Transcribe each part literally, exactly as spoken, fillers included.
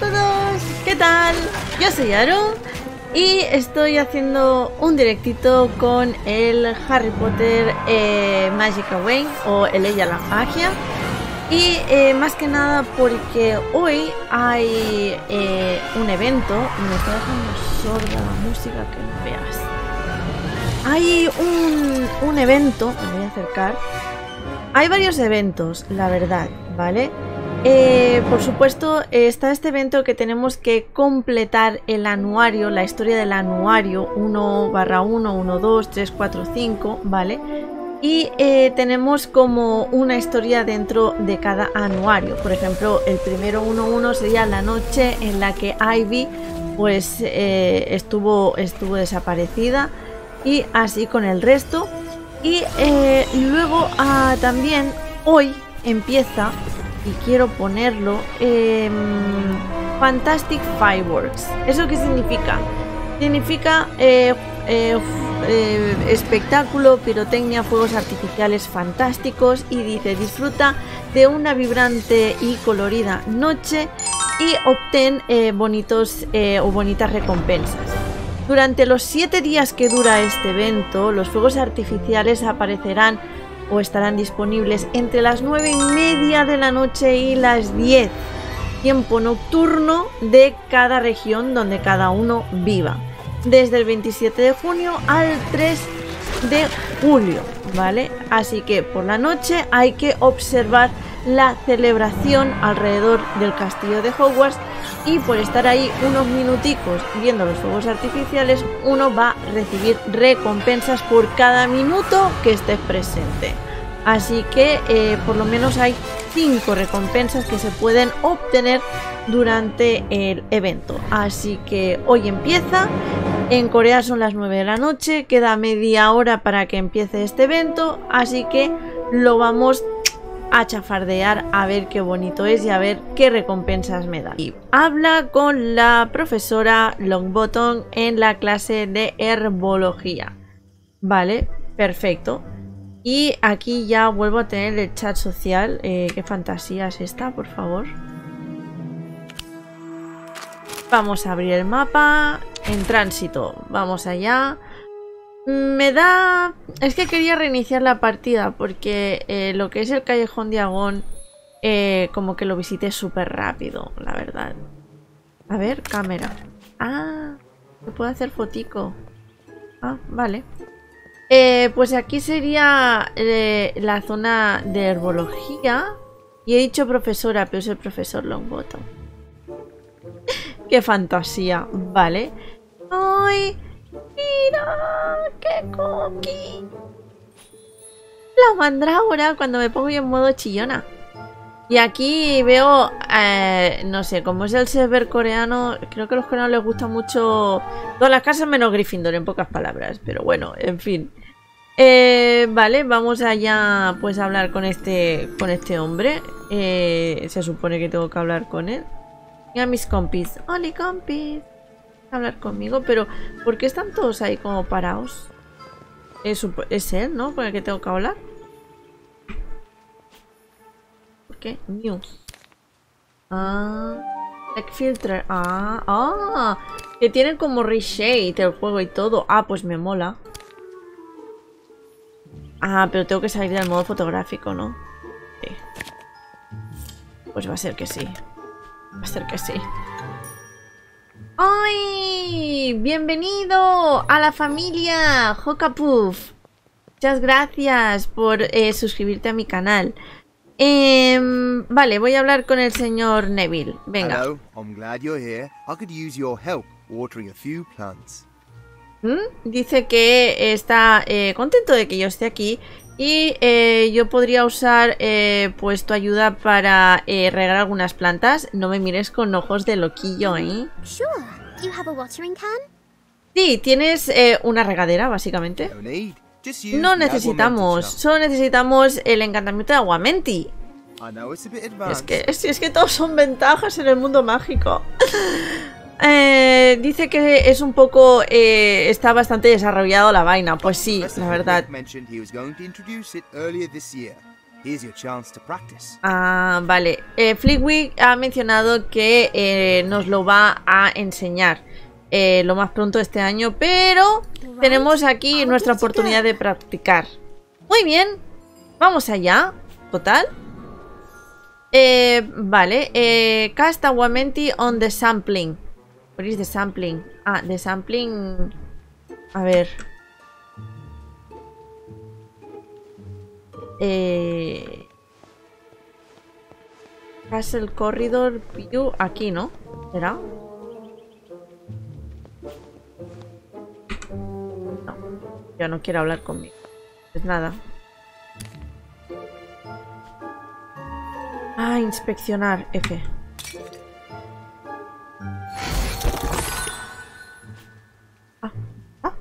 todos, ¿qué tal? Yo soy Aru y estoy haciendo un directito con el Harry Potter eh, Magic Away o el Ella la Magia. Y eh, más que nada porque hoy hay eh, un evento, me está dejando sorda la música que no veas. Hay un, un evento, me voy a acercar. Hay varios eventos, la verdad, ¿vale? Eh, por supuesto, eh, está este evento que tenemos que completar el anuario, la historia del anuario uno barra uno, uno, dos, tres, cuatro, cinco, ¿vale? Y eh, tenemos como una historia dentro de cada anuario. Por ejemplo, el primero uno uno sería la noche en la que Ivy pues eh, estuvo, estuvo desaparecida, y así con el resto. Y eh, luego ah, también hoy empieza, y quiero ponerlo, eh, Fantastic Fireworks. ¿Eso qué significa? Significa eh, eh, eh, espectáculo, pirotecnia, fuegos artificiales fantásticos, y dice: disfruta de una vibrante y colorida noche y obtén eh, bonitos eh, o bonitas recompensas. Durante los siete días que dura este evento, los fuegos artificiales aparecerán o estarán disponibles entre las nueve y media de la noche y las diez, tiempo nocturno de cada región donde cada uno viva, desde el veintisiete de junio al tres de julio, ¿vale? Así que por la noche hay que observar la celebración alrededor del castillo de Hogwarts, y por estar ahí unos minuticos viendo los fuegos artificiales uno va a recibir recompensas por cada minuto que estés presente. Así que eh, por lo menos hay cinco recompensas que se pueden obtener durante el evento. Así que hoy empieza. En Corea son las nueve de la noche, queda media hora para que empiece este evento, así que lo vamos a a chafardear, a ver qué bonito es y a ver qué recompensas me dan. Y habla con la profesora Longbottom en la clase de Herbología. Vale, perfecto. Y aquí ya vuelvo a tener el chat social. Eh, ¿Qué fantasía es esta, por favor? Vamos a abrir el mapa. En tránsito. Vamos allá. Me da... Es que quería reiniciar la partida porque eh, lo que es el Callejón Diagon eh, como que lo visité súper rápido, la verdad. A ver, cámara. Ah, se puede hacer fotico. Ah, vale. Eh, pues aquí sería eh, la zona de herbología. Y he dicho profesora, pero es el profesor Longbottom. ¡Qué fantasía! Vale. ¡Ay! ¡Mira! ¡Qué cookie! La mandrágora cuando me pongo yo en modo chillona. Y aquí veo, eh, no sé, como es el server coreano, creo que a los coreanos les gusta mucho todas las casas menos Gryffindor, en pocas palabras. Pero bueno, en fin. Eh, vale, vamos allá pues a hablar con este, con este hombre. Eh, se supone que tengo que hablar con él. Y a mis compis. ¡Hola, compis! Hablar conmigo, pero ¿por qué están todos ahí como parados? Es, es él, ¿no? Con el que tengo que hablar. ¿Por qué? New. Ah, like filter. Ah, ah, que tienen como reshade el juego y todo. Ah, pues me mola. Ah, pero tengo que salir del modo fotográfico, ¿no? Sí. Pues va a ser que sí. Va a ser que sí. ¡Ay! ¡Bienvenido a la familia Hokapuf! Muchas gracias por eh, suscribirte a mi canal. Eh, vale, voy a hablar con el señor Neville. Venga. ¿Mm? Dice que está eh, contento de que yo esté aquí. Y eh, yo podría usar eh, pues tu ayuda para eh, regar algunas plantas. No me mires con ojos de loquillo, ¿eh? Sí, tienes eh, una regadera, básicamente. No necesitamos, solo necesitamos el encantamiento de Aguamenti. Es que, si es que todos son ventajas en el mundo mágico. Eh, dice que es un poco... Eh, está bastante desarrollado la vaina. Pues sí, la verdad. Ah, vale. Eh, Flitwick ha mencionado que eh, nos lo va a enseñar eh, lo más pronto este año, pero tenemos aquí nuestra oportunidad de practicar. Muy bien, vamos allá. Total. Eh, vale. Eh, cast Aguamenti on the sampling. What is the sampling? Ah, the sampling. A ver. Eh... Castle Corridor View. Aquí, ¿no? ¿Será? No. Ya no quiero hablar conmigo. Pues nada. Ah, inspeccionar. F. Ah, ah.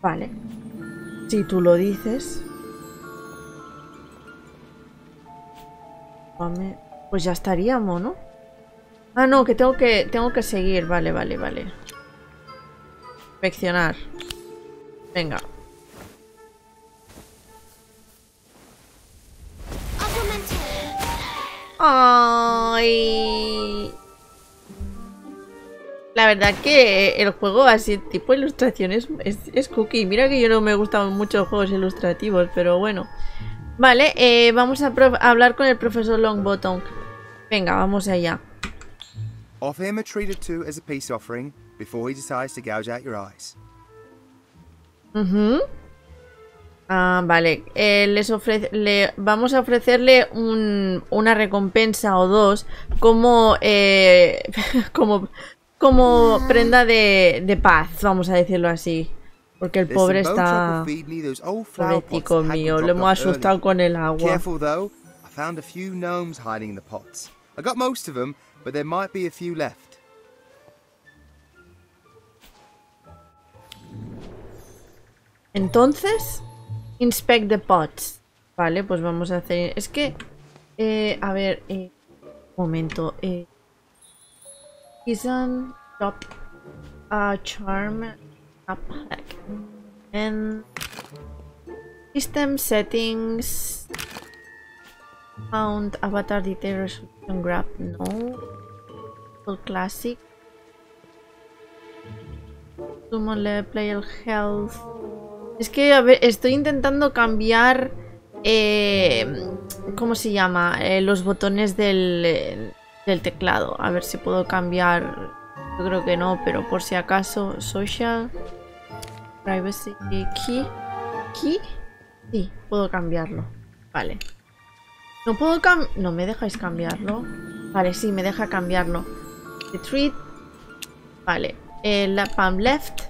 Vale. Si tú lo dices. Pues ya estaríamos, ¿no? Ah, no, que tengo que tengo que seguir. Vale, vale, vale. Inspeccionar. Venga. Ay. La verdad que el juego así, tipo ilustraciones, es, es cookie. Mira que yo no me gustan mucho los juegos ilustrativos, pero bueno. Vale, eh, vamos a, a hablar con el profesor Longbottom. Venga, vamos allá. Offer him a treat or two as a peace offering before he decides to gouge out your eyes. Uh-huh. Ah, vale. Eh, les ofrece, le, vamos a ofrecerle un, una recompensa o dos como, eh, como, como prenda de, de paz, vamos a decirlo así. Porque el pobre está... Pobrecito mío, lo hemos asustado con el agua. Entonces... Inspect the pots. Vale, pues vamos a hacer... Es que... Eh, a ver... Eh, un momento. Eh, isn't drop a charm a pack. And... System settings... Found avatar detail resolution grab. No. Full classic. Summon level player health... Es que, a ver, estoy intentando cambiar, eh, ¿cómo se llama? Eh, los botones del, del teclado. A ver si puedo cambiar, yo creo que no, pero por si acaso. Social, Privacy, Key, Key, sí, puedo cambiarlo, vale. No puedo cam... no me dejáis cambiarlo. Vale, sí, me deja cambiarlo. Retreat, vale. Eh, la palm left,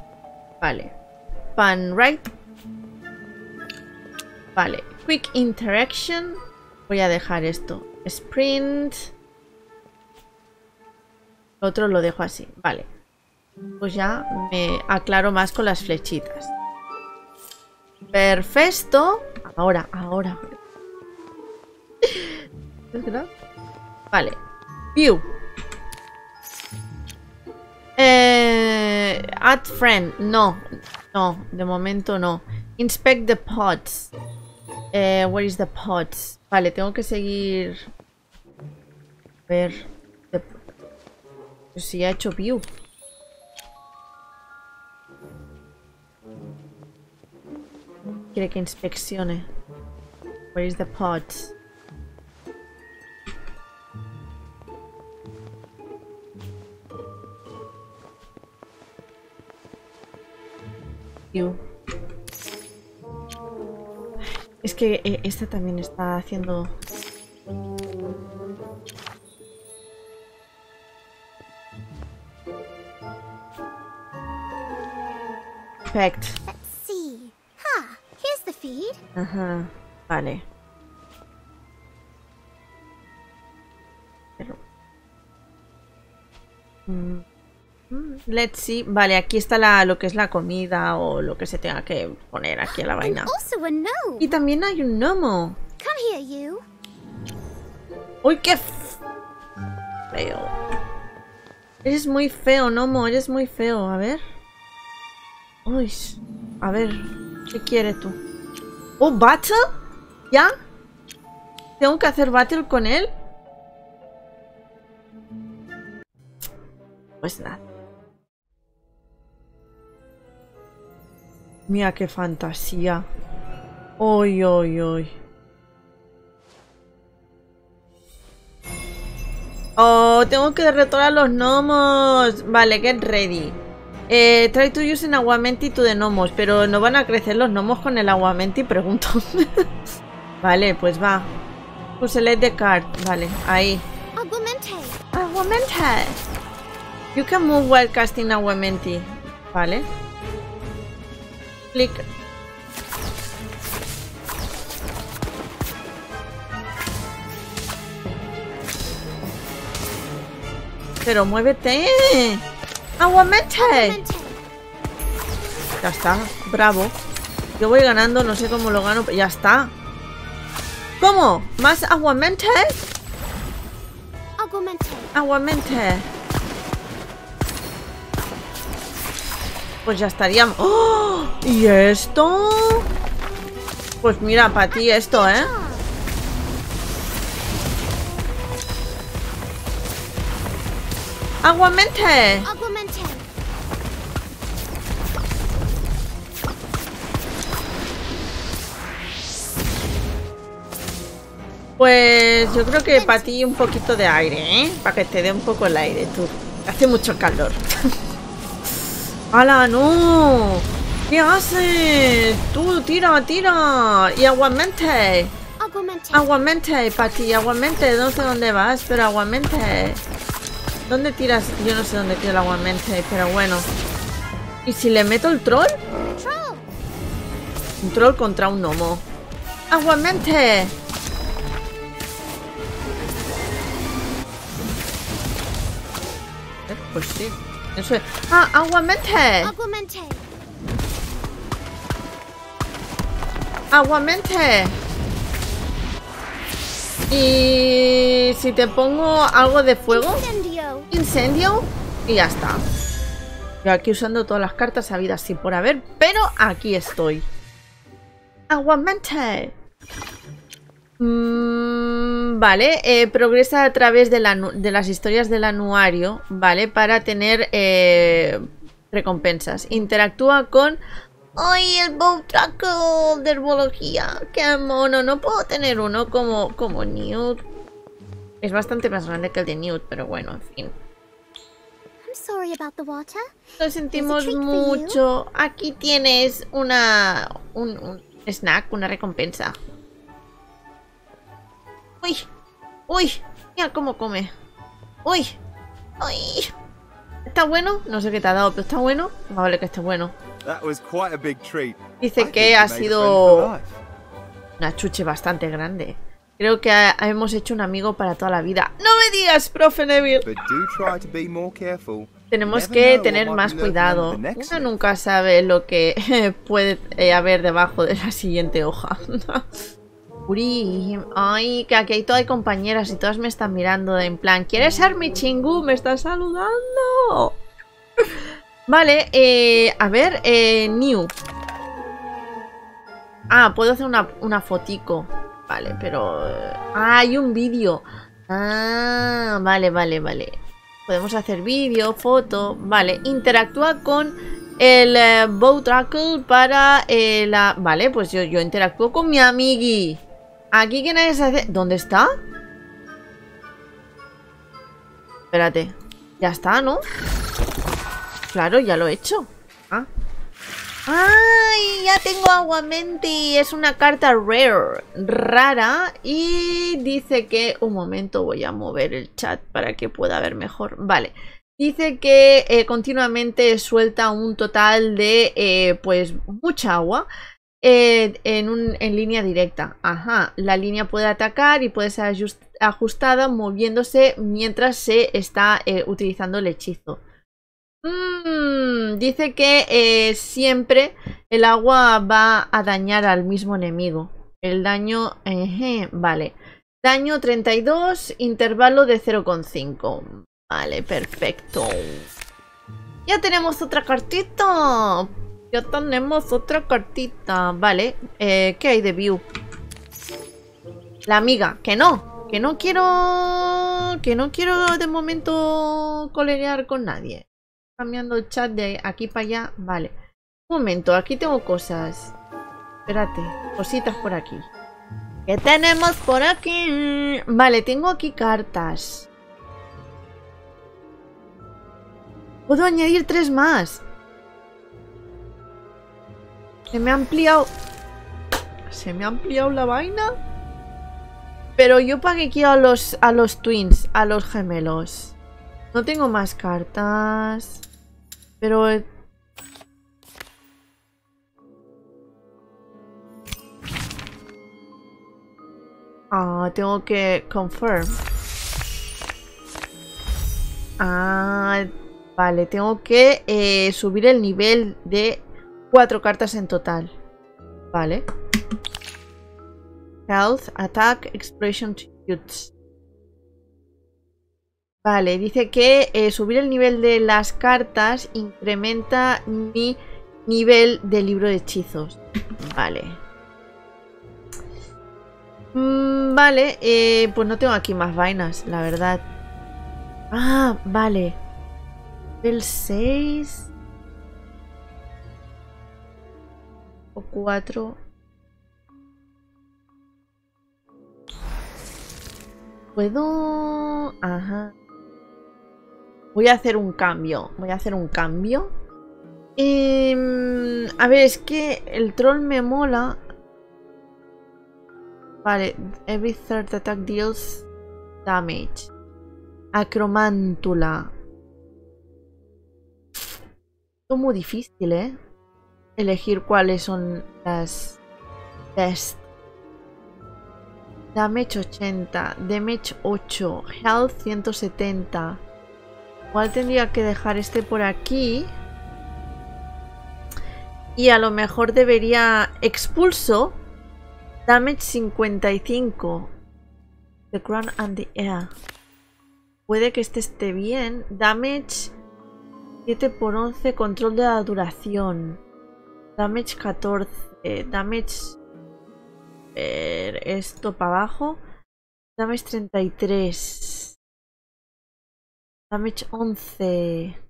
vale. Pan right. Vale, quick interaction. Voy a dejar esto. Sprint. Lo otro lo dejo así. Vale. Pues ya me aclaro más con las flechitas. Perfecto. Ahora, ahora. Vale. View. Eh, add friend. No. No, de momento no. Inspect the pods. Eh, where is the pods? Vale, tengo que seguir. A ver. The... Si ha hecho view. Quiere que inspeccione. Where is the pods? Es que eh, esta también está haciendo... Perfect. Ajá, vale. Pero... Mm. Let's see. Vale, aquí está la, lo que es la comida o lo que se tenga que poner aquí a la vaina. Y también hay un gnomo. Uy, qué feo. Eres muy feo, gnomo. Eres muy feo. A ver. Uy, a ver. ¿Qué quieres tú? ¿Oh, battle? ¿Ya? ¿Tengo que hacer battle con él? Pues nada. Mira qué fantasía. Oy, oy, oy. Oh, tengo que derrotar a los gnomos. Vale, get ready. Eh, try to use an Aguamenti to the gnomos. Pero no van a crecer los gnomos con el Aguamenti, pregunto. Vale, pues va. To select the card. Vale, ahí. Aguamenti. Aguamenti. You can move while casting Aguamenti. Vale. Click. Pero muévete. ¡Aguamenti! Ya está, bravo. Yo voy ganando, no sé cómo lo gano. Ya está. ¿Cómo? ¿Más Aguamenti? Aguamenti. Aguamenti. Pues ya estaríamos. ¡Oh! ¿Y esto? Pues mira, para ti esto, ¿eh? Aguamenti. Aguamenti. Pues yo creo que para ti un poquito de aire, ¿eh? Para que te dé un poco el aire, tú. Hace mucho calor. ¡Hala, no! ¿Qué haces? Tú, tira, tira. Y Aguamenti. Aguamenti. Aguamenti, para ti. Aguamenti. No sé dónde vas, pero Aguamenti. ¿Dónde tiras? Yo no sé dónde tiro el Aguamenti, pero bueno. ¿Y si le meto el troll? Troll. Un troll contra un gnomo. ¡Aguamenti! Eh, pues sí. Eso es. ¡Ah, Aguamenti! Aguamenti. Aguamenti. Y si te pongo algo de fuego, incendio. incendio y ya está. Yo aquí usando todas las cartas habidas sin por haber, pero aquí estoy. Aguamenti. Mm, vale, eh, progresa a través de, la, de las historias del anuario, vale, para tener eh, recompensas. Interactúa con... ¡Ay, el Bowtruckle de Herbología! ¡Qué mono! No puedo tener uno como, como Newt. Es bastante más grande que el de Newt, pero bueno, en fin. Lo sentimos mucho. Aquí tienes una un, un snack, una recompensa. ¡Uy! ¡Uy! Mira cómo come. ¡Uy! ¡Uy! ¿Está bueno? No sé qué te ha dado, pero ¿está bueno? Vale, que esté bueno. Dice que ha sido una chuche bastante grande. Creo que ha, hemos hecho un amigo para toda la vida. ¡No me digas, profe Neville! Tenemos que tener más cuidado. Uno nunca sabe lo que puede eh, haber debajo de la siguiente hoja. Uri, ay, que aquí hay todas compañeras y todas me están mirando en plan, ¿quieres ser mi chingú? Me estás saludando. Vale, eh, a ver, eh, New. Ah, puedo hacer una, una fotico. Vale, pero... Ah, hay un vídeo. Ah, vale, vale, vale. Podemos hacer vídeo, foto. Vale, interactúa con el eh, Bowtruckle para eh, la... Vale, pues yo, yo interactúo con mi amigui. Aquí que nadie se hace... ¿Dónde está? Espérate. Ya está, ¿no? Claro, ya lo he hecho. Ah. ¡Ay! Ya tengo Aguamenti. Es una carta rare, rara. Y dice que... Un momento, voy a mover el chat para que pueda ver mejor. Vale. Dice que eh, continuamente suelta un total de, eh, pues, mucha agua eh, en, un, en línea directa. Ajá. La línea puede atacar y puede ser ajustada moviéndose mientras se está eh, utilizando el hechizo. Mm, dice que eh, siempre el agua va a dañar al mismo enemigo. El daño... Eh, vale. Daño treinta y dos, intervalo de cero coma cinco. Vale, perfecto. Ya tenemos otra cartita. Ya tenemos otra cartita. Vale. Eh, ¿Qué hay de view? La amiga, que no, que no quiero, que no quiero de momento coleguear con nadie. Cambiando el chat de aquí para allá, vale. Un momento, aquí tengo cosas. Espérate, cositas por aquí. ¿Qué tenemos por aquí? Vale, tengo aquí cartas. Puedo añadir tres más. Se me ha ampliado. Se me ha ampliado la vaina. Pero yo pagué aquí a los, a los twins, a los gemelos. No tengo más cartas. Pero... Ah, tengo que confirm. Ah, vale, tengo que eh, subir el nivel de cuatro cartas en total. Vale. Health, Attack, Exploration, Shoots. Vale, dice que eh, subir el nivel de las cartas incrementa mi nivel de libro de hechizos. Vale. Mm, vale, eh, pues no tengo aquí más vainas, la verdad. Ah, vale. Nivel seis. O cuatro. Puedo... Ajá. Voy a hacer un cambio. Voy a hacer un cambio. Eh, a ver, es que el troll me mola. Vale. Every third attack deals damage. Acromántula. Esto es muy difícil, ¿eh? Elegir cuáles son las best. Damage ochenta, Damage ocho, Health ciento setenta. Igual tendría que dejar este por aquí. Y a lo mejor debería... Expulso, Damage cincuenta y cinco. The ground and the air. Puede que este esté bien. Damage siete por once, Control de la duración. Damage catorce, Damage... Esto para abajo. Damage treinta y tres. Damage once.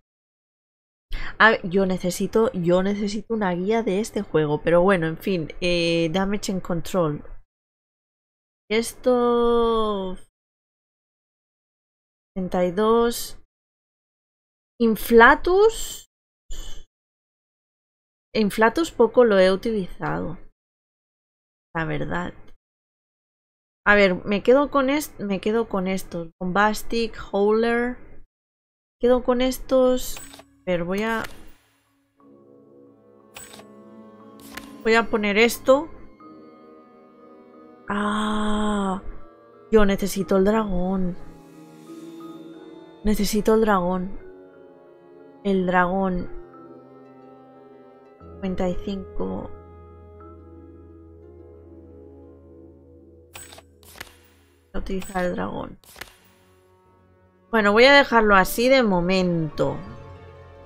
A ver, yo necesito Yo necesito una guía de este juego. Pero bueno, en fin, eh, Damage and Control. Esto treinta y dos. Inflatus. Inflatus poco lo he utilizado, la verdad. A ver, me quedo con esto. Me quedo con estos. Bombastic, Howler. Quedo con estos. A ver, voy a... Voy a poner esto. Ah, yo necesito el dragón. Necesito el dragón. El dragón. cincuenta y cinco. Utilizar el dragón. Bueno, voy a dejarlo así de momento.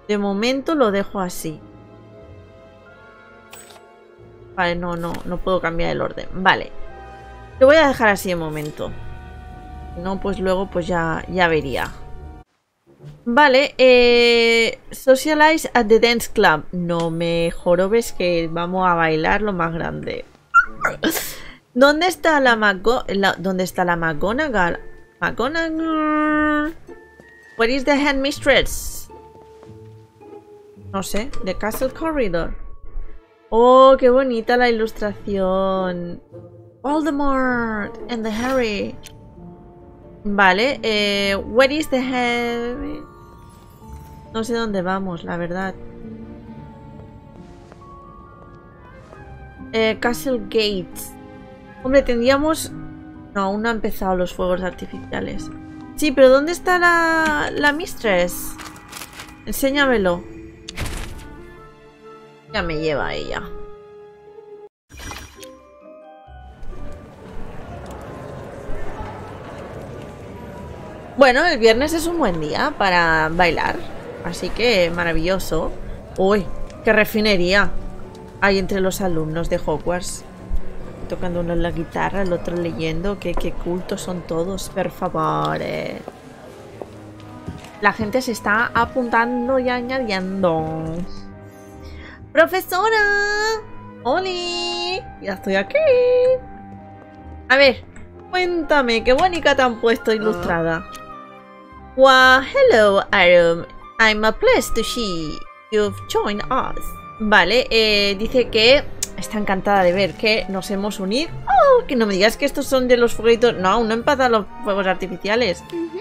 De momento lo dejo así. Vale, no, no, no puedo cambiar el orden. Vale, lo voy a dejar así de momento. No, pues luego pues ya, ya vería. Vale, eh, Socialize at the Dance Club. No me jorobes que vamos a bailar lo más grande. ¿Dónde está la Mago... La, ¿Dónde está la McGonagall? McGonagall... Where is the headmistress? No sé. The Castle Corridor. Oh, qué bonita la ilustración. Voldemort and the Harry. Vale. Eh, where is the head... No sé dónde vamos, la verdad. Eh, Castle Gates. Hombre, tendríamos... No, aún no han empezado los fuegos artificiales. Sí, pero ¿dónde está la, la mistress? Enséñamelo. Ya me lleva ella. Bueno, el viernes es un buen día para bailar. Así que maravilloso. Uy, qué refinería hay entre los alumnos de Hogwarts. tocando uno la guitarra, el otro leyendo. Qué, qué cultos son todos, por favor. Eh. La gente se está apuntando y añadiendo. ¡Profesora! ¡Oli! ¡Ya estoy aquí! A ver, cuéntame, qué bonita te han puesto ilustrada. Uh. Wow, hello, Arum. I'm pleased to see you've joined us. Vale, eh, dice que está encantada de ver que nos hemos unido. Oh, que no me digas que estos son de los fueguitos. No, aún no han pasado los fuegos artificiales. Uh-huh.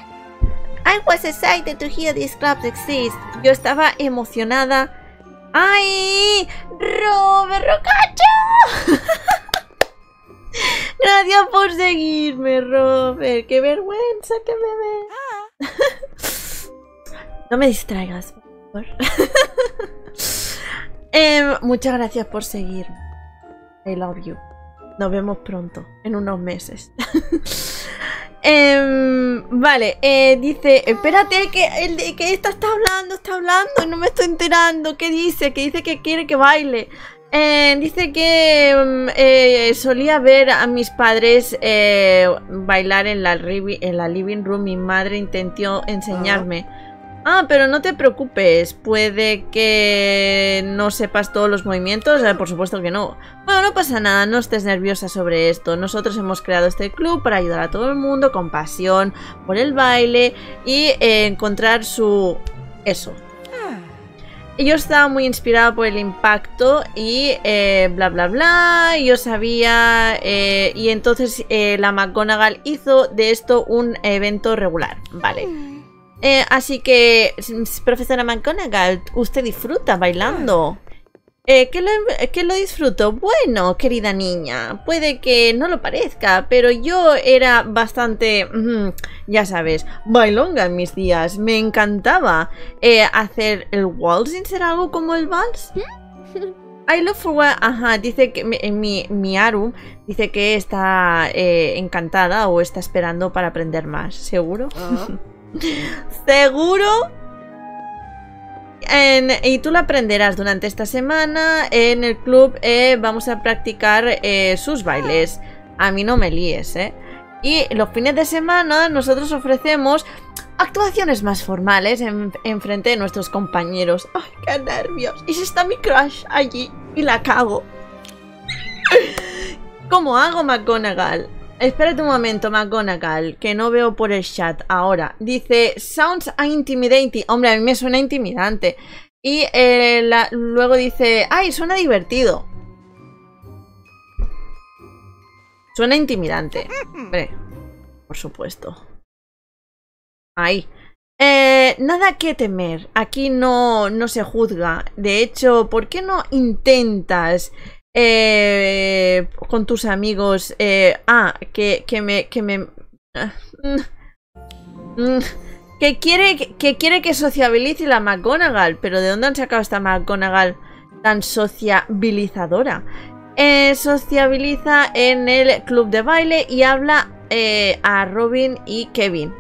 I was excited to hear this club exist. Yo estaba emocionada. ¡Ay! ¡Robert Rocacho! Gracias por seguirme, Robert. ¡Qué vergüenza que me ves! No me distraigas, por favor. eh, muchas gracias por seguirme. I love you. Nos vemos pronto, en unos meses. Eh, vale, eh, dice, espérate, que, el, que esta está hablando, está hablando y no me estoy enterando. ¿Qué dice? Que dice que quiere que baile. Eh, dice que eh, solía ver a mis padres eh, bailar en la, en la living room. Mi madre intentó enseñarme. Uh-huh. Ah, pero no te preocupes, puede que no sepas todos los movimientos. Eh, por supuesto que no. Bueno, no pasa nada, no estés nerviosa sobre esto. Nosotros hemos creado este club para ayudar a todo el mundo con pasión por el baile y eh, encontrar su... eso. Y yo estaba muy inspirada por el impacto y eh, bla bla bla, y yo sabía... Eh, y entonces eh, la McGonagall hizo de esto un evento regular, vale. Eh, así que, profesora McGonagall, usted disfruta bailando. Eh, ¿qué, lo, ¿Qué lo disfruto? Bueno, querida niña, puede que no lo parezca, pero yo era bastante, ya sabes, bailonga en mis días. Me encantaba eh, hacer el waltz, sin ser algo como el vals. I love for what... Ajá, dice que mi, mi, mi Arum dice que está eh, encantada o está esperando para aprender más. ¿Seguro? Uh-huh. ¿Seguro? En, y tú la aprenderás durante esta semana. En el club eh, vamos a practicar eh, sus bailes. A mí no me líes, ¿eh? Y los fines de semana nosotros ofrecemos actuaciones más formales en, en frente de nuestros compañeros. ¡Ay, qué nervios! Y si está mi crush allí y la cago. ¿Cómo hago, McGonagall? Espérate un momento, McGonagall, que no veo por el chat ahora. Dice, sounds intimidating. Hombre, a mí me suena intimidante. Y eh, la, luego dice, ay, suena divertido. Suena intimidante. Hombre, por supuesto. Ahí. Eh, nada que temer. Aquí no, no se juzga. De hecho, ¿por qué no intentas... Eh, con tus amigos eh, ah, que, que me que me que quiere que, que quiere que sociabilice la McGonagall, pero ¿de dónde han sacado esta McGonagall tan sociabilizadora? Eh, sociabiliza en el club de baile y habla eh, a Robin y Kevin.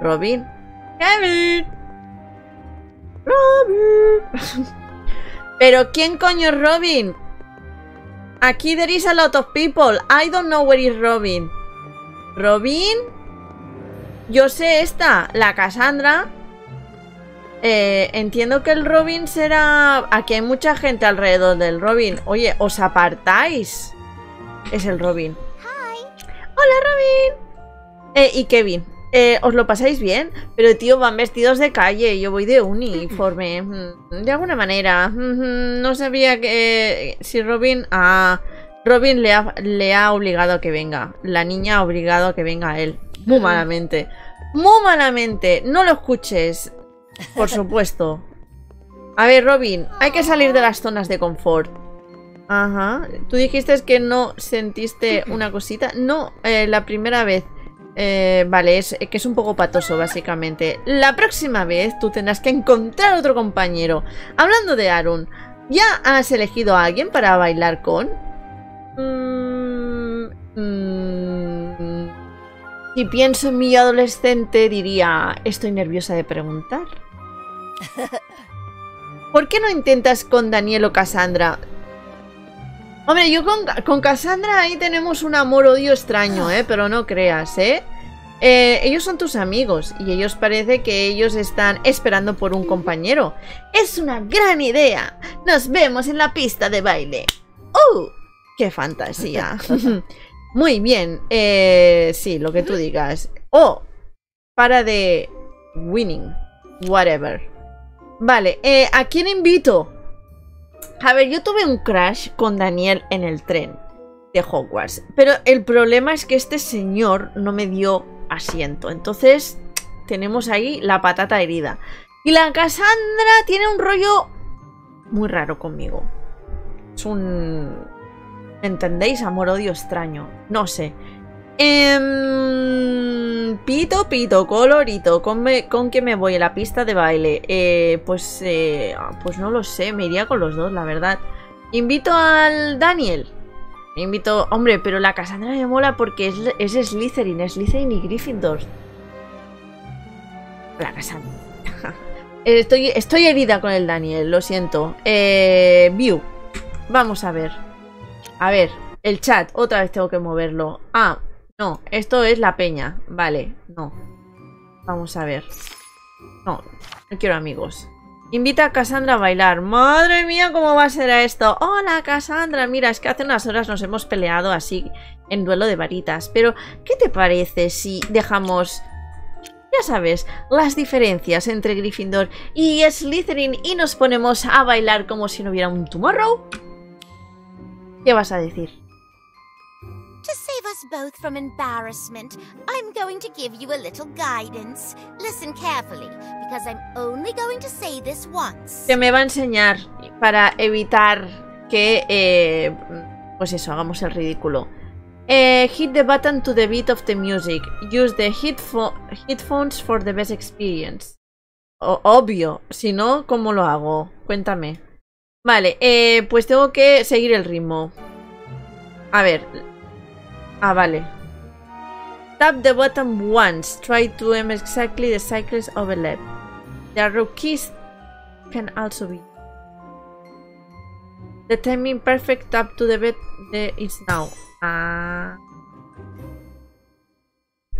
Robin Kevin Robin pero ¿quién coño es Robin? Aquí there is a lot of people. I don't know where is Robin. Robin. Yo sé esta, la Cassandra. Eh, entiendo que el Robin será... Aquí hay mucha gente alrededor del Robin. Oye, ¿os apartáis? Es el Robin. Hi. Hola, Robin. Eh, y Kevin. Eh, ¿Os lo pasáis bien? Pero tío, van vestidos de calle. Yo voy de uniforme. De alguna manera. No sabía que... Si Robin... Ah, Robin le ha, le ha obligado a que venga. La niña ha obligado a que venga a él. Muy malamente. Muy malamente. No lo escuches. Por supuesto. A ver, Robin. Hay que salir de las zonas de confort. Ajá. Tú dijiste que no sentiste una cosita. No, eh, la primera vez. Eh, vale, es que es un poco patoso, básicamente. La próxima vez tú tendrás que encontrar otro compañero. Hablando de Arum, ¿ya has elegido a alguien para bailar con? Mm, mm, si pienso en mi adolescente, diría, estoy nerviosa de preguntar. ¿Por qué no intentas con Daniel o Cassandra? Hombre, yo con, con Cassandra ahí tenemos un amor-odio extraño, ¿eh? Pero no creas, ¿eh? Eh, ellos son tus amigos y ellos parece que ellos están esperando por un compañero. ¡Es una gran idea! ¡Nos vemos en la pista de baile! ¡Oh! ¡Qué fantasía! Muy bien, eh, sí, lo que tú digas. ¡Oh! Para de... winning. Whatever. Vale, eh, ¿a quién invito? A ver, yo tuve un crash con Daniel en el tren de Hogwarts, pero el problema es que este señor no me dio asiento, entonces tenemos ahí la patata herida. Y la Cassandra tiene un rollo muy raro conmigo. Es un... ¿entendéis? Amor-odio extraño, no sé. Eh, pito, pito, colorito, ¿con, me, con qué me voy a la pista de baile? Eh, pues, eh, pues no lo sé, me iría con los dos, la verdad. Invito al Daniel. Me invito... Hombre, pero la Cassandra me mola porque es, es Slytherin, es Slytherin y Gryffindor. La Cassandra. Estoy, estoy herida con el Daniel, lo siento. Eh, view. Vamos a ver. A ver, el chat, otra vez tengo que moverlo. Ah, no, esto es la peña. Vale, no. Vamos a ver. No, no quiero amigos. Invita a Cassandra a bailar. Madre mía, ¿cómo va a ser esto? Hola, Cassandra. Mira, es que hace unas horas nos hemos peleado así en duelo de varitas. Pero, ¿qué te parece si dejamos, ya sabes, las diferencias entre Gryffindor y Slytherin y nos ponemos a bailar como si no hubiera un tomorrow? ¿Qué vas a decir? To save us both from embarrassment, I'm going to give you a little guidance. Listen carefully, because I'm only going to say this once. Que me va a enseñar para evitar que, eh, pues eso, hagamos el ridículo. Eh, hit the button to the beat of the music. Use the headphones for the best experience. O obvio, si no, ¿cómo lo hago? Cuéntame. Vale, eh, pues tengo que seguir el ritmo. A ver... Ah, vale. Tap the button once. Try to aim exactly the cycles overlap. The rookies can also be. The timing perfect. Tap to the bed. There is now. Ah.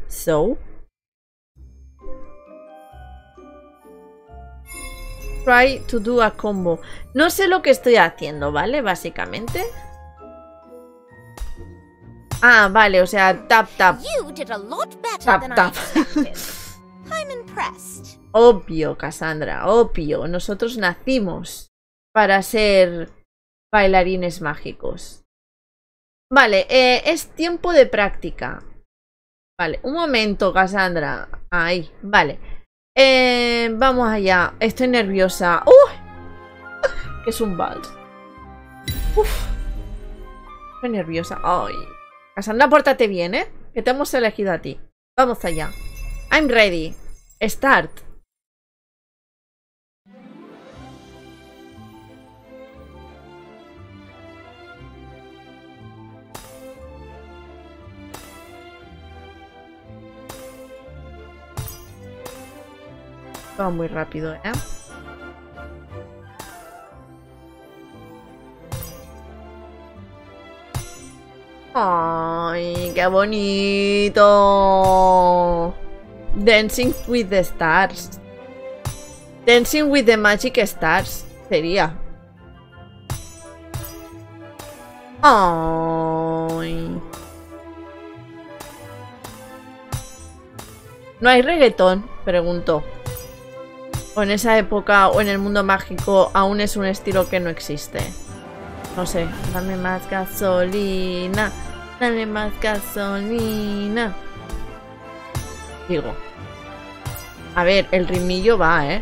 So. Try to do a combo. No sé lo que estoy haciendo, ¿vale? Básicamente. Ah, vale, o sea, tap, tap. Tap, tap. Obvio, Cassandra, obvio. Nosotros nacimos para ser bailarines mágicos. Vale, eh, es tiempo de práctica. Vale, un momento, Cassandra. Ahí, vale. Eh, vamos allá, estoy nerviosa. ¡Uh! Que es un vals. Uf. Estoy nerviosa. Ay. Cassandra, pórtate bien, ¿eh? Que te hemos elegido a ti. Vamos allá. I'm ready. Start. Va muy rápido, ¿eh? ¡Ay, qué bonito! Dancing with the Stars. Dancing with the Magic Stars sería. ¡Ay! ¿No hay reggaetón? Preguntó. O en esa época o en el mundo mágico aún es un estilo que no existe. No sé, dame más gasolina, dame más gasolina. Digo, a ver, el ritmillo va, ¿eh?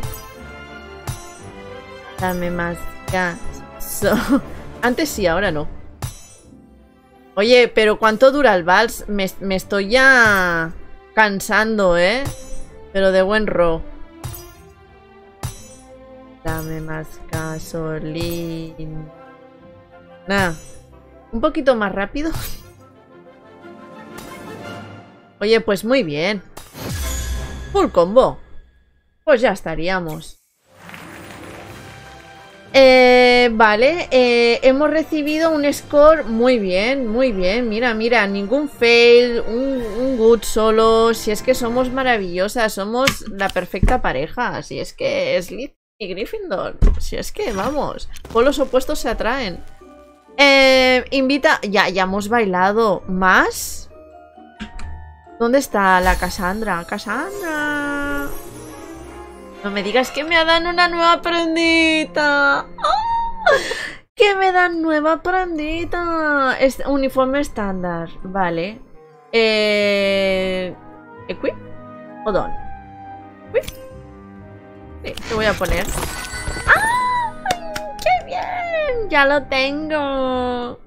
Dame más gasolina. Antes sí, ahora no. Oye, pero ¿cuánto dura el vals? Me, me estoy ya cansando, ¿eh? Pero de buen ro. Dame más gasolina. Nada, un poquito más rápido. Oye, pues muy bien. Full combo. Pues ya estaríamos. Eh, vale, eh, hemos recibido un score muy bien, muy bien. Mira, mira, ningún fail, un, un good solo. Si es que somos maravillosas, somos la perfecta pareja. Si es que Slytherin y Gryffindor, si es que vamos, polos opuestos se atraen. Eh, invita, ya, ya hemos bailado más. ¿Dónde está la Cassandra? Cassandra. No me digas que me dan una nueva prendita. ¡Oh! Que me dan nueva prendita. Es uniforme estándar. Vale. Eh... ¿Equip o don? ¿Equip? Sí, te voy a poner. ¡Ay, qué bien! Ya lo tengo.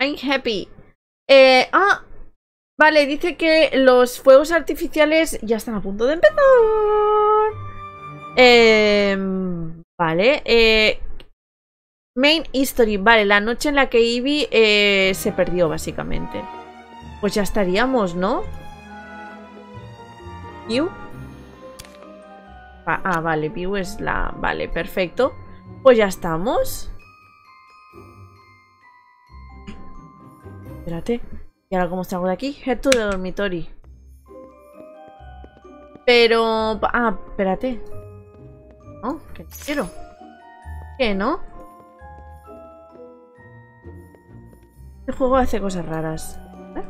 I'm happy. Eh... Ah. Vale, dice que los fuegos artificiales ya están a punto de empezar. Eh, vale, eh, Main History, vale, la noche en la que Ivy eh, se perdió básicamente. Pues ya estaríamos, ¿no? View. Ah, ah, vale, View es la... Vale, perfecto. Pues ya estamos. Espérate. ¿Y ahora cómo salgo de aquí? Head to the dormitory. Pero... Ah, espérate. No, que no quiero. ¿Qué no? Este juego hace cosas raras. ¿Eh?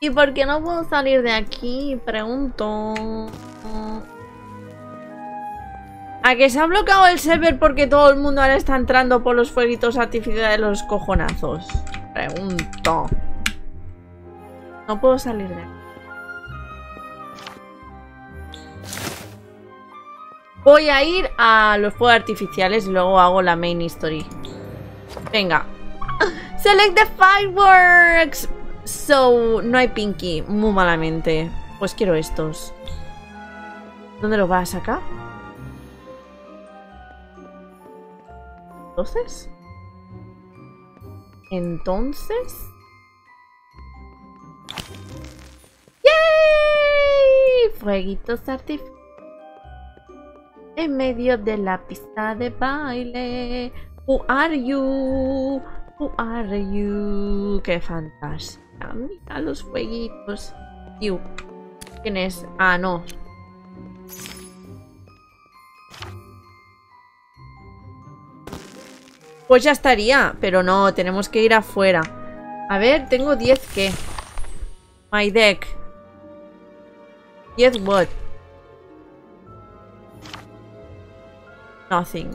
¿Y por qué no puedo salir de aquí? Pregunto. ¿A que se ha bloqueado el server porque todo el mundo ahora está entrando por los fueguitos artificiales de los cojonazos? Pregunto. No puedo salir de aquí. Voy a ir a los fuegos artificiales y luego hago la main history. Venga. Select the fireworks. So, no hay Pinky. Muy malamente. Pues quiero estos. ¿Dónde los vas acá? Entonces. Entonces. ¡Yay! Fueguitos artificiales. En medio de la pista de baile. Who are you? Who are you? Qué fantástica. Mira los fueguitos. You. ¿Quién es? Ah, no. Pues ya estaría. Pero no, tenemos que ir afuera. A ver, tengo diez qué. My deck. diez what? Nothing.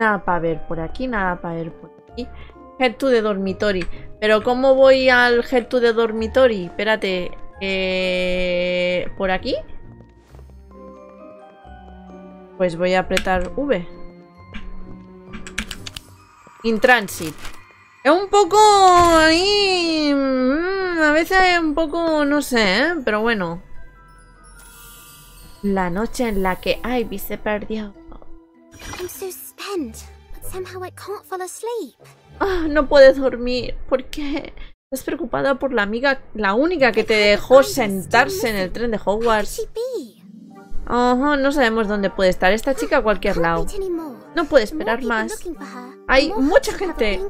Nada para ver por aquí, nada para ver por aquí. Head to the dormitory. Pero ¿cómo voy al head to the dormitory? Espérate. Eh, ¿Por aquí? Pues voy a apretar V. In transit. Es un poco... ahí, a veces es un poco... No sé, ¿eh? Pero bueno. La noche en la que Ivy se perdió. Oh, no puedes dormir. ¿Por qué? Estás preocupada por la amiga, la única que te dejó sentarse en el tren de Hogwarts. Oh, no sabemos dónde puede estar esta chica a cualquier lado. No puede esperar más. Hay mucha gente.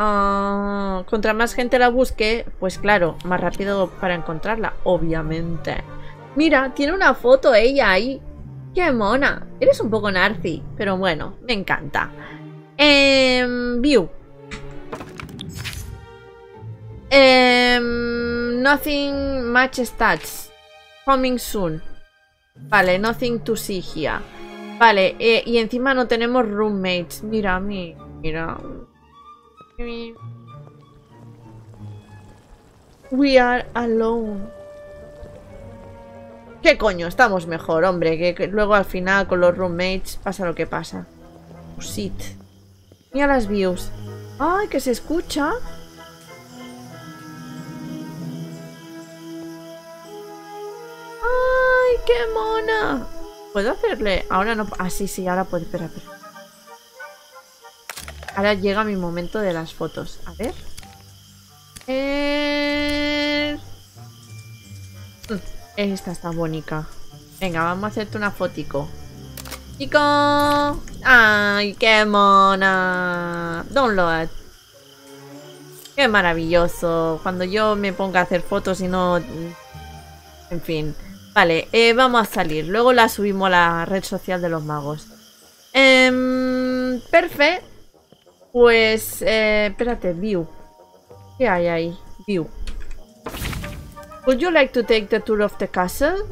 Oh, contra más gente la busque, pues claro, más rápido para encontrarla, obviamente. Mira, tiene una foto ella ahí. ¡Qué mona! Eres un poco narci, pero bueno, me encanta. Eh, view. Eh, nothing match stats. Coming soon. Vale, nothing to see here. Vale, eh, y encima no tenemos roommates. Mira a mí, mira. We are alone. ¿Qué coño? Estamos mejor, hombre. Que, que luego al final con los roommates pasa lo que pasa. Oh, shit. Mira las views. ¡Ay, que se escucha! ¡Ay, qué mona! ¿Puedo hacerle? Ahora no... Ah, sí, sí, ahora puedo... Espera, espera. Ahora llega mi momento de las fotos. A ver. Eh... Esta está bonita. Venga, vamos a hacerte una fotico. ¡Chico! ¡Ay, qué mona! Download. ¡Qué maravilloso! Cuando yo me ponga a hacer fotos y no... En fin. Vale, eh, vamos a salir. Luego la subimos a la red social de los magos. Eh, perfecto. Pues... Eh, espérate, view. ¿Qué hay ahí? View. Would you like to take the tour of the castle?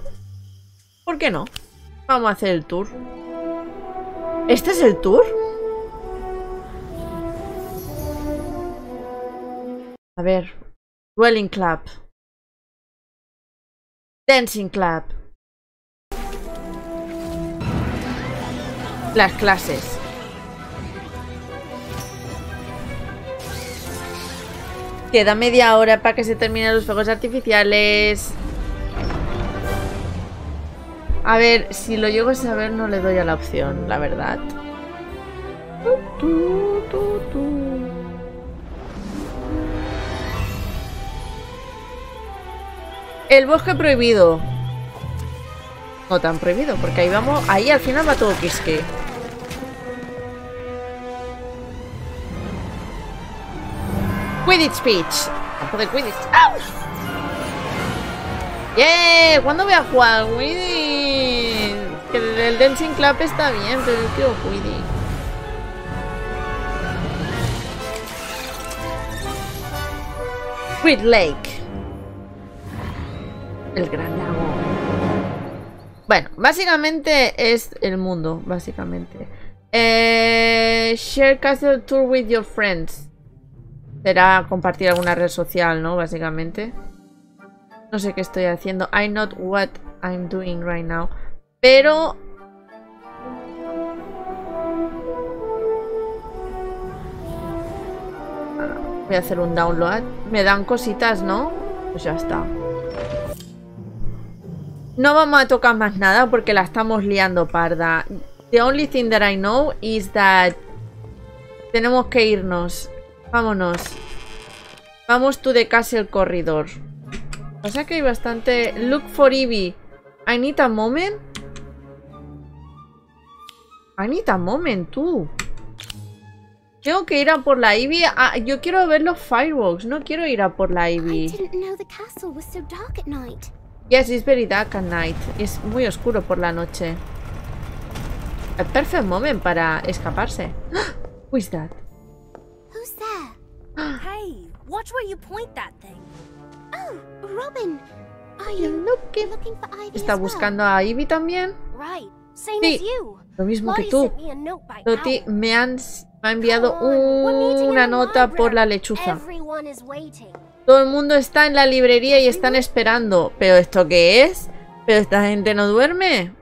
¿Por qué no? Vamos a hacer el tour. ¿Este es el tour? A ver. Dwelling Club. Dancing Club. Las clases. Queda media hora para que se terminen los fuegos artificiales. A ver, si lo llego a saber no le doy a la opción, la verdad. El bosque prohibido. No tan prohibido, porque ahí vamos. Ahí al final va todo quisque. Quidditch Pitch. Campo de Quidditch. ¡Ah! ¡Yeah! ¿Cuándo voy a jugar Quidditch? Que el Dancing Club está bien, pero yo quiero Quidditch. Quid Lake. El gran lago. Bueno, básicamente es el mundo, básicamente. Eh, share Castle Tour with your friends. Será compartir alguna red social, ¿no? Básicamente. No sé qué estoy haciendo. I know what I'm doing right now. Pero... Voy a hacer un download. Me dan cositas, ¿no? Pues ya está. No vamos a tocar más nada porque la estamos liando parda. The only thing that I know is that... Tenemos que irnos. Vámonos. Vamos to the castle corridor. O sea que hay bastante... Look for Ivy. I need a moment. I need a moment, tú. Tengo que ir a por la Ivy. Ah, yo quiero ver los fireworks. No quiero ir a por la Ivy. Yes, it's very dark at night. Es muy oscuro por la noche. A perfect moment para escaparse. Who is that? Hey, watch where you point that thing. Oh, Robin, are you looking, looking for Ivy? Está buscando a Ivy también. Right, same sí, as you. Lo mismo que tú. Lottie me, han, me ha enviado un, una nota por la lechuza. Todo el mundo está en la librería y están esperando. ¿Pero esto qué es? ¿Pero esta gente no duerme?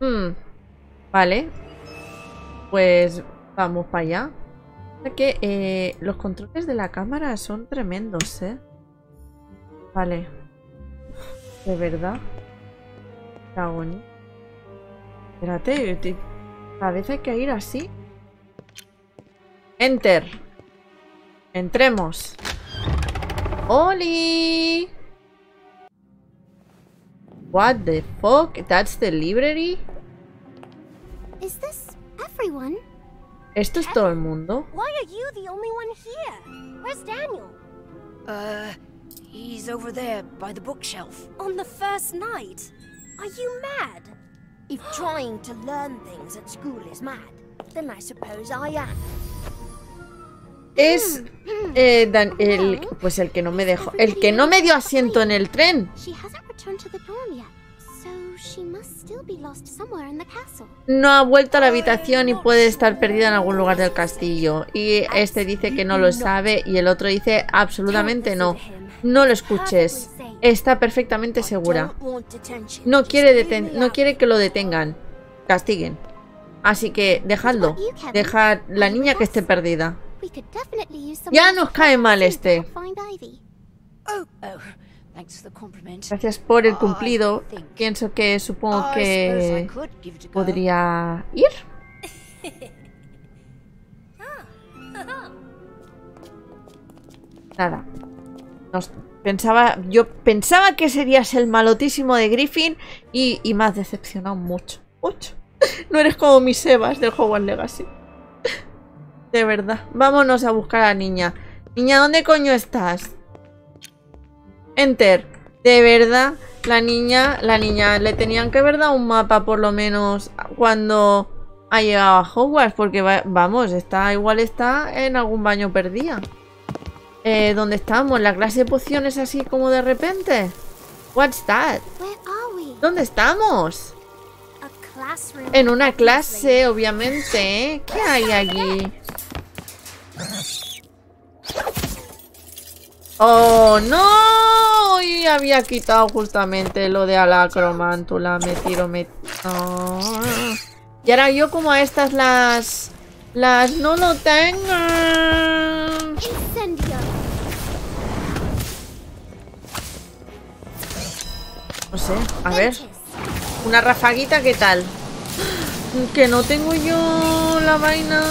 Hmm. Vale. Pues vamos para allá. Que eh, los controles de la cámara son tremendos, ¿eh? Vale. De verdad. Está bonito. Espérate, a veces hay que ir así. Enter. Entremos. ¡Oli! What the fuck? That's the library? Is this everyone? ¿Esto es todo el mundo? Why are you the only one here? Where's Daniel? Uh, he's over there by the bookshelf. On the first night? Are you mad? If trying to learn things at school is mad, then I suppose I am. Es eh, Dan, el pues el que no me dejó, el que no me dio asiento en el tren. She hasn't returned to the dorm yet. No ha vuelto a la habitación y puede estar perdida en algún lugar del castillo. Y este dice que no lo sabe y el otro dice absolutamente no. No lo escuches. Está perfectamente segura. No quiere, deten no quiere que lo detengan. Castiguen. Así que dejadlo. Dejad la niña que esté perdida. Ya nos cae mal este. Gracias por el cumplido. Pienso que supongo que podría ir. Nada. Nos pensaba, yo pensaba que serías el malotísimo de Griffin y, y me has decepcionado mucho. Mucho. No eres como mis Evas del Hogwarts Legacy. De verdad. Vámonos a buscar a la niña. Niña, ¿dónde coño estás? Enter. De verdad, la niña, la niña, le tenían que haber dado un mapa por lo menos cuando ha llegado a Hogwarts. Porque va, vamos, está, igual está en algún baño perdida. Eh, ¿dónde estamos? ¿La clase de pociones así como de repente? What's that? ¿Dónde estamos? En una clase, obviamente, ¿eh? ¿Qué hay allí? ¡Oh, no! Y había quitado justamente lo de a la acromántula. Me tiro, me... Oh. Y ahora yo como a estas las... Las no lo tengo. Incendio. No sé, a ver. Una rafaguita, ¿qué tal? Que no tengo yo la vaina.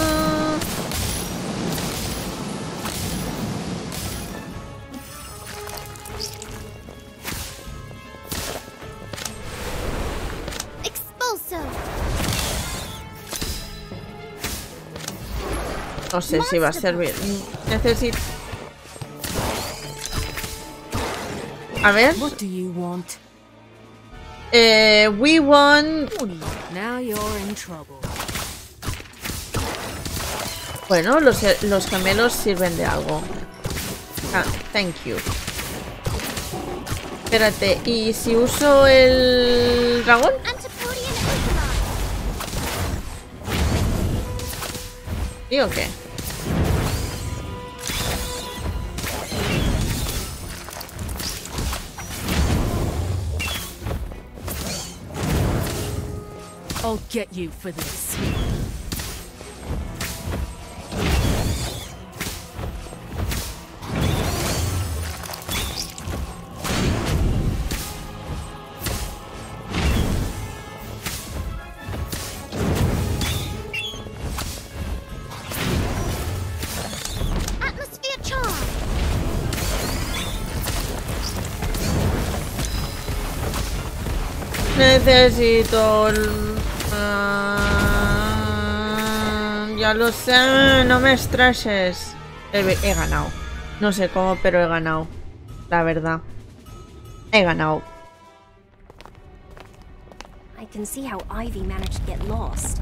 Expulso. No sé si va a servir. Necesito. A ver. What do you want? Eh, we want. Now you're in trouble. Bueno, los, los gemelos sirven de algo. Ah, thank you. Espérate, ¿y si uso el dragón? ¿Y o qué? I'll get you for this. Atmosphere charm. Necesito el... Uh, ya lo sé, no me estreses. He, he ganado. No sé cómo, pero he ganado. La verdad. He ganado. I can see how Ivy managed to get lost.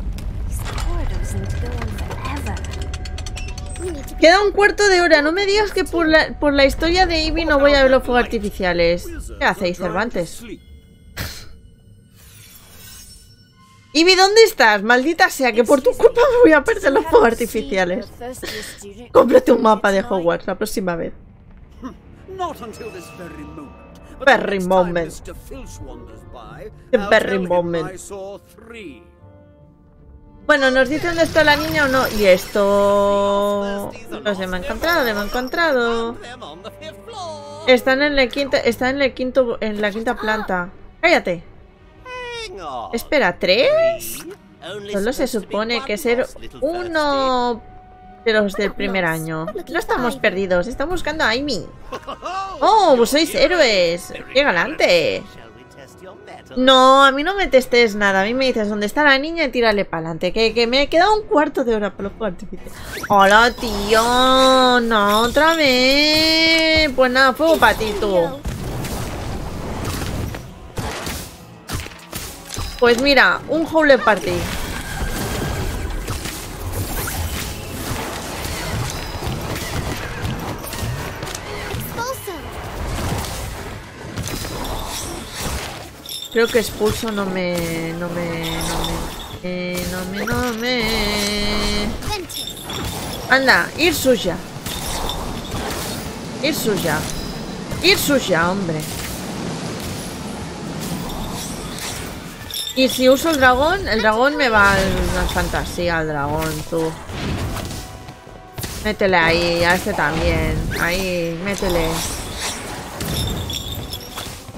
These corridors need to go on forever. Queda un cuarto de hora. No me digas que por la, por la historia de Ivy no voy a ver los fuegos artificiales. ¿Qué hacéis, Cervantes? Ivy, ¿dónde estás? Maldita sea, que por tu culpa me voy a perder los fuegos artificiales. Cómprate un mapa de Hogwarts la próxima vez. Very moment. The very moment. Bueno, nos dice dónde está la niña o no. Y esto... Los hemos encontrado, los hemos encontrado. Están en la quinta, están en el quinto, en la quinta planta. Cállate. Espera, ¿tres? Solo se supone que ser uno de los del primer año. No estamos perdidos, estamos buscando a Amy. ¡Oh, vos sois héroes! ¡Qué galante! No, a mí no me testes nada. A mí me dices dónde está la niña y tírale para adelante. Que, que me he quedado un cuarto de hora para los artificiales. ¡Hola, tío! ¡No, otra vez! Pues nada, fuego patito. Pues mira, un Howler Party. Creo que expulso no me... No me... No me... Eh, no me... No me... Anda, ir suya. Ir suya. Ir suya, hombre. Y si uso el dragón, el dragón me va a la fantasía, al dragón, tú. Métele ahí, a este también. Ahí, métele.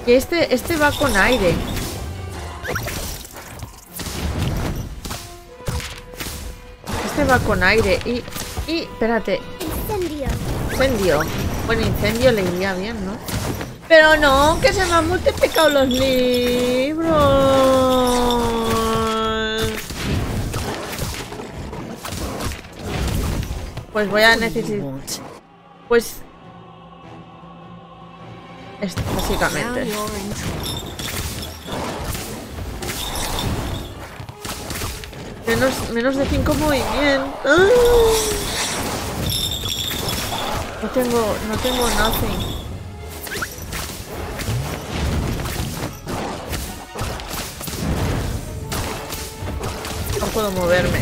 Y este, este va con aire. Este va con aire y... Y, espérate. Incendio. Incendio. Bueno, incendio le iría bien, ¿no? Pero no, que se me han multiplicado los libros. Pues voy a necesitar... Pues... Esto, básicamente. Menos, menos de cinco movimientos. ¡Ah! No tengo... No tengo nothing. No puedo moverme.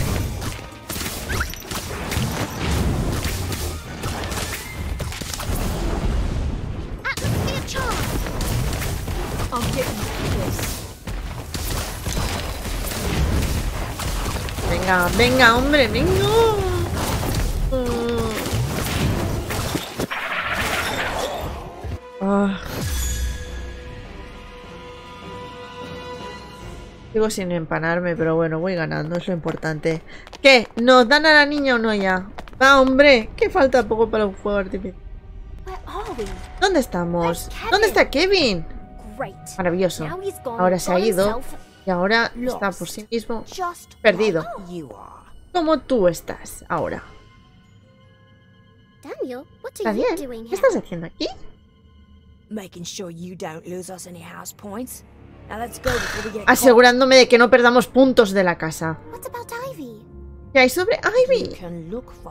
Venga, venga, hombre, venga. Ah. Sigo sin empanarme, pero bueno, voy ganando, es lo importante. ¿Qué? ¿Nos dan a la niña o no ya? ¡Ah, hombre! Que falta poco para un fuego artificial. ¿Dónde estamos? ¿Dónde está Kevin? Maravilloso. Ahora se ha ido. Y ahora está por sí mismo perdido. Como tú estás ahora. Daniel, ¿qué estás haciendo aquí? Asegurándome de que no perdamos puntos de la casa. ¿Qué hay sobre Ivy?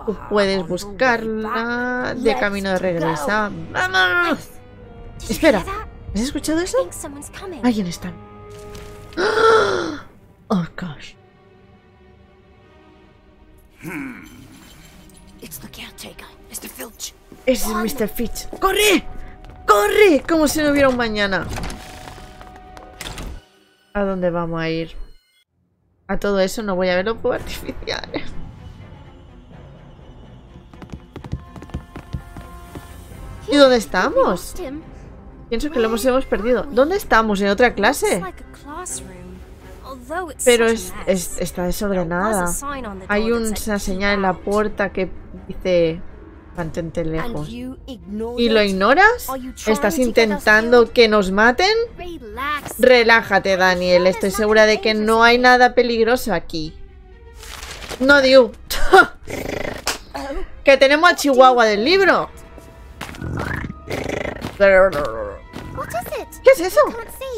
Tú puedes buscarla de camino de regreso. ¡Vamos! Espera, ¿has escuchado eso? Alguien está. Oh gosh. Hmm. It's the caretaker, mister Filch. Es el mister Filch. ¡Corre! ¡Corre! Como si no hubiera un mañana. ¿A dónde vamos a ir? A todo eso no voy a ver los fuegos artificiales. ¿Y dónde estamos? Pienso que lo hemos, hemos perdido. ¿Dónde estamos? ¿En otra clase? Pero es, es, está desordenada. Hay una señal en la puerta que dice mantente lejos. ¿Y lo ignoras? ¿Estás intentando que nos maten? Relájate, Daniel. Estoy segura de que no hay nada peligroso aquí. No, Diu. Que tenemos a Chihuahua del libro. ¿Qué es eso?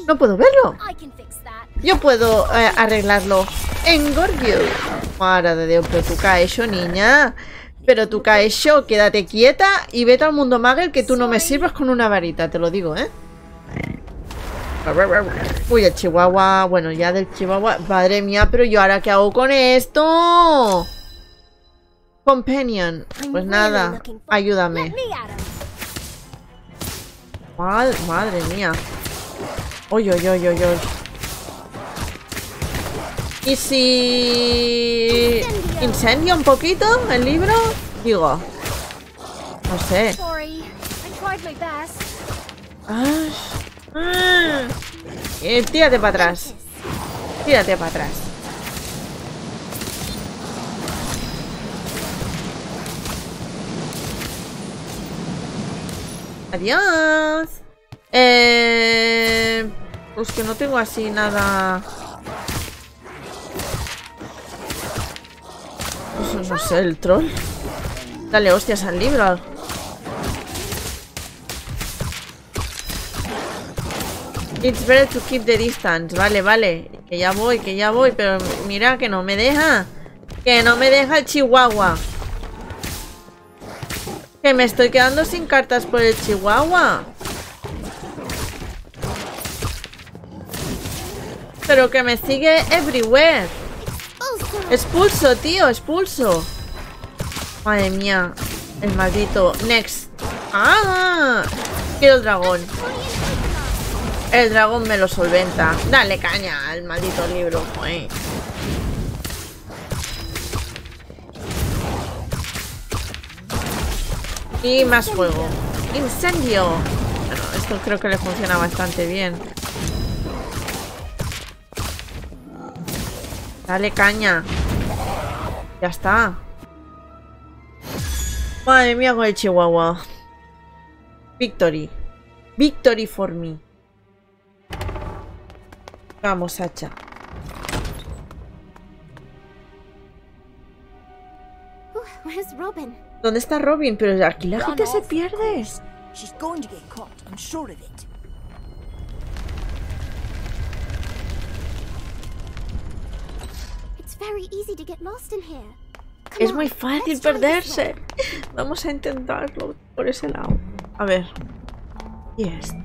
No puedo verlo. Yo puedo eh, arreglarlo. Engorgio. Mara de Dios, pero tú caes yo, niña. Pero tú caes yo, quédate quieta y vete al mundo Muggle, que tú no me sirves con una varita, te lo digo, ¿eh? Uy, el chihuahua. Bueno, ya del chihuahua. Madre mía, pero yo ahora qué hago con esto. Companion. Pues nada, ayúdame. Madre, madre mía. Oy, oy, oy, oy, oy. Y si... ¿Incendio un poquito el libro? Digo... No sé. Ah, ah. Eh, tírate para atrás. Tírate para atrás. Adiós. Eh, pues que no tengo así nada. Eso no sé, el troll. Dale hostias al libro. It's better to keep the distance. Vale, vale. Que ya voy, que ya voy. Pero mira que no me deja. Que no me deja el chihuahua. Que me estoy quedando sin cartas por el chihuahua. Pero que me sigue everywhere. Expulso, tío, expulso. Madre mía. El maldito. Next. Ah, quiero el dragón. El dragón me lo solventa. Dale caña al maldito libro. Uy. Y más fuego. Incendio. Bueno, esto creo que le funciona bastante bien. Dale caña. Ya está. Madre mía con el chihuahua. Victory. Victory for me. Vamos, hacha. ¿Dónde está Robin? Pero aquí la gente se pierde. Es muy fácil perderse. Vamos a intentarlo por ese lado. A ver. Y este.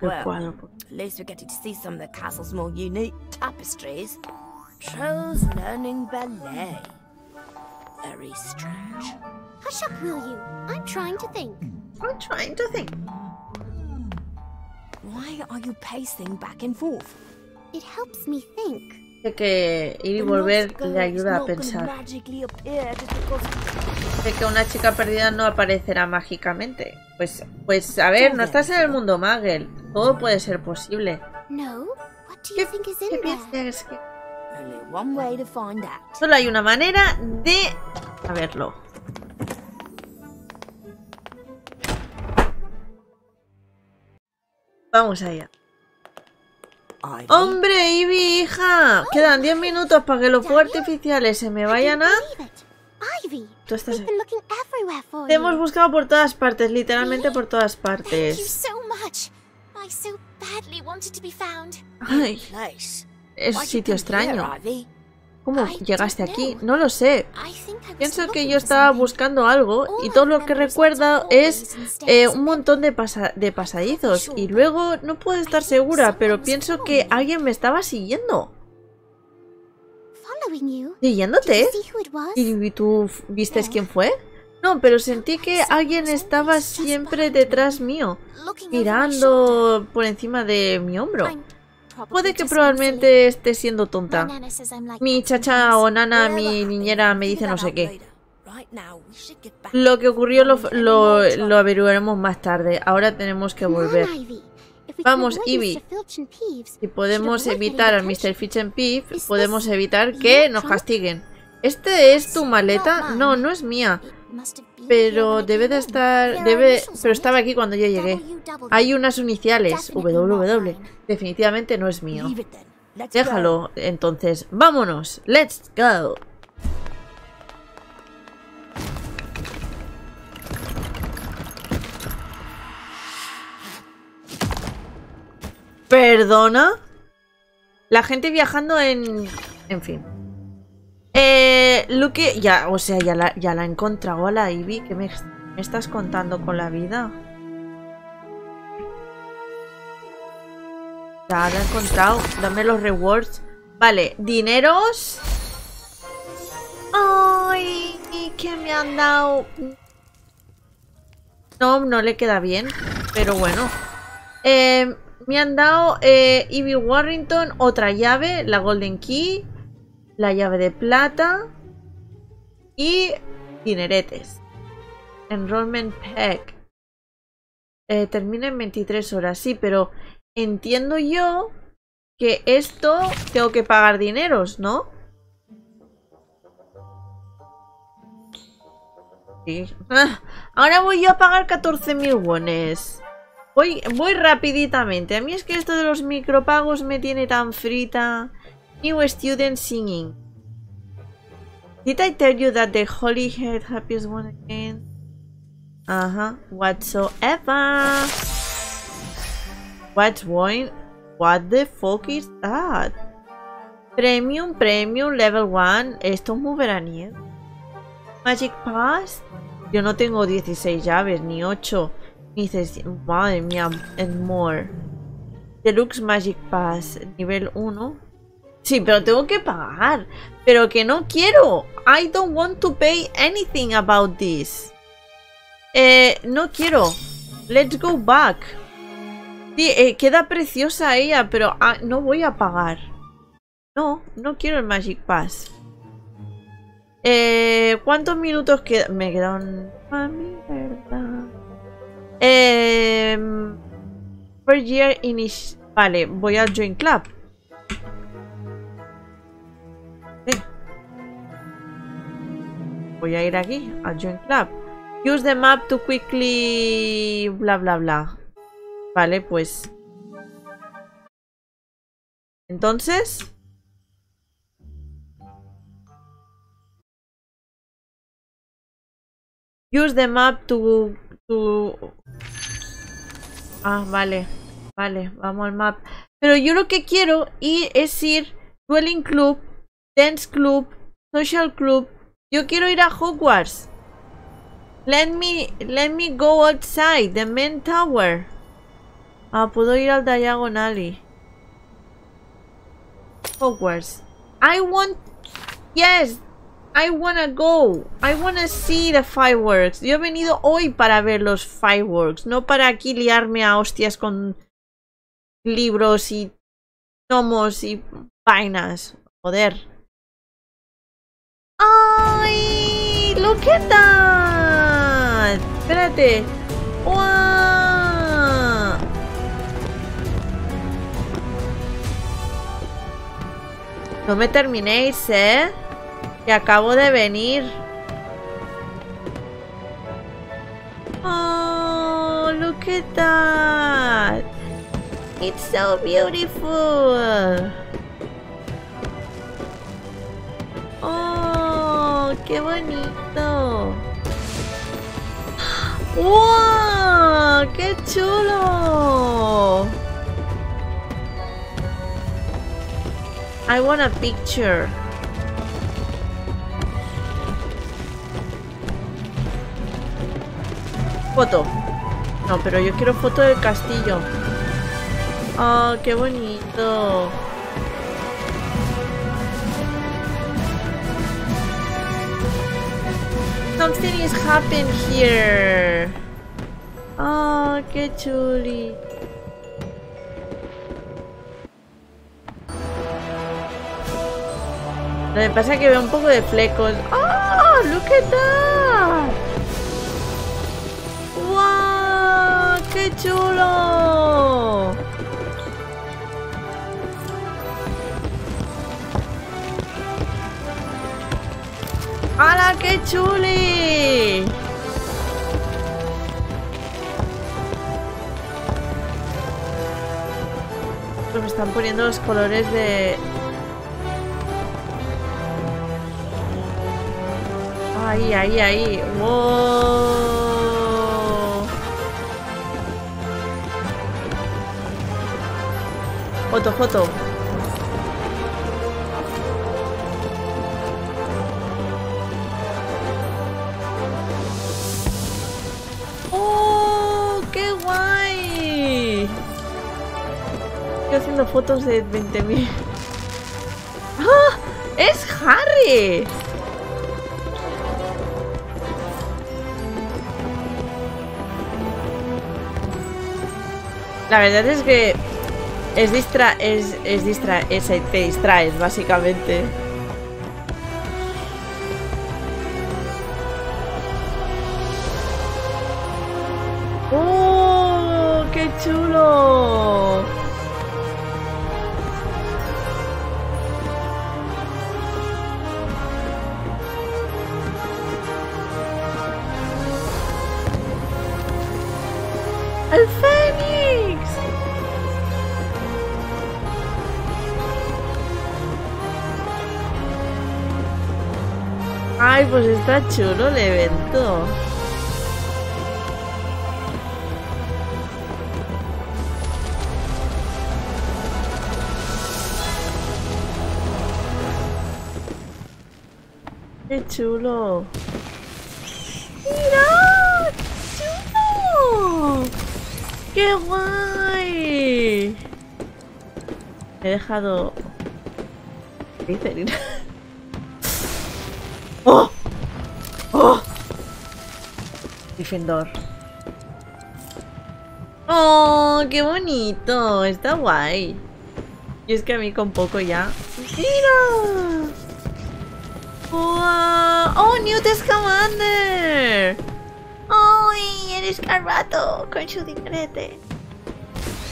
Lo cuadro. Trolls learning ballet. Very strange. Hush up, will you? I'm trying to think. I'm trying to think. Why are you pacing back and forth? It helps me think. Sé que ir y volver le ayuda a pensar. Sé que una chica perdida no aparecerá mágicamente. Pues, pues a ver, no estás en el mundo Muggle. Todo puede ser posible. No. ¿Qué, ¿qué piensas que? Solo hay una manera de saberlo. Vamos allá. ¡Hombre, Ivy, hija! Quedan diez minutos para que los fuegos artificiales se me vayan a... Tú estás aquí. Te hemos buscado por todas partes, literalmente por todas partes. Ay. Es un sitio extraño. ¿Cómo llegaste aquí? No lo sé. Pienso que yo estaba buscando algo y todo lo que recuerdo es eh, un montón de, pasa de pasadizos. Y luego no puedo estar segura, pero pienso que alguien me estaba siguiendo. ¿Siguiéndote? ¿Y tú viste quién fue? No, pero sentí que alguien estaba siempre detrás mío, mirando por encima de mi hombro. Puede que probablemente esté siendo tonta. Mi chacha o nana, mi niñera, me dice no sé qué. Lo que ocurrió lo, lo, lo averiguaremos más tarde. Ahora tenemos que volver. Vamos, Ivy. Si podemos evitar al mister Filch and Peeve, podemos evitar que nos castiguen. ¿Este es tu maleta? No, no es mía. Pero debe de estar... Debe, pero estaba aquí cuando yo llegué. Hay unas iniciales. doble u doble u. Definitivamente no es mío. Déjalo, entonces. ¡Vámonos! ¡Let's go! ¿Perdona? La gente viajando en... En fin. Eh, Luke, ya, o sea, ya la, ya la he encontrado a la Ivy. ¿Qué me, me estás contando con la vida? Ya la he encontrado. Dame los rewards. Vale, dineros. Ay, ¿qué me han dado? No, no le queda bien. Pero bueno. Eh, me han dado eh, Ivy Warrington, otra llave, la Golden Key. La llave de plata y dineretes. Enrollment Pack. Eh, termina en veintitrés horas, sí, pero entiendo yo que esto tengo que pagar dineros, ¿no? Sí. Ah, ahora voy yo a pagar catorce mil wones. Voy, voy rapiditamente. A mí es que esto de los micropagos me tiene tan frita. New student singing. Did I tell you that the holy head happiest one again? Uh-huh. Whatsoever. What's going? What the fuck is that? Premium, premium, level one. Esto es muy veraniego. Magic Pass. Yo no tengo dieciséis llaves, ni ocho. Ni seis. Madre mía, and more. Deluxe Magic Pass, nivel uno. Sí, pero tengo que pagar. Pero que no quiero. I don't want to pay anything about this. Eh, no quiero. Let's go back. Sí, eh, queda preciosa ella, pero ah, no voy a pagar. No, no quiero el Magic Pass. Eh, ¿cuántos minutos quedan? Me quedan... A mi verdad. Eh, per year initial. Vale, voy al Join Club. Voy a ir aquí, a Join Club. Use the map to quickly... bla bla bla. Vale, pues... Entonces... Use the map to... to... Ah, vale. Vale, vamos al map. Pero yo lo que quiero ir es ir... Dueling Club, Dance Club, Social Club. Yo quiero ir a Hogwarts. Let me, let me go outside the main tower. Ah, puedo ir al Diagon Alley. Hogwarts. I want... Yes, I wanna go. I wanna see the fireworks. Yo he venido hoy para ver los fireworks, no para aquí liarme a hostias con libros y tomos y vainas. Joder. ¡Ay! ¡Look at that! Espérate. ¡Wow! No me terminéis, ¿eh? Que acabo de venir. ¡Oh! ¡Look at that! ¡It's so beautiful! ¡Oh! ¡Qué bonito! ¡Wow! ¡Qué chulo! I want a picture. Foto. No, pero yo quiero foto del castillo. ¡Oh, qué bonito! Something is happening here. Oh, qué chuli. Lo que pasa es que veo un poco de flecos. Oh, look at that. Wow, qué chulo. ¡Hala, qué chuli! Me están poniendo los colores de... ¡Ahí, ahí, ahí! ¡Wow! Foto, foto. Haciendo fotos de veinte mil. ¡Ah! ¡Es Harry! La verdad es que es distra... es, es distra... es, te distraes, básicamente. ¡Oh! ¡Qué chulo! ¡El Fénix! ¡Ay, pues está chulo el evento! ¡Qué chulo! ¡Mira! ¡Chulo! ¡Qué guay! He dejado... Slytherin. ¡Oh! ¡Oh! Gryffindor. ¡Oh! ¡Qué bonito! Está guay. Y es que a mí con poco ya... ¡Mira! ¡Wow! ¡Oh! ¡Newt Scamander! ¡Ay! ¡Eres Carvato! Con su digrete.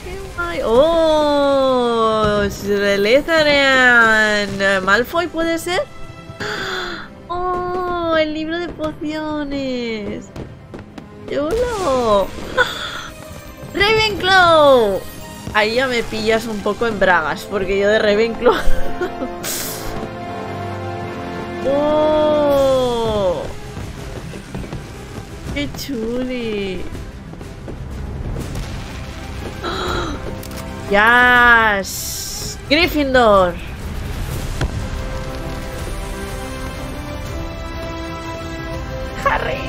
¡Qué guay! ¡Oh! ¡Slytherin! ¿Malfoy puede ser? ¡Oh! ¡El libro de pociones! ¡Chulo! ¡Ravenclaw! Ahí ya me pillas un poco en bragas, porque yo de Ravenclaw... ¡Oh! ¡Qué chuli! ¡Yas! ¡Gryffindor! ¡Harry!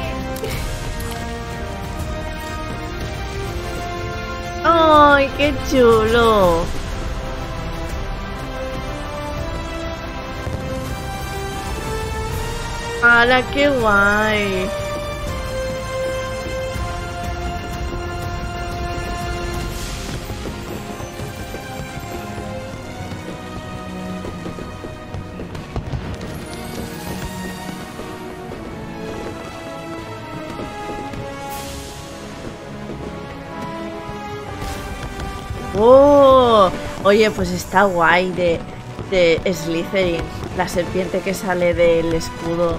¡Ay, qué chulo! ¡Hala, qué guay! ¡Oh! Oye, pues está guay de, de Slytherin, la serpiente que sale del escudo.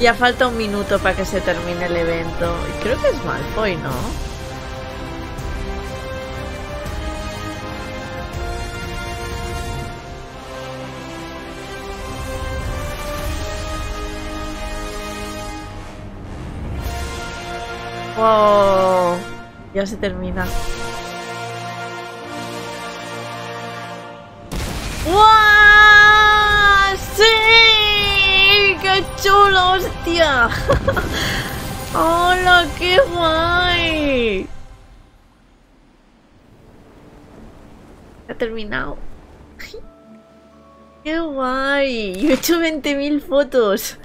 Ya falta un minuto para que se termine el evento. Creo que es Malfoy, ¿no? Wow, ya se termina. ¡Wow! ¡Sí! ¡Qué chulo, hostia! ¡Hola, qué guay! Ha terminado. ¡Qué guay! Yo he hecho veinte mil fotos.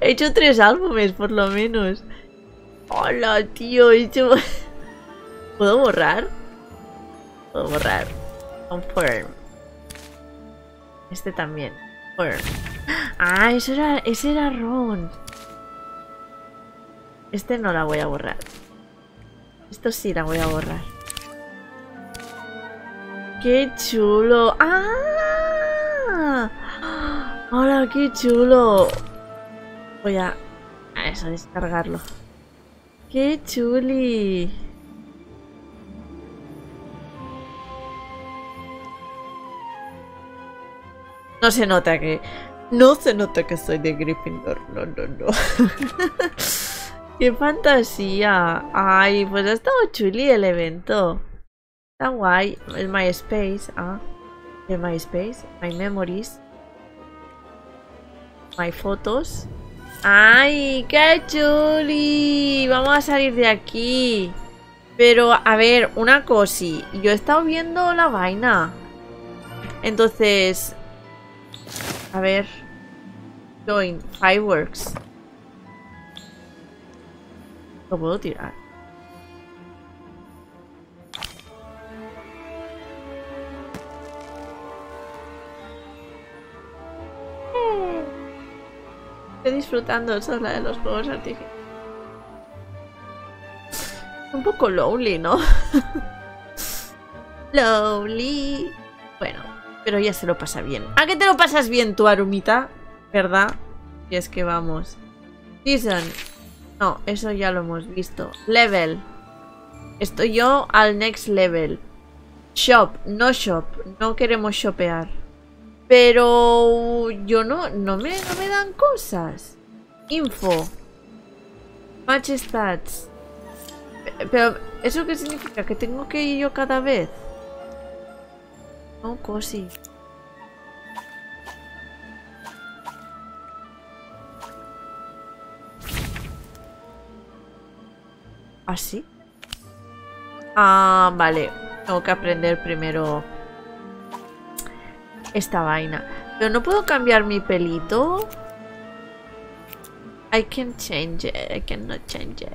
He hecho tres álbumes, por lo menos. Hola, tío, he hecho... ¿Puedo borrar? Puedo borrar. Confirm. Este también. Confirm. Ah, eso era... ese era Ron. Este no la voy a borrar. Esto sí la voy a borrar. ¡Qué chulo! ¡Ah! Hola, qué chulo. Voy a... a eso, descargarlo. ¡Qué chuli! No se nota que... No se nota que soy de Gryffindor. No, no, no. ¡Qué fantasía! Ay, pues ha estado chuli el evento. Está guay. El MySpace. Ah. El MySpace. My Memories. My Fotos. ¡Ay, qué chuli! Vamos a salir de aquí. Pero, a ver, una cosi. Yo he estado viendo la vaina. Entonces... A ver... Join Fireworks. ¿Lo puedo tirar? Estoy disfrutando sola de los juegos artificiales. Un poco lonely, ¿no? Lonely. Bueno, pero ya se lo pasa bien. ¿A qué te lo pasas bien tú, Arumita? ¿Verdad? Y es que vamos. Season. No, eso ya lo hemos visto. Level. Estoy yo al next level. Shop. No shop. No queremos shopear. Pero yo no, no me, no me dan cosas. Info. Match stats. Pero, ¿eso qué significa? ¿Que tengo que ir yo cada vez? No, cosi. ¿Así? Ah, vale. Tengo que aprender primero esta vaina. Pero no puedo cambiar mi pelito. I can change it. I cannot change it.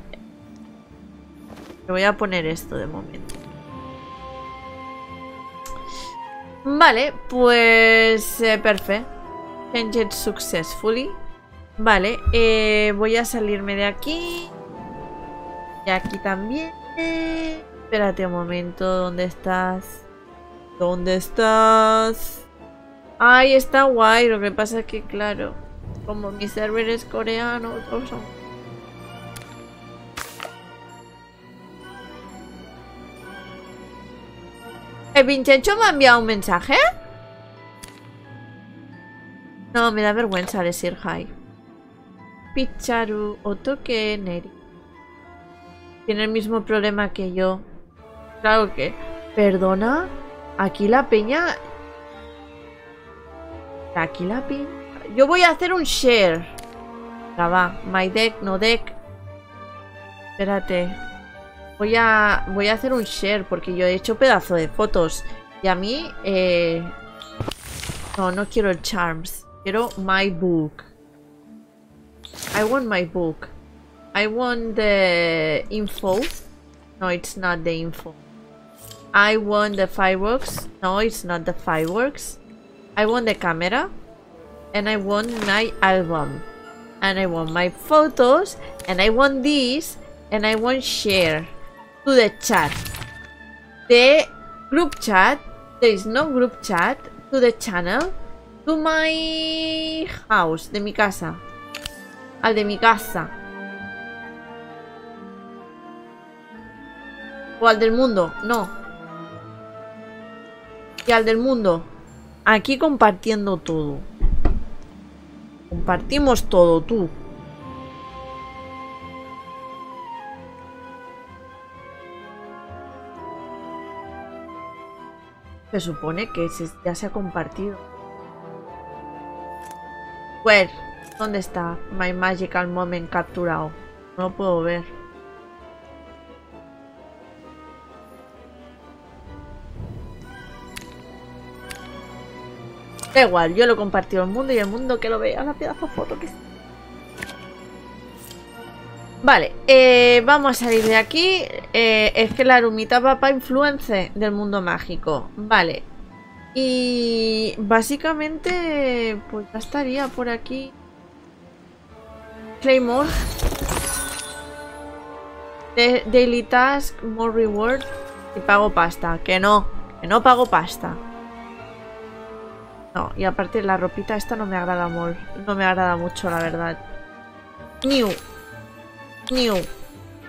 Le voy a poner esto de momento. Vale, pues... Eh, perfecto. Change it successfully. Vale, eh, voy a salirme de aquí. Y aquí también. Espérate un momento. ¿Dónde estás? ¿Dónde estás? Ay, está guay. Lo que pasa es que, claro, como mi server es coreano, otros son. ¿El Vincenzo me ha enviado un mensaje? No, me da vergüenza decir hi. Picharu Otoke Neri. Tiene el mismo problema que yo. Claro que. Perdona. Aquí la peña. Aquí la peña. Yo voy a hacer un share. Ya va. My deck, no deck. Espérate. Voy a. Voy a hacer un share porque yo he hecho pedazo de fotos. Y a mí. Eh... No, no quiero el charms. Quiero my book. I want my book. I want the info. No, it's not the info. I want the fireworks. No, it's not the fireworks. I want the camera. And I want my album. And I want my photos. And I want this. And I want share to the chat. The group chat. There is no group chat. To the channel. To my house. De mi casa. Al de mi casa. O al del mundo, no. Y al del mundo. Aquí compartiendo todo. Compartimos todo, tú. Se supone que se, ya se ha compartido. Where? ¿Dónde está? My magical moment capturado. No lo puedo ver. Da igual, yo lo he compartido al mundo y el mundo que lo vea la pedazo de foto que es. Vale, eh, vamos a salir de aquí. Eh, es que la arumita va para influencer del mundo mágico. Vale. Y básicamente, pues ya estaría por aquí. Claymore. De Daily Task, More Reward. Y pago pasta. Que no, que no pago pasta. No, y aparte la ropita esta no me agrada mucho. No me agrada mucho, la verdad. New. New.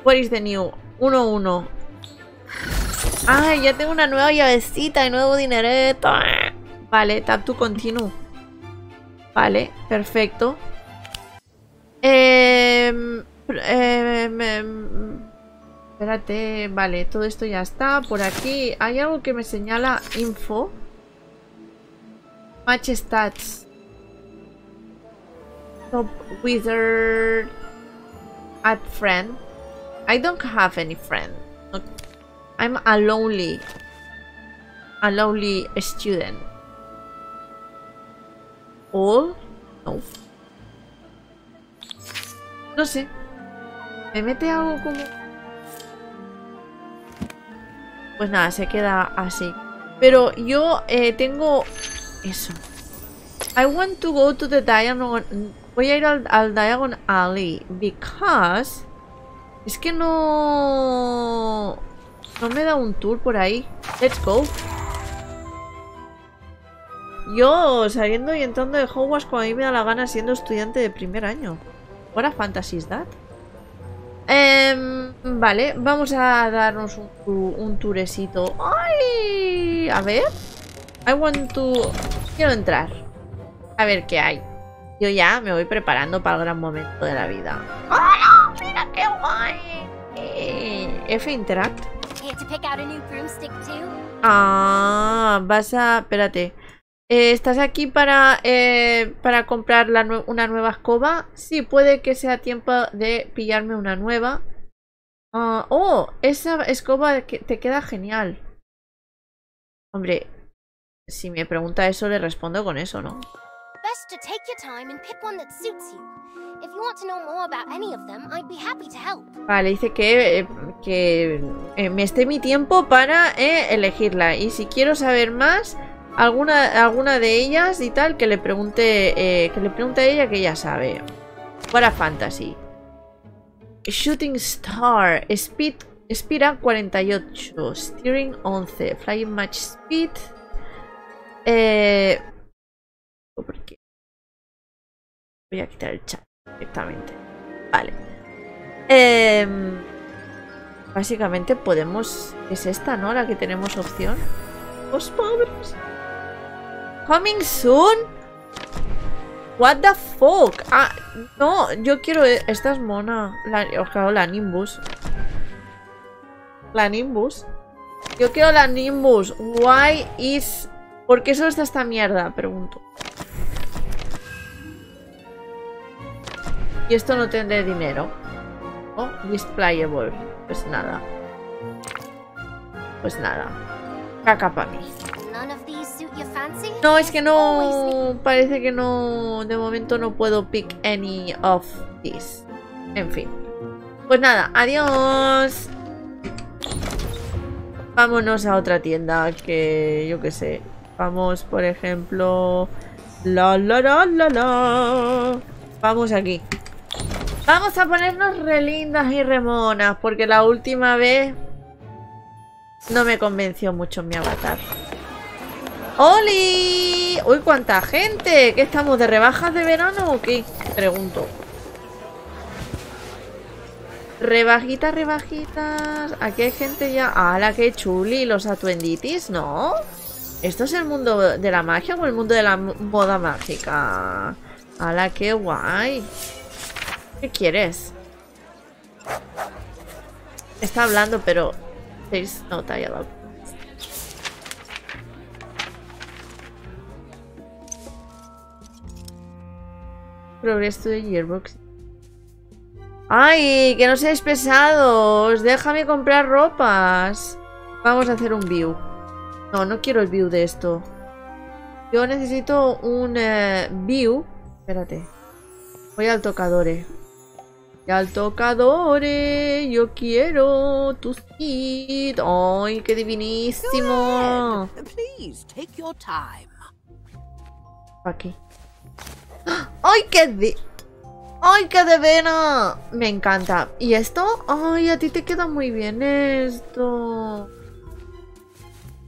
What is the new? uno uno. Ay, ya tengo una nueva llavecita y nuevo dinerito. Vale, tap to continue. Vale, perfecto. Eh, eh, eh, espérate, vale, todo esto ya está. Por aquí hay algo que me señala info. Match stats. Top wizard. Add friend. I don't have any friend. I'm a lonely, a lonely student. All? No. No sé. Me mete algo como. Pues nada, se queda así. Pero yo eh, tengo eso. I want to go to the diagonal. Voy a ir al, al Diagon Alley because es que no no me da un tour por ahí. Let's go. Yo saliendo y entrando de Hogwarts cuando a mí me da la gana siendo estudiante de primer año. What a fantasy is that? Um, vale, vamos a darnos un, un turecito. Ay, a ver. I want to. Quiero entrar. A ver qué hay. Yo ya me voy preparando para el gran momento de la vida. ¡Hola! ¡Mira qué guay! F Interact. Ah, vas a... Espérate. Eh, ¿Estás aquí para, eh, para comprar la nue una nueva escoba? Sí, puede que sea tiempo de pillarme una nueva. Uh, ¡Oh! Esa escoba que te queda genial. Hombre, si me pregunta eso le respondo con eso, ¿no? To take your time and pick one that suits you. If you want to know more about any of them, I'd be happy to help. Vale, dice que, eh, que eh, me esté mi tiempo para eh, elegirla. Y si quiero saber más, alguna, alguna de ellas y tal, que le pregunte eh, que le pregunte a ella que ella sabe. Para fantasy. Shooting Star. Speed, speed up cuarenta y ocho. Steering once. Flying Match Speed. Eh... Voy a quitar el chat directamente. Vale. Eh, básicamente podemos... Es esta, ¿no? La que tenemos opción. Los pobres. Coming soon. What the fuck. Ah, no. Yo quiero... Esta es mona. La, claro, la Nimbus. La Nimbus. Yo quiero la Nimbus. Why is... ¿Por qué solo está esta mierda? Pregunto. Y esto no tendré dinero. Oh, y es playable. Pues nada. Pues nada. Caca para mí. No, es que no... Parece que no... De momento no puedo pick any of these. En fin. Pues nada, adiós. Vámonos a otra tienda que... Yo qué sé. Vamos, por ejemplo... La, la, la, la, la. Vamos aquí. Vamos a ponernos relindas y remonas, porque la última vez no me convenció mucho mi avatar. ¡Oli! ¡Uy, cuánta gente! ¿Qué estamos, de rebajas de verano o qué? Pregunto. Rebajitas, rebajitas... Aquí hay gente ya... ¡Hala, qué chuli! Los atuenditis, ¿no? ¿Esto es el mundo de la magia o el mundo de la moda mágica? ¡Hala, qué guay! ¿Qué quieres? Está hablando, pero... No te haya dado. Progreso de Yearbox. ¡Ay! ¡Que no seáis pesados! ¡Déjame comprar ropas! Vamos a hacer un view. No, no quiero el view de esto. Yo necesito un eh, view. Espérate. Voy al tocadore. Y al tocadore. Yo quiero tu seed. ¡Ay, qué divinísimo! Aquí. ¡Ay, qué di! ¡Ay, qué de vena! Me encanta. ¿Y esto? ¡Ay, a ti te queda muy bien esto!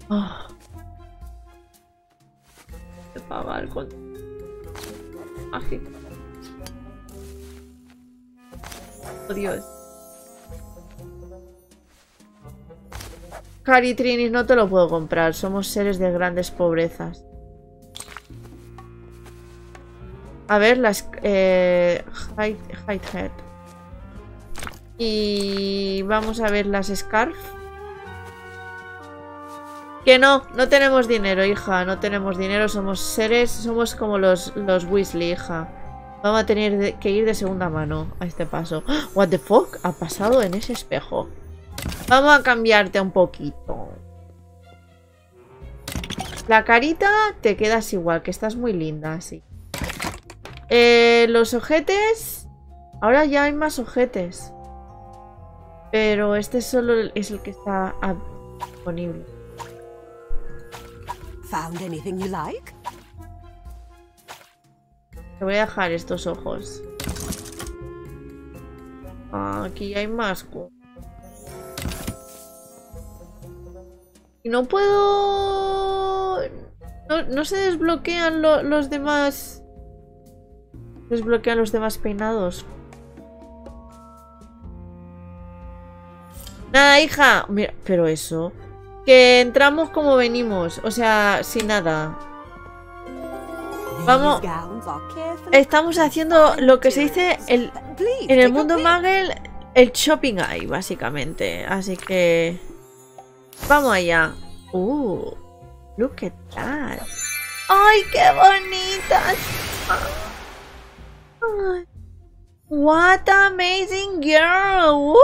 Oh. Se paga el contenido mágico. Oh, Dios. Cari Trinis, no te lo puedo comprar. Somos seres de grandes pobrezas. A ver, las... Eh, hide, hide head. Y... Vamos a ver las scarf. Que no, no tenemos dinero, hija. No tenemos dinero, somos seres... Somos como los, los Weasley, hija. Vamos a tener que ir de segunda mano a este paso. What the fuck ha pasado en ese espejo. Vamos a cambiarte un poquito. La carita te quedas igual, que estás muy linda así. Eh, los ojetes. Ahora ya hay más ojetes. Pero este solo es el que está disponible. Found anything you like? Te voy a dejar estos ojos. Ah, aquí hay más. Y no puedo... No, no se desbloquean lo, los demás... Desbloquean los demás peinados. Nada, hija. Mira, pero eso... Que entramos como venimos, o sea, sin nada. Vamos. Estamos haciendo lo que se dice el, en el mundo Muggle, el shopping eye, básicamente. Así que... Vamos allá. Uh, look at that. ¡Ay, qué bonitas! Ay. What amazing girl. ¡Wow!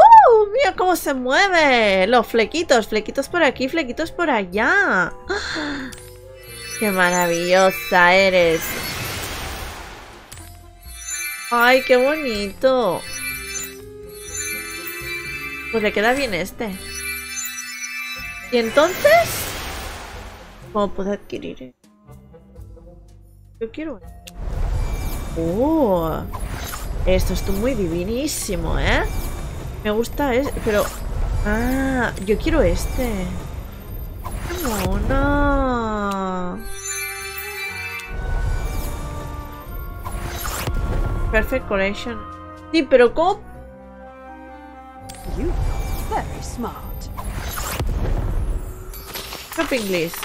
Mira cómo se mueve. Los flequitos, flequitos por aquí, flequitos por allá. ¡Ah! Qué maravillosa eres. Ay, qué bonito. Pues le queda bien este. Y entonces, ¿cómo puedo adquirir? Yo quiero. Oh. Esto es muy divinísimo, ¿eh? Me gusta este, pero... Ah, yo quiero este. ¡Qué mona! Perfect correction. Sí, pero ¿cómo? You are very smart. Shopping list.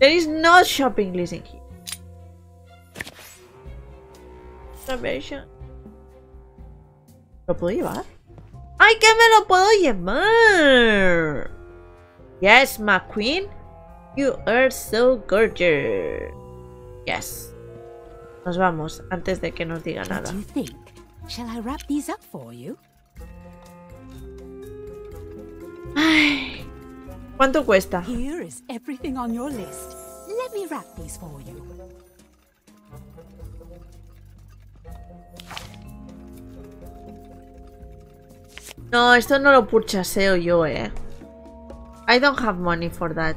There is no shopping list in here. Salvation. ¿Lo puedo llevar? ¡Ay, que me lo puedo llevar! Yes, McQueen. You are so gorgeous. Yes. Nos vamos antes de que nos diga nada. Ay, ¿cuánto cuesta? No, esto no lo purchaseo yo, eh. I don't have money for that.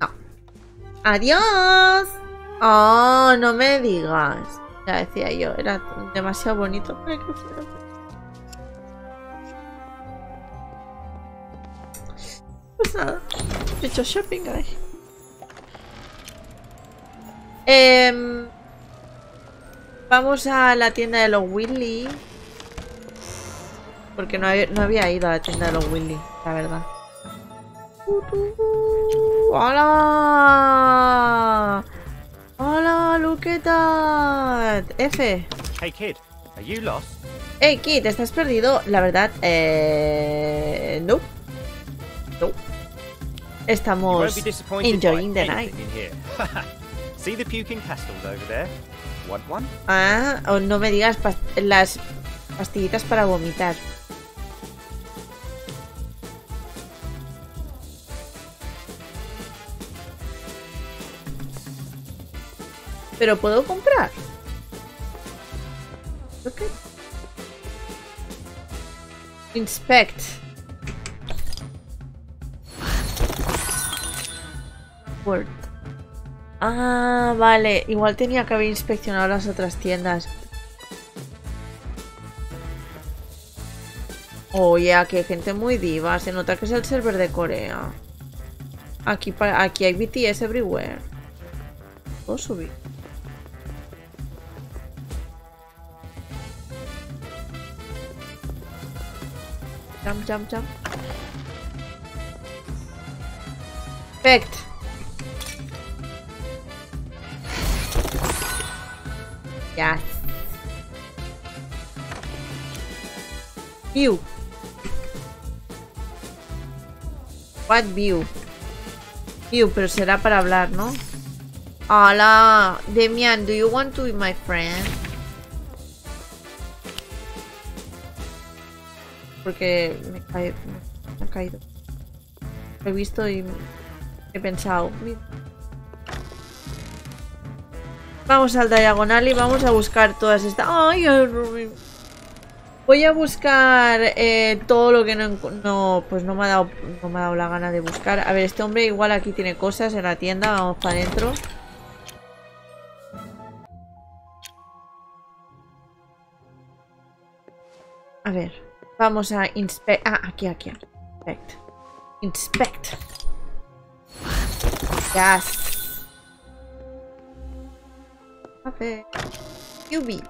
No. Adiós. Oh, no me digas. Ya decía yo, era demasiado bonito para que fuera. Pues nada, he hecho shopping ahí. Eh, vamos a la tienda de los Willy. Porque no había, no había ido a la tienda de los Willy, la verdad. ¡Hola! Hola, look at that. F. Hey kid, are you lost? Hey kid, ¿estás perdido? La verdad, eh, no. No. Estamos enjoying the night. See the puking castles over there. Want one? Ah, oh, no me digas past las pastillitas para vomitar. ¿Pero puedo comprar? Ok. Inspect. Word. Ah, vale. Igual tenía que haber inspeccionado las otras tiendas. Oye, oh, yeah, aquí hay gente muy diva. Se nota que es el server de Corea. Aquí, para, aquí hay B T S everywhere. Puedo subir. Jump, jump, jump. Perfect. Yes. View. What view? View, pero será para hablar, ¿no? Hola, Demian, do you want to be my friend? Porque me, cae, me ha caído. Lo he visto y he pensado. Vamos al diagonal y vamos a buscar todas estas. Ay, voy a buscar eh, todo lo que no, no pues no me ha dado no me ha dado la gana de buscar. A ver, este hombre igual aquí tiene cosas en la tienda. Vamos para adentro. A ver. Vamos a inspect. Ah, aquí, aquí. Inspect. Inspect. Yes. A ver. Yubi.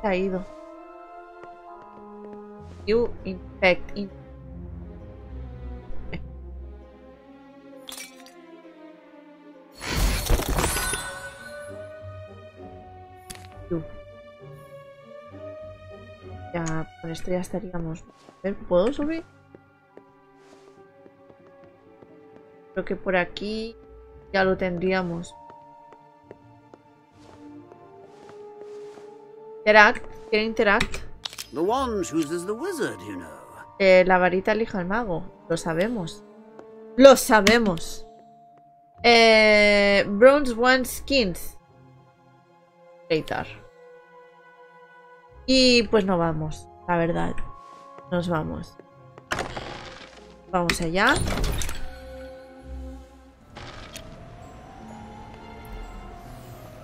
Se ha ido. You inspect. In eh. You. Ya, con esto ya estaríamos. A ver, ¿puedo subir? Creo que por aquí ya lo tendríamos. Interact, ¿quiere interact? The wand chooses the wizard, you know. Eh, la varita elige al mago, lo sabemos. ¡Lo sabemos! Eh, Bronze One Skins. Later. Y pues no vamos, la verdad. Nos vamos. Vamos allá.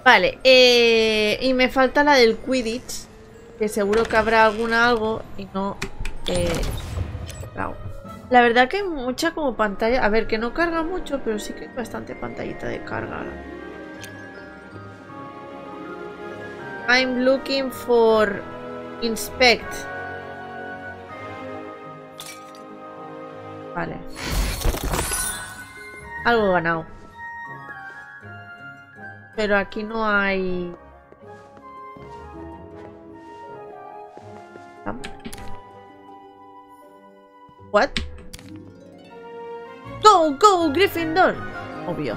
Vale, eh, y me falta la del Quidditch. Que seguro que habrá alguna algo y no... Eh, claro. La verdad que hay mucha como pantalla... A ver, que no carga mucho, pero sí que hay bastante pantallita de carga. I'm looking for inspect. Vale. Algo ganado. Pero aquí no hay... What? Go, go, Gryffindor. Obvio.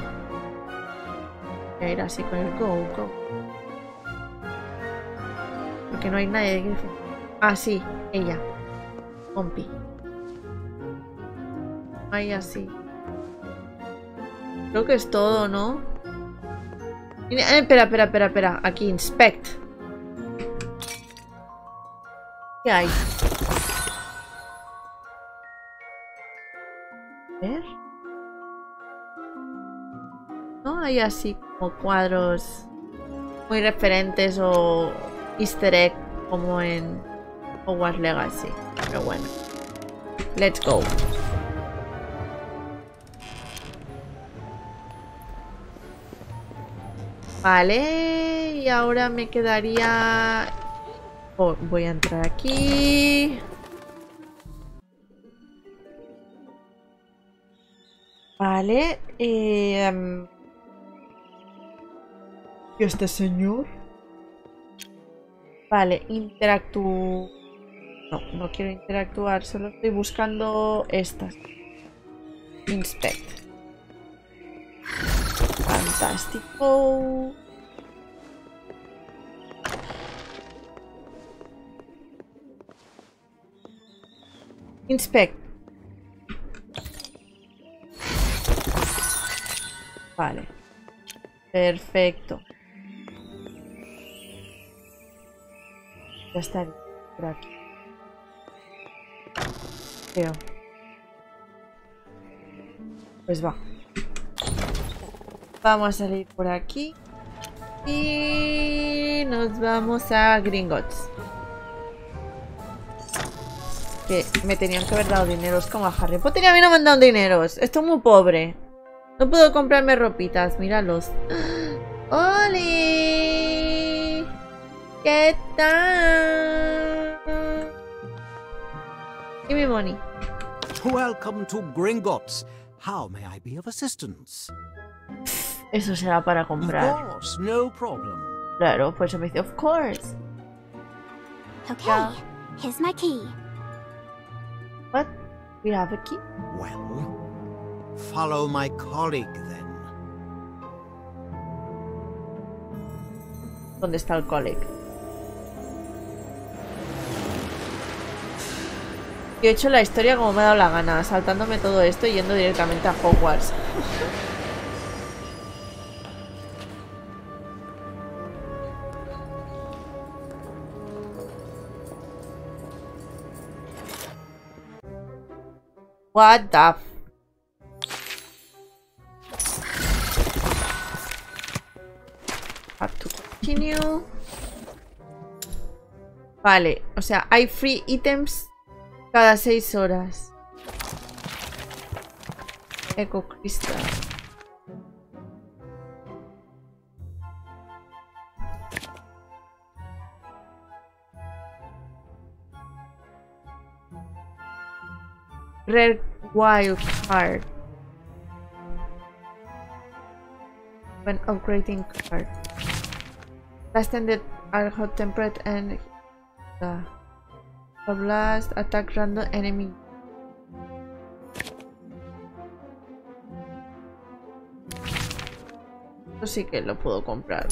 Voy a ir así con el go, go. Porque no hay nadie de Gryffindor. Ah, sí, ella. Pompi. Ahí así. Creo que es todo, ¿no? Eh, espera, espera, espera, espera. Aquí, inspect. ¿Qué hay? A ver. No hay así como cuadros muy referentes o easter egg como en Hogwarts Legacy. Pero bueno. Let's go. Vale, y ahora me quedaría... Oh, voy a entrar aquí. Vale. Eh... ¿Y este señor? Vale, interactúo... No, no quiero interactuar, solo estoy buscando estas. Inspect. Fantástico. Inspect. Vale. Perfecto. Ya está por aquí. Creo. Pues va. Vamos a salir por aquí y nos vamos a Gringotts, que me tenían que haber dado dineros como a Harry Potter y a mí no me han dado dineros. Estoy muy pobre, no puedo comprarme ropitas, míralos. ¡Oli! ¿Qué tal? Y mi money. Welcome to Gringotts. How may I be of assistance? Eso será para comprar. Of course, no problem. Claro, pues yo me dice, of course. Okay, yeah. Here's my key. What? We have a key? Well, follow my colleague then. ¿Dónde está el colleague? Yo he hecho la historia como me ha dado la gana, saltándome todo esto y yendo directamente a Hogwarts. What the f... Have to continue. Vale, o sea, hay free items cada seis horas. Eco Crystal. Rare wild card. When upgrading card. Last ended are hot temperate and uh, blast attack random enemy. Esto sí que lo puedo comprar.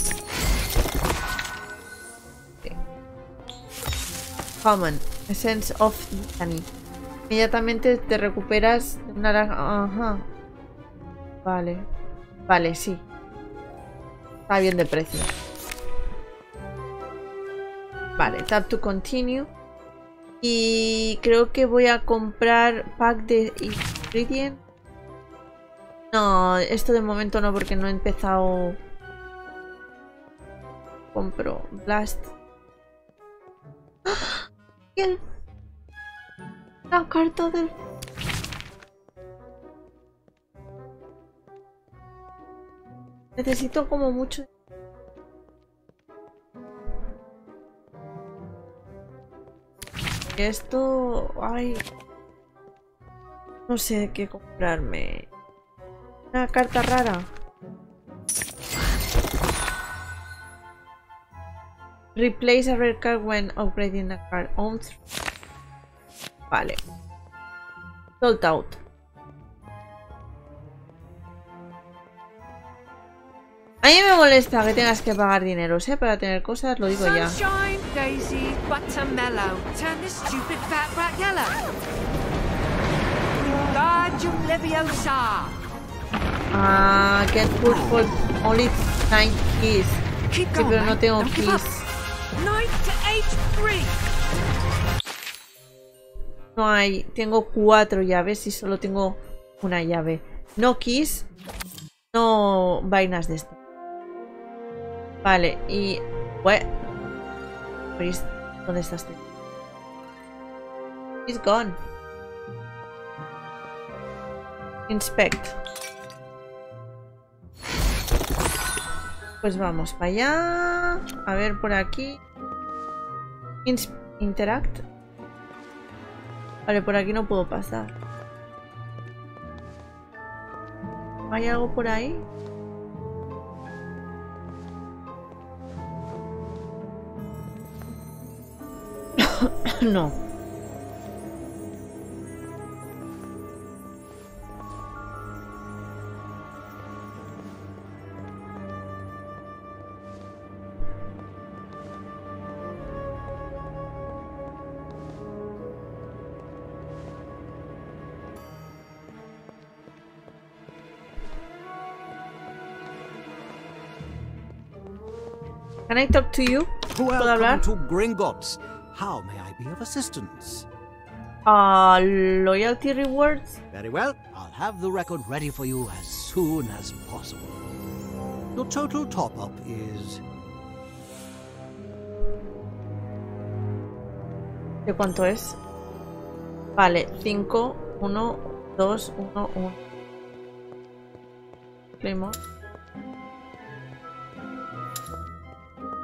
Okay. Common essence of honey. Inmediatamente te recuperas naranja. Ajá. Vale. Vale, sí. Está bien de precio. Vale, tap to continue. Y creo que voy a comprar pack de ingredient. No, esto de momento no, porque no he empezado. Compro blast. ¡Ah! ¡Bien! La carta del... Necesito como mucho... porque esto... Ay... No sé qué comprarme. Una carta rara. Replace a rare card when upgrading a card on. Vale. Sold out. A mí me molesta que tengas que pagar dinero, ¿eh? Para tener cosas, lo digo ya. Ah, get food for only nine keys. Sí, pero no tengo keys. No hay, tengo cuatro llaves y solo tengo una llave. No keys, no vainas de esto. Vale, y... Bueno. ¿Dónde estás tú? He's gone. Inspect. Pues vamos para allá. A ver por aquí. Ins Interact. Vale, por aquí no puedo pasar. ¿Hay algo por ahí? No. Can I talk to you? ¿Puedo hablar? How may I be of assistance? Ah, uh, loyalty rewards? Very well, I'll have the record ready for you as soon as possible. Your total top-up is... ¿De cuánto es? Vale, cinco, uno, dos, uno, uno. Claymore.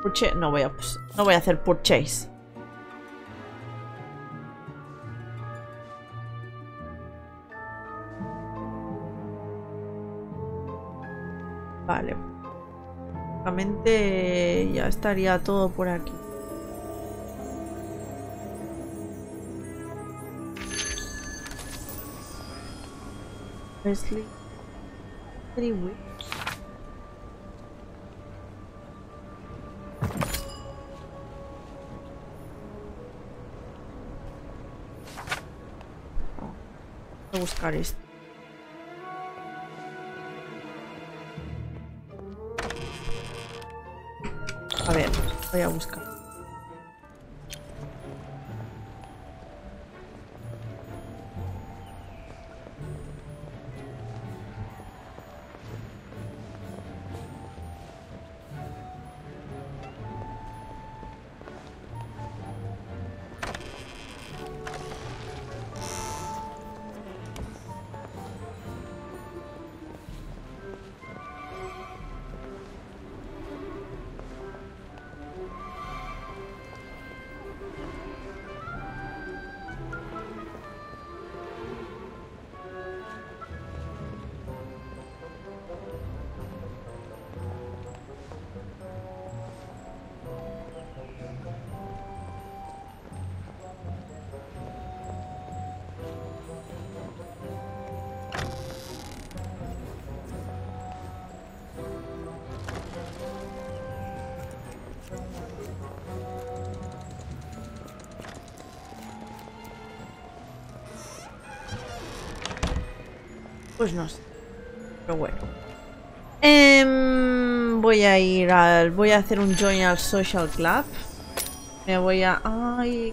Purchase... No voy a... No voy a hacer purchase. Vale, prácticamente ya estaría todo por aquí. Wesley. Voy a buscar esto. A ver, voy a buscar. Pues no sé, pero bueno. Eh, voy a ir al... Voy a hacer un join al Social Club. Me voy a... Ay.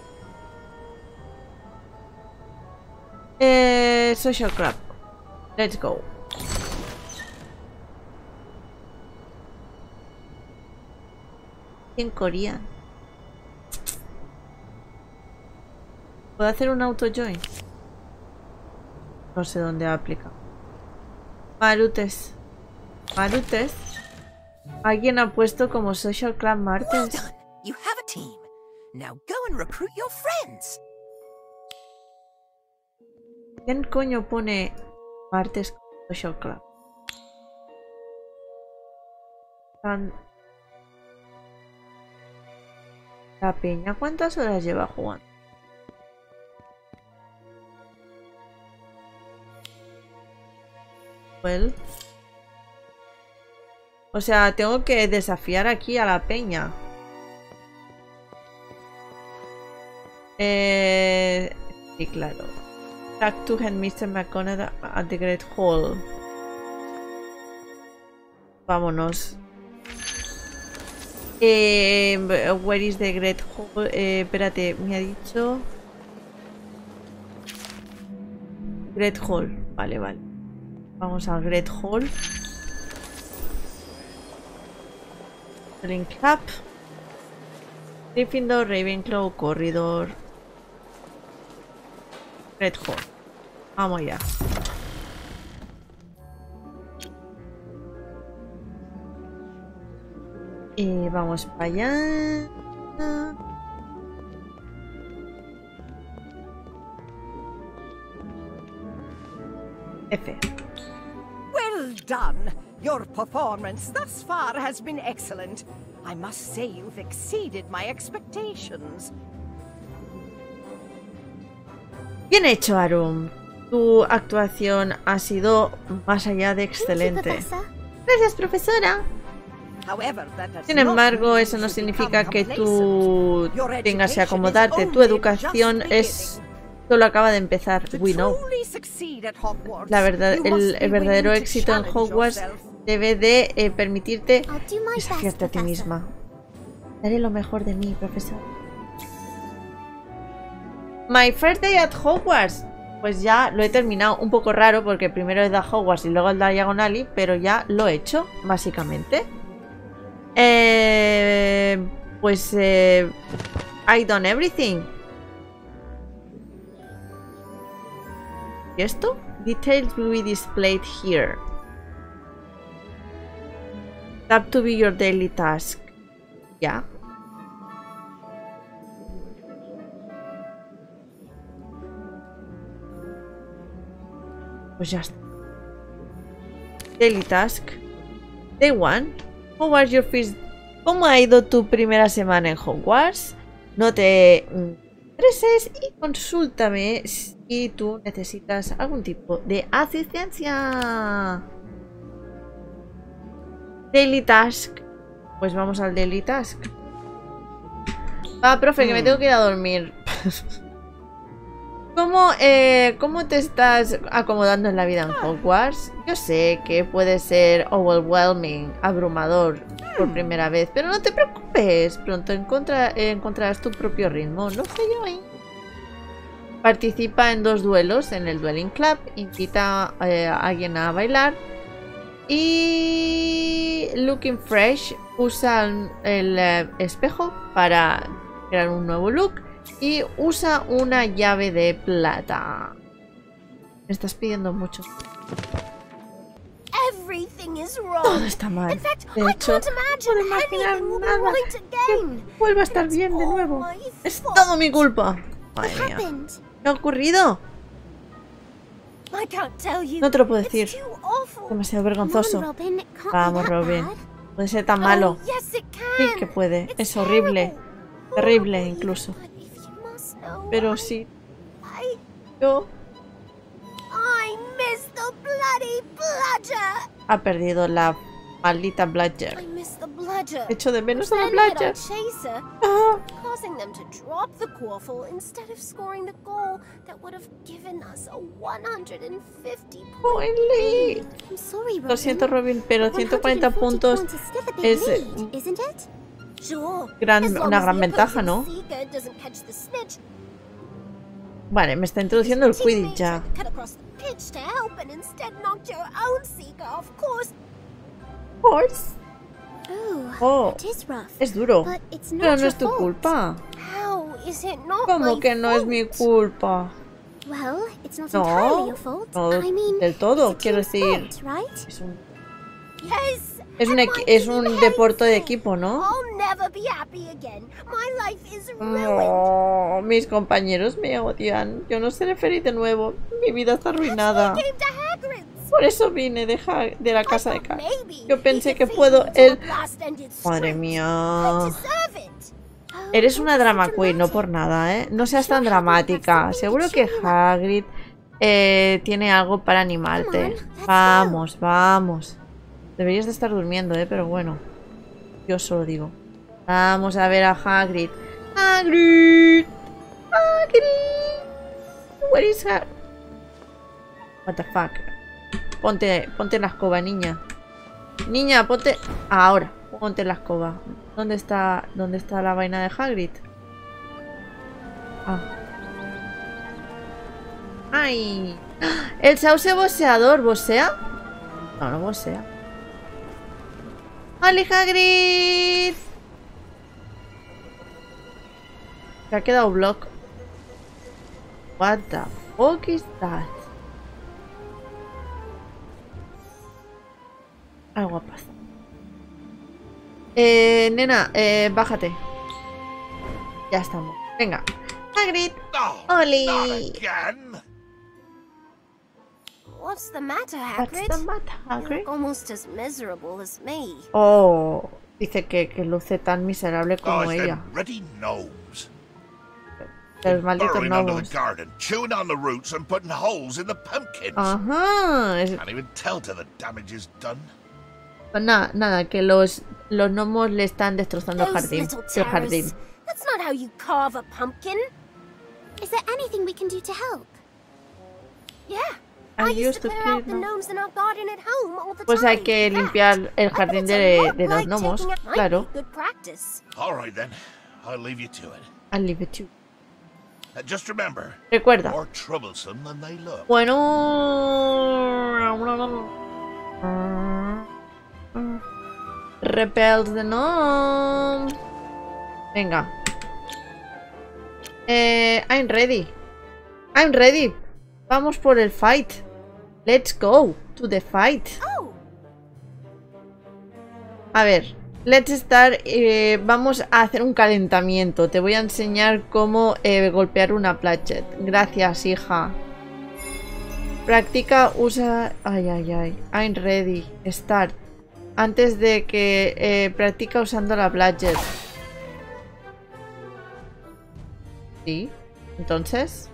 Eh, Social Club. Let's go. En coreano. ¿Puedo hacer un auto join? No sé dónde aplica. Marutes. Marutes. Alguien ha puesto como Social Club Martes. Well done. You have a team. Now go and recruit your friends. ¿Quién coño pone martes Social Club? Tan... La peña, ¿cuántas horas lleva jugando? Well. O sea, tengo que desafiar aquí a la peña. Eh... Sí, claro. Track to hand mister McGonagall at the Great Hall. Vámonos. Eh, where is the Great Hall? Eh, espérate, me ha dicho... Great Hall. Vale, vale. Vamos al Great Hall. Link Club. Gryffindor, Ravenclaw, Corridor. Great Hall. Vamos ya. Y vamos para allá. F. Well done. Your performance thus far has been excellent. I must say you've exceeded my expectations. Bien hecho, Arum. Tu actuación ha sido más allá de excelente. Gracias, profesora. Sin embargo, eso no significa que tú tengas que acomodarte. Tu educación es... solo acaba de empezar. We know. La verdad, el, el verdadero éxito en Hogwarts debe de eh, permitirte desafiarte a ti misma. Daré lo mejor de mí, profesor. My first day at Hogwarts. Pues ya lo he terminado. Un poco raro porque primero he dado Hogwarts y luego he dado Diagonally, pero ya lo he hecho, básicamente. Eh, pues eh, I done everything. ¿Y esto? Details will be displayed here. Tap to be your daily task. Ya. Yeah. Pues ya está. Daily task. Day one. How was your first... ¿Cómo ha ido tu primera semana en Hogwarts? No te estreses y consúltame si tú necesitas algún tipo de asistencia. Daily task. Pues vamos al daily task. Ah, profe, que me tengo que ir a dormir. ¿Cómo, eh, ¿Cómo te estás acomodando en la vida en Hogwarts? Yo sé que puede ser overwhelming, abrumador por primera vez, pero no te preocupes, pronto encontra eh, encontrarás tu propio ritmo, no sé yo ahí. Participa en dos duelos en el Dueling Club, invita eh, a alguien a bailar y Looking Fresh usa el, el eh, espejo para crear un nuevo look. Y usa una llave de plata. Me estás pidiendo mucho. Todo está mal. De hecho, puedo imaginar nada que vuelva a estar bien de nuevo. Es todo mi culpa. Madre mía. ¿Qué ha ocurrido? No te lo puedo decir. Demasiado vergonzoso. Vamos, Robin. Puede ser tan malo. Sí que puede. Es horrible. Terrible incluso. Pero sí, yo... Ha perdido la maldita Bludger. Echo de menos a la Bludger. Ah. Lo siento, Robin, pero ciento cuarenta puntos es... Gran, una gran ventaja, ¿no? Vale, me está introduciendo el Quidditch ya. Oh, es duro. Pero no es tu culpa. ¿Cómo que no es mi culpa? No, no del todo, quiero decir. Es un... Es un, es un deporte de equipo, ¿no? Oh, mis compañeros me odian. Yo no seré feliz de nuevo. Mi vida está arruinada. Por eso vine de, de la casa de Hagrid. Yo pensé que puedo... El... Madre mía. Eres una drama queen, no por nada, ¿eh? No seas tan dramática. Seguro que Hagrid eh, tiene algo para animarte. Vamos, vamos. Deberías de estar durmiendo, ¿eh? Pero bueno. Yo solo digo. Vamos a ver a Hagrid. Hagrid. Hagrid. Where is Hagrid? What the fuck. Ponte, ponte en la escoba, niña. Niña, ponte... Ahora. Ponte en la escoba. ¿Dónde está, dónde está la vaina de Hagrid? Ah. ¡Ay! El sauce boceador. ¿Bosea? No, no bosea. ¡Hola, Hagrid! Se ha quedado block. What the fuck is that? Algo ha pasado. Eh, nena, eh, bájate. Ya estamos. Venga. Hagrid. ¡Oli! What's the matter, Hagrid? What's the matter, Hagrid? You're almost as miserable as me. Oh, dice que, que luce tan miserable como oh, ella. Los malditos gnomos. Ajá. Es... Pues nada, nada, que los los gnomos le están destrozando el jardín. El jardín. That's not how you carve a pumpkin. Is there anything we can do to help? Yeah. I used to clear out the gnomes in our garden at home all the time. Pues hay que limpiar el jardín de, de los gnomos, claro. All right then. I'll leave you to it. I'll leave it to you. Just remember. Recuerda. More troublesome than they look. Bueno. Repels de no. Venga. Eh, I'm ready. I'm ready. Vamos por el fight. Let's go to the fight. Oh. A ver. Let's start. Eh, vamos a hacer un calentamiento. Te voy a enseñar cómo eh, golpear una plaquette. Gracias, hija. Practica, usa... Ay, ay, ay. I'm ready. Start. Antes de que eh, practica usando la bludger. Sí. Entonces.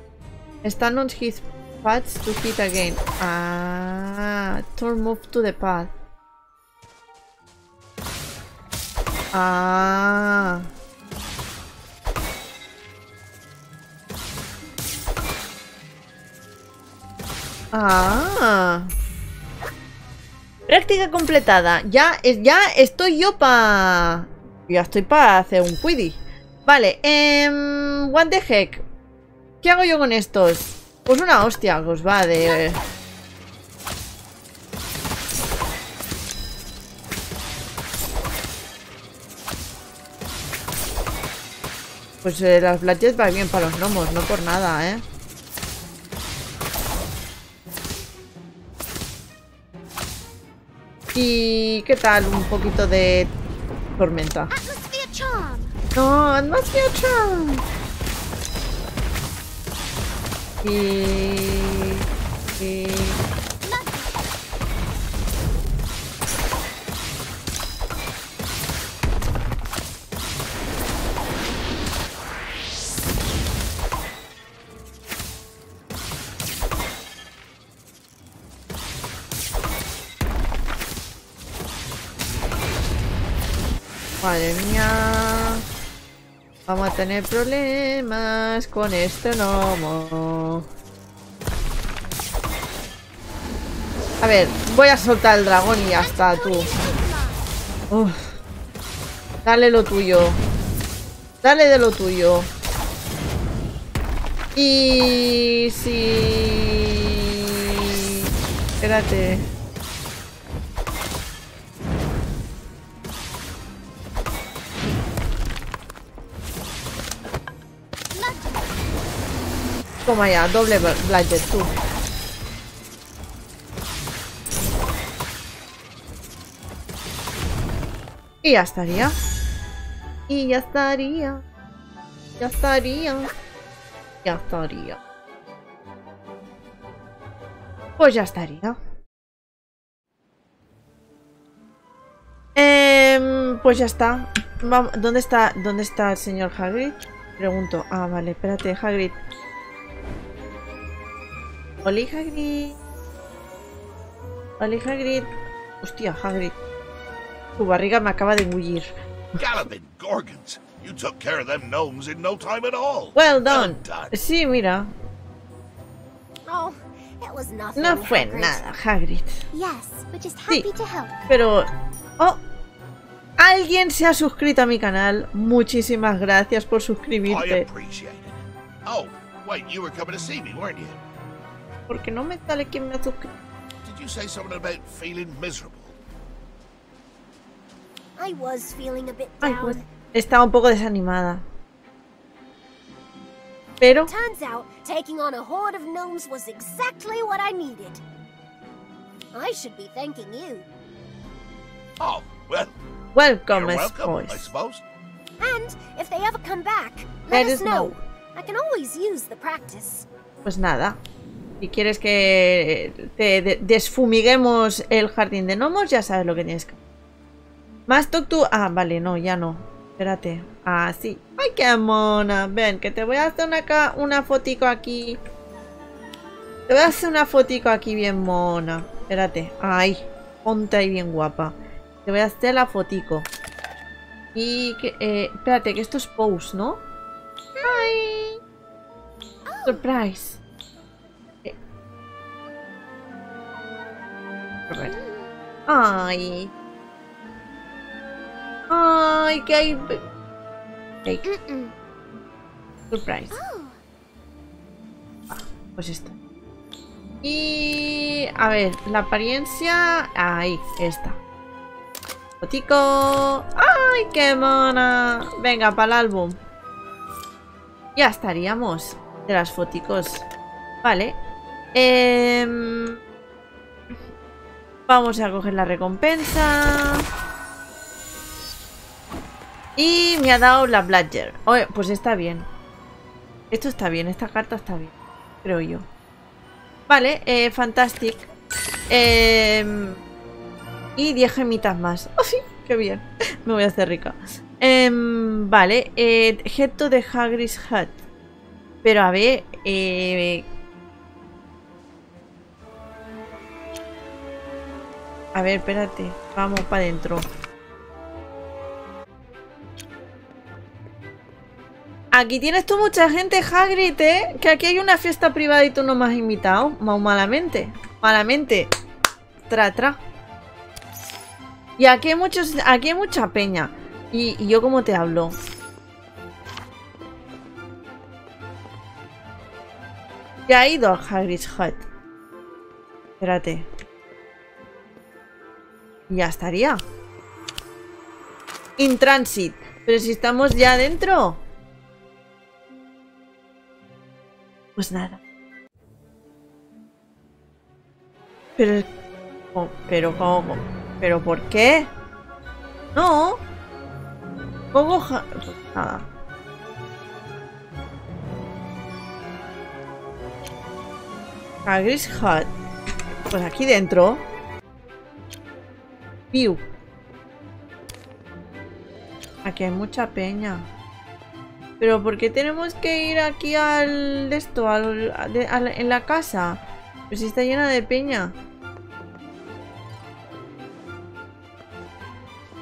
Stand on his paths to hit again. Ah. Turn move to the path. Ah. Ah. Práctica completada. Ya, ya estoy yo para... Ya estoy para hacer un Quidditch. Vale, eh... what the heck. ¿Qué hago yo con estos? Pues una hostia, os va de... Pues eh, las bludgers van bien para los gnomos, no por nada, ¿eh? ¿Y qué tal un poquito de tormenta? No, atmosphere charm. Y... y... Madre mía, vamos a tener problemas con este gnomo. A ver, voy a soltar el dragón y ya está, tú. Uf. Dale lo tuyo. Dale de lo tuyo. Y si... Espérate. Toma ya, doble bludger, tú. Y ya estaría. Y ya estaría. Ya estaría. Ya estaría. Pues ya estaría. Eh, pues ya está. Vamos, ¿dónde está, ¿Dónde está el señor Hagrid? Pregunto. Ah, vale, espérate, Hagrid. Oli Hagrid. Oli Hagrid. Hostia, Hagrid. Tu barriga me acaba de engullir. Galloping Gorgons. You took care of them gnomes in no time at all. Well done. Sí, mira. Oh, that was nothing, no fue Hagrid. Nada, Hagrid. Yes, but just happy sí, to help. Pero... Oh, alguien se ha suscrito a mi canal. Muchísimas gracias por suscribirte. Oh, wait, you were coming to see me, weren't you? Porque no me sale quien me ha suscrito. Did you say something about feeling miserable? I was feeling a bit down. Ay, pues, estaba un poco desanimada. Pero turns out taking on a horde of gnomes was exactly what I needed. I should be thanking you. Oh, well. Welcome, as always. I suppose. And if they ever come back, let us know. I can always use the practice. Pues nada. Si quieres que te desfumiguemos el jardín de gnomos, ya sabes lo que tienes que. Más toc tú. Ah, vale, no, ya no. Espérate. Ah, sí. Ay, qué mona. Ven, que te voy a hacer una, ca... una fotico aquí. Te voy a hacer una fotico aquí bien mona. Espérate. Ay, ponte ahí bien guapa. Te voy a hacer la fotico. Y que... Eh, espérate, que esto es pose, ¿no? Hi. Surprise. Eh. A ver. Ay. Ay, que hay... Okay. Mm -mm. Surprise. Oh. Ah, pues esta. Y... A ver, la apariencia... Ahí, esta. Fotico. Ay, qué mona. Venga, para el álbum. Ya estaríamos de las foticos. Vale. Eh... Vamos a coger la recompensa. Y me ha dado la Bludger. Oh, pues está bien. Esto está bien, esta carta está bien. Creo yo. Vale, eh, fantastic. Eh, y diez gemitas más. ¡Oh, sí! ¡Qué bien! Me voy a hacer rica. Eh, vale, eh, objeto de Hagrid's Hut. Pero a ver... Eh, a ver, espérate. Vamos para adentro. Aquí tienes tú mucha gente, Hagrid, ¿eh? Que aquí hay una fiesta privada y tú no me has invitado. Más malamente. Malamente. Tra, tra. Y aquí hay muchos, aquí hay mucha peña. ¿Y, y yo cómo te hablo? Ya ha ido al Hagrid's Hut. Espérate. Ya estaría. In transit. Pero si estamos ya adentro. Pues nada. Pero... Oh, pero cómo... Pero ¿por qué? No. ¿Cómo? Ja... Pues nada. Hagrid's Hut. Pues aquí dentro. View. Aquí hay mucha peña. Pero ¿por qué tenemos que ir aquí al de esto, al, de, al, en la casa? Pues está llena de peña.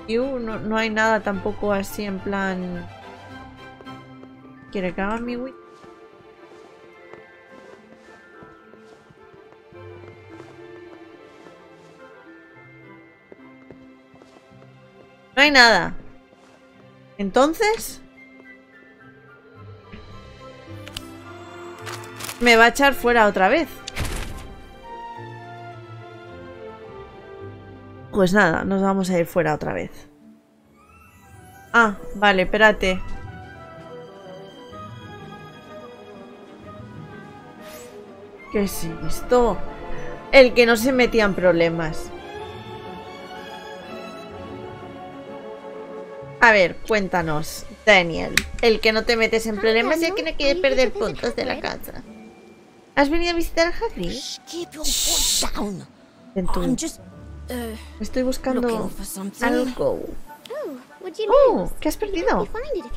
Y uh, no, no hay nada tampoco así en plan... ¿Quiere que haga mi Wii? No hay nada. Entonces... Me va a echar fuera otra vez. Pues nada, nos vamos a ir fuera otra vez. Ah, vale, espérate. ¿Qué es esto? El que no se metía en problemas. A ver, cuéntanos, Daniel, el que no te metes en problemas y el que no quiere perder puntos de la casa. ¿Has venido a visitar a Hagrid? Ven tú. Estoy buscando algo. Oh, ¿qué has perdido?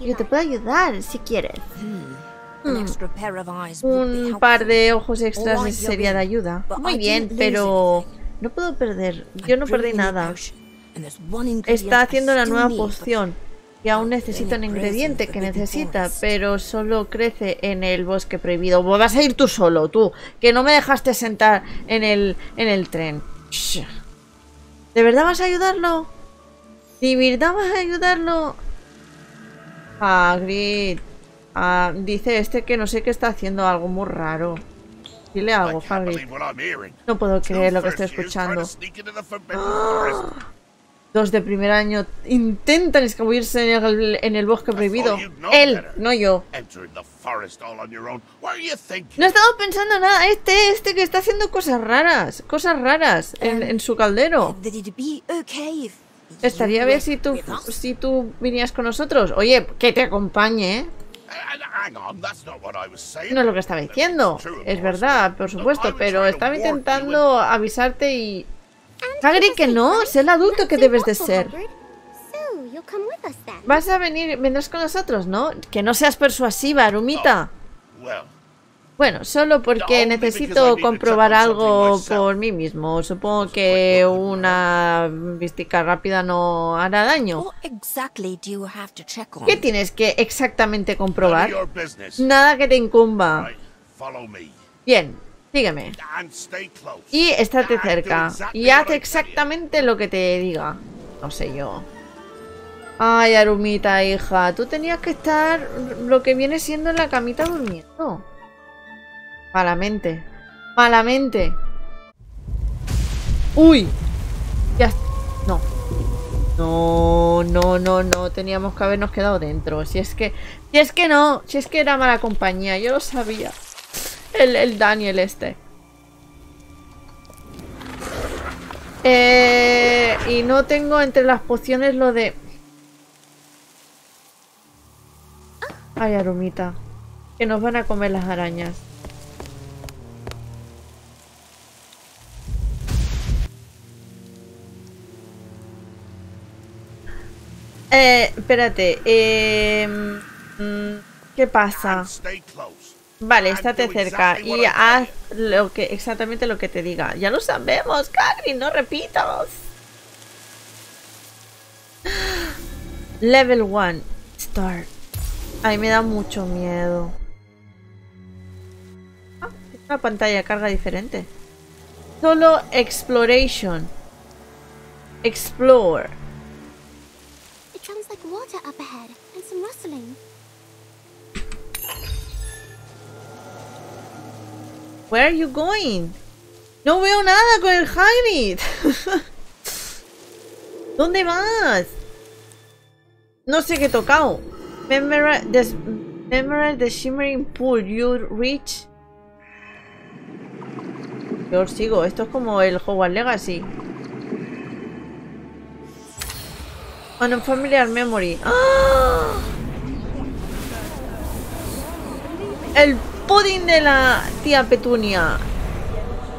Yo te puedo ayudar si quieres. Hmm. Un par de ojos extras me sería de ayuda. Muy bien, pero no puedo perder. Yo no perdí nada. Está haciendo la nueva poción y aún necesita un ingrediente que necesita, pero solo crece en el bosque prohibido. Vas a ir tú solo, tú, que no me dejaste sentar en el, en el tren. ¿De verdad vas a ayudarlo? ¿De verdad vas a ayudarlo? Hagrid. Ah, dice este que no sé qué está haciendo, algo muy raro. ¿Qué le hago, Hagrid? No puedo creer lo que estoy escuchando. ¡Oh! Dos de primer año intentan escabullirse en el, en el bosque prohibido. Él, no yo. No he estado pensando nada. Este, este que está haciendo cosas raras. Cosas raras en, en su caldero. Estaría bien si tú, si tú vinieras con nosotros. Oye, que te acompañe, ¿eh? No es lo que estaba diciendo. Es verdad, por supuesto, pero estaba intentando avisarte y... Hagrid, que no, sé el adulto que debes de ser. Vas a venir, vendrás con nosotros, ¿no? Que no seas persuasiva, Arumita. Bueno, solo porque necesito comprobar algo por mí mismo. Supongo que una visita rápida no hará daño. ¿Qué tienes que exactamente comprobar? Nada que te incumba. Bien, sígueme. Y estate cerca. Y haz exactamente lo que te diga. No sé yo. Ay, Arumita, hija. Tú tenías que estar lo que viene siendo en la camita durmiendo. Malamente. Malamente. ¡Uy! Ya está. No. No, no, no, no. Teníamos que habernos quedado dentro. Si es que... Si es que no. Si es que era mala compañía. Yo lo sabía. El, el Daniel este. Eh, y no tengo entre las pociones lo de... Ay, Arumita. Que nos van a comer las arañas. Eh, espérate, eh, ¿qué pasa? Vale, estate cerca y haz lo que, exactamente lo que te diga. Ya lo sabemos, Hagrid, no repitamos. Level uno, start. Ay, me da mucho miedo. Ah, es una pantalla de carga diferente. Solo exploration. Explore. Where are you going? No veo nada con el Hagrid. ¿Dónde vas? No sé qué he tocado. Memorize the, memorize the shimmering pool. You reach. Yo os sigo. Esto es como el Hogwarts Legacy. On a familiar memory. ¡Ah! El pudding de la tía Petunia.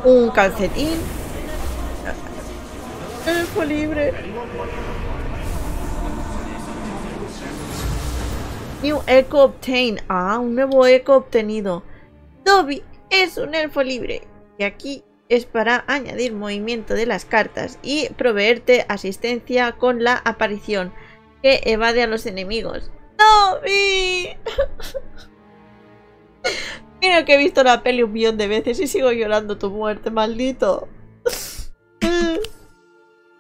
Un calcetín. El fue libre. New eco obtained. Ah, un nuevo eco obtenido. Dobby es un elfo libre. Y aquí es para añadir movimiento de las cartas y proveerte asistencia con la aparición que evade a los enemigos. ¡Dobby! Creo que he visto la peli un millón de veces y sigo llorando tu muerte, maldito.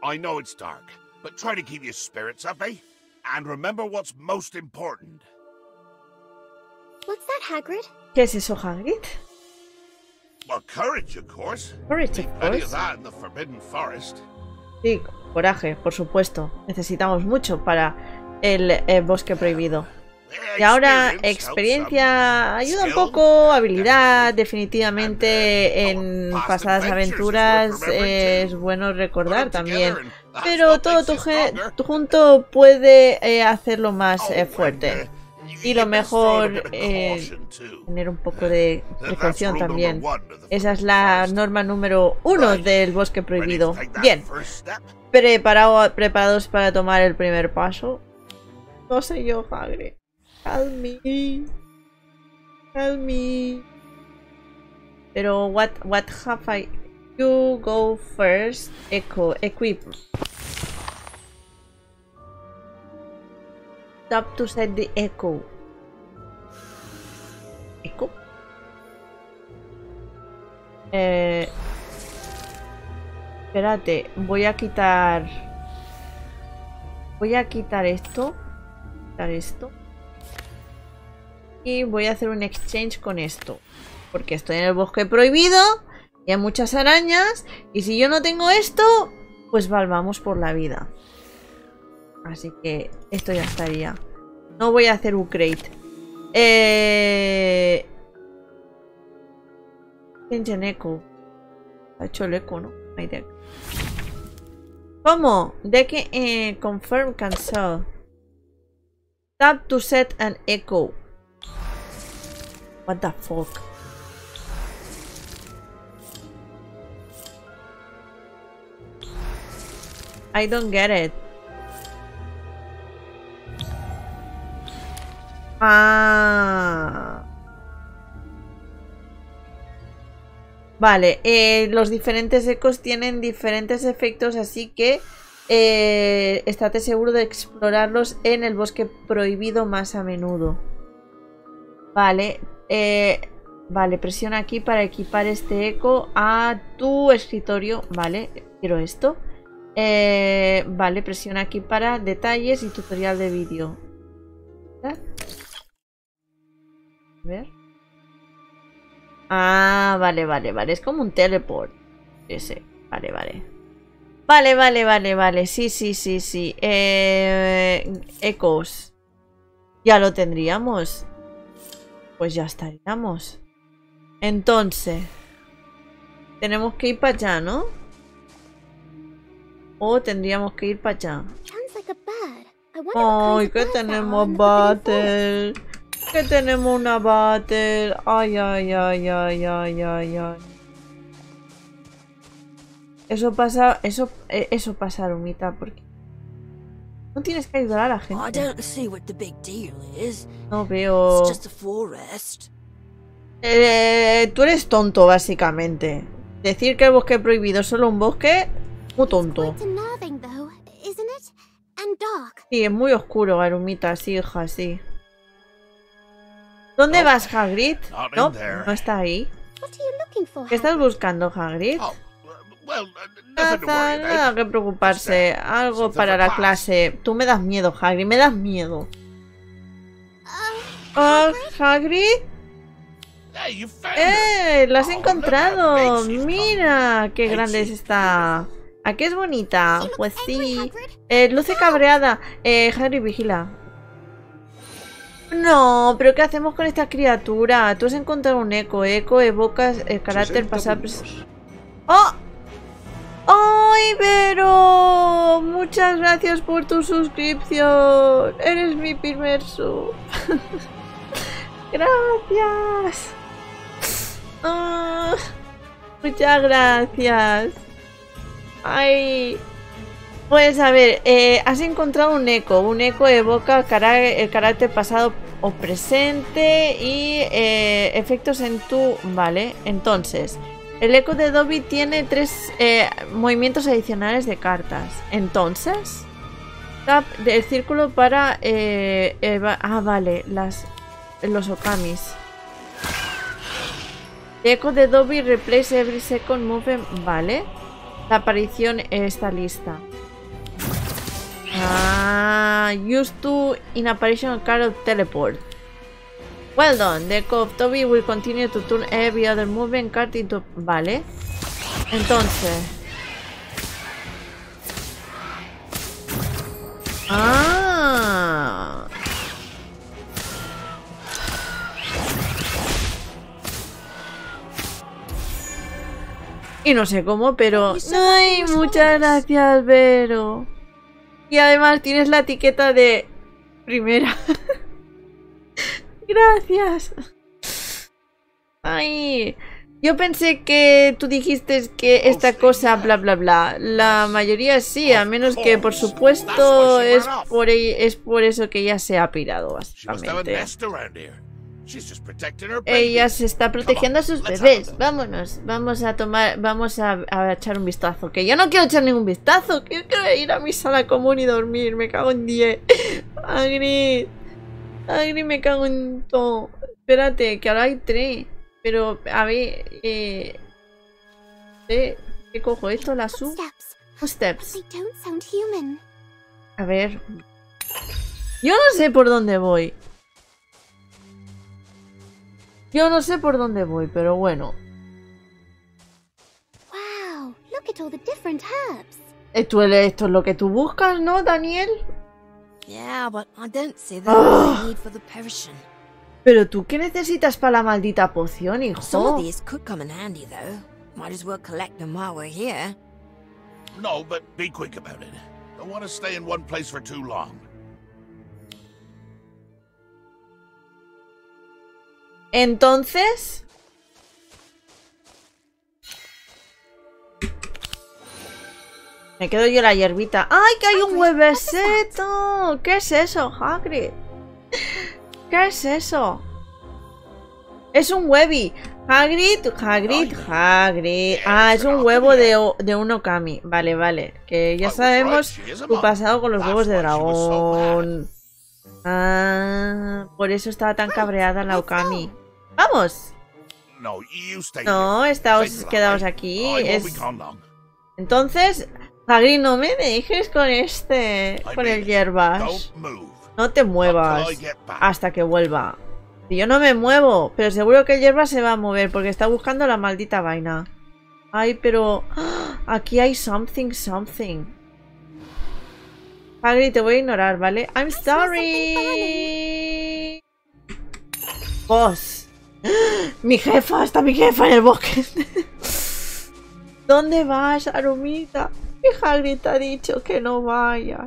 I know it's dark, but try to keep your spirits up, eh? And remember what's most important. What's that, Hagrid? ¿Qué es eso, Hagrid? Well, courage, of course. Courage, of course. Of that in the Forbidden Forest. Sí, coraje, por supuesto. Necesitamos mucho para el, el bosque prohibido. Y ahora, experiencia ayuda un poco, habilidad, definitivamente en pasadas aventuras es bueno recordar también. Pero todo tu, tu junto puede eh, hacerlo más eh, fuerte. Y lo mejor, eh, tener un poco de precaución también. Esa es la norma número uno del bosque prohibido. Bien, Preparado, preparados para tomar el primer paso. No sé yo, Hagrid. Calm me. Calm me. Pero what what have I? You go first. Echo. Equip. Stop to set the echo. Echo. Eh, espérate. Voy a quitar. Voy a quitar esto. Quitar esto. Y voy a hacer un exchange con esto. Porque estoy en el bosque prohibido. Y hay muchas arañas. Y si yo no tengo esto, pues vamos por la vida. Así que esto ya estaría. No voy a hacer upgrade. Eh... Tension Echo. Ha hecho el eco, ¿no? My deck. ¿Cómo? Deck eh, confirm cancel. Tap to set an echo. What the fuck? I don't get it. Ah. Vale, eh, los diferentes ecos tienen diferentes efectos, así que eh, estate seguro de explorarlos en el bosque prohibido más a menudo. Vale. Eh, vale, presiona aquí para equipar este eco a tu escritorio. Vale, quiero esto. Eh, vale, presiona aquí para detalles y tutorial de vídeo. ¿Ah? A ver. Ah, vale, vale, vale. Es como un teleport. Ese. Vale, vale. Vale, vale, vale, vale. Sí, sí, sí, sí. Eh, ecos. Ya lo tendríamos. Pues ya estaríamos. Entonces, tenemos que ir para allá, ¿no? O tendríamos que ir para allá. Ay, que tenemos battle. Que tenemos una battle. Ay, ay, ay, ay, ay, ay, ay. Eso pasa. Eso, eso pasa, Rumita, porque no tienes que ayudar a la gente. No veo. Eh, tú eres tonto, básicamente. Decir que el bosque prohibido es solo un bosque, muy tonto. Sí, es muy oscuro, Garumita, sí, hija, sí. ¿Dónde vas, Hagrid? No, no está ahí. ¿Qué estás buscando, Hagrid? Nada, nada que preocuparse. Algo para la clase. Tú me das miedo, Hagrid. Me das miedo. Oh, Hagrid. ¡Eh! ¡Lo has encontrado! ¡Mira! ¡Qué grande es esta! ¿A qué es bonita? Pues sí. Eh, luce cabreada. Eh, Hagrid, vigila. No, pero ¿qué hacemos con esta criatura? Tú has encontrado un eco. Eco evocas el carácter pasado. ¡Oh! ¡Oh, Ibero! Muchas gracias por tu suscripción. Eres mi primer sub. Gracias. Oh, muchas gracias. Ay. Pues a ver, eh, has encontrado un eco. Un eco evoca el carácter pasado o presente y eh, efectos en tu... Vale, entonces... El eco de Dobby tiene tres eh, movimientos adicionales de cartas. Entonces, tap del círculo para... Eh, eva ah, vale, las, los okamis. El eco de Dobby replace every second move. Vale. La aparición está lista. Ah, use to in apparition card of teleport. Well done, the echo of Dobby will continue to turn every other movement card into... Vale. Entonces... ¡Ah! Y no sé cómo, pero... ¡Ay, muchas gracias, Vero! Y además tienes la etiqueta de... primera. Gracias. Ay... Yo pensé que tú dijiste que esta cosa bla bla bla. La mayoría sí, a menos que por supuesto es por, es por eso que ella se ha pirado básicamente. Ella se está protegiendo a sus bebés. Vámonos, vamos a tomar, vamos a, a echar un vistazo. Que yo no quiero echar ningún vistazo, que yo quiero ir a mi sala común y dormir, me cago en diez. Hagrid, Hagrid, me cago en todo. Espérate, que ahora hay tres. Pero, a ver, eh, eh, ¿qué cojo esto? ¿La sub? Footsteps. A ver. Yo no sé por dónde voy. Yo no sé por dónde voy, pero bueno. Wow, look at all the different herbs. Esto, esto es lo que tú buscas, ¿no, Daniel? Yeah, but I don't see the need for the potion. Pero tú, ¿qué necesitas para la maldita poción, hijo? Entonces... me quedo yo la hierbita. ¡Ay, que hay un huevecito! ¿Qué es eso, Hagrid? ¿Qué es eso? Es un huevi. Hagrid, Hagrid, Hagrid. Ah, es un huevo de, de un Okami. Vale, vale. Que ya sabemos tu pasado con los huevos de dragón. Ah, por eso estaba tan cabreada la Okami. ¡Vamos! No, estáos, quedaos aquí. Es... entonces, Hagrid, no me dejes con este, con el hierbas. No te muevas hasta que vuelva. Yo no me muevo, pero seguro que el hierba se va a mover porque está buscando la maldita vaina. Ay, pero... ¡ah! Aquí hay something, something. Hagrid, te voy a ignorar, ¿vale? I'm sorry. Boss. ¡Ah! Mi jefa, está mi jefa en el bosque. ¿Dónde vas, Arumita? Mi Hagrid te ha dicho que no vayas.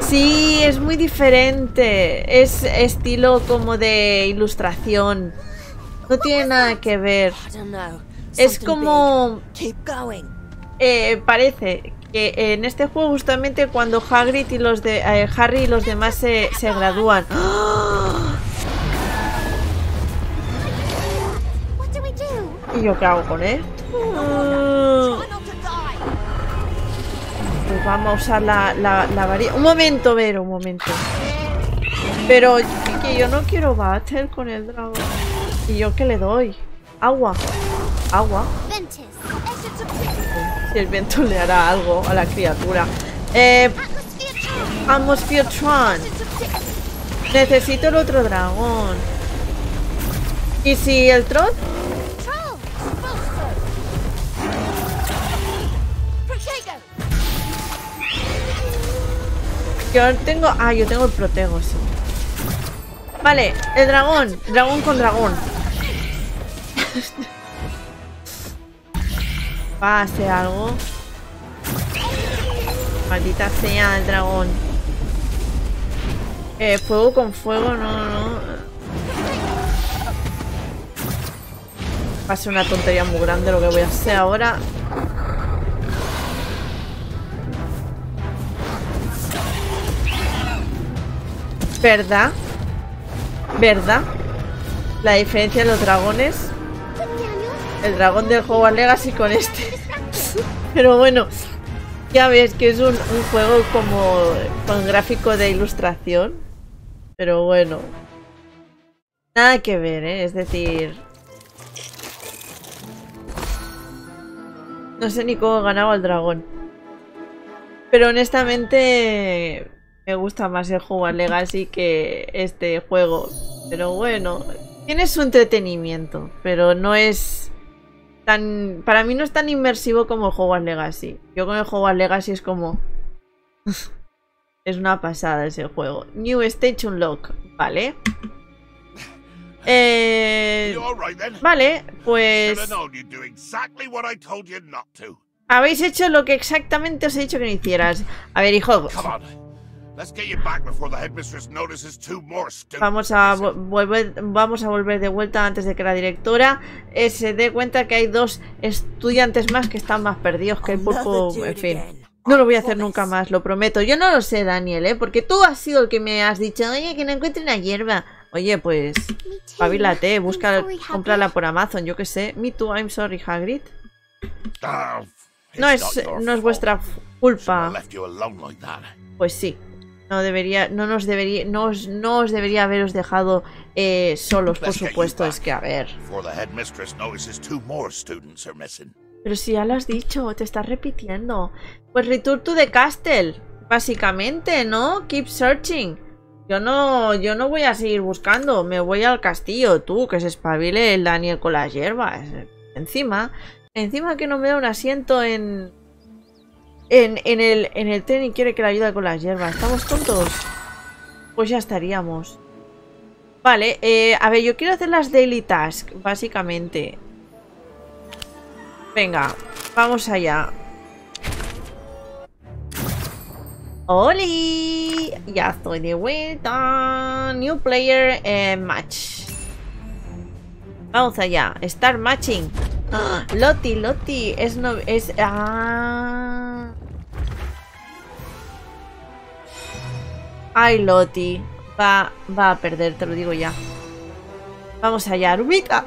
Sí, es muy diferente. Es estilo como de ilustración. No tiene nada que ver. Es como... Eh, parece que en este juego justamente cuando Hagrid y los de, eh, Harry y los demás se, se gradúan. ¡Oh! ¿Y yo qué hago con él? Oh. Pues vamos a usar la, la, la varilla. Un momento, Vero, un momento. Pero que yo no quiero bater con el dragón. ¿Y yo qué le doy? Agua. Agua. Si el viento le hará algo a la criatura. Eh, Atmospheretron. Necesito el otro dragón. ¿Y si el Tron? Yo tengo... ah, yo tengo el protego, sí. Vale, el dragón. Dragón con dragón. Va a hacer algo. Maldita sea el dragón. Eh, fuego con fuego, no, no. Va a ser una tontería muy grande lo que voy a hacer ahora. ¿Verdad? ¿Verdad? La diferencia de los dragones. El dragón del Hogwarts Legacy con este. Pero bueno, ya ves que es un, un juego como con gráfico de ilustración. Pero bueno, nada que ver, ¿eh? Es decir, no sé ni cómo ganaba el dragón. Pero honestamente... me gusta más el Hogwarts Legacy que este juego. Pero bueno, tiene su entretenimiento. Pero no es tan... para mí no es tan inmersivo como el Hogwarts Legacy. Yo con el Hogwarts Legacy es como... es una pasada ese juego. New Station Lock, ¿vale? Eh, vale, pues... habéis hecho lo que exactamente os he dicho que no hicieras. A ver, hijo... Vamos a, volver, vamos a volver de vuelta antes de que la directora eh, se dé cuenta que hay dos estudiantes más que están más perdidos que el poco... En fin, no lo voy a hacer nunca más, lo prometo. Yo no lo sé, Daniel, ¿eh? Porque tú has sido el que me has dicho, oye, que no encuentre una hierba. Oye, pues, pabilate, busca, cómprala por Amazon, yo qué sé. Me too, I'm sorry, Hagrid. No es, no es vuestra culpa. Pues sí, no debería, no nos debería, no os, no os debería haberos dejado eh, solos, por supuesto, es que a ver. Pero si ya lo has dicho, te estás repitiendo. Pues return to the castle, básicamente, ¿no? Keep searching. Yo no, yo no voy a seguir buscando, me voy al castillo, tú, que se espabile el Daniel con las hierbas. Encima, encima que no me da un asiento en... En, en, el, en el tren y quiere que la ayude con las hierbas. ¿Estamos tontos? Pues ya estaríamos. Vale, eh, a ver, yo quiero hacer las daily tasks, básicamente. Venga, vamos allá. ¡Oli! Ya estoy de vuelta. New player eh, match. Vamos allá. Start matching. ¡Ah! Loti, Loti. Es no... Es... Ah... Ay, Loti, va, va a perder, te lo digo ya. Vamos allá, Rubita.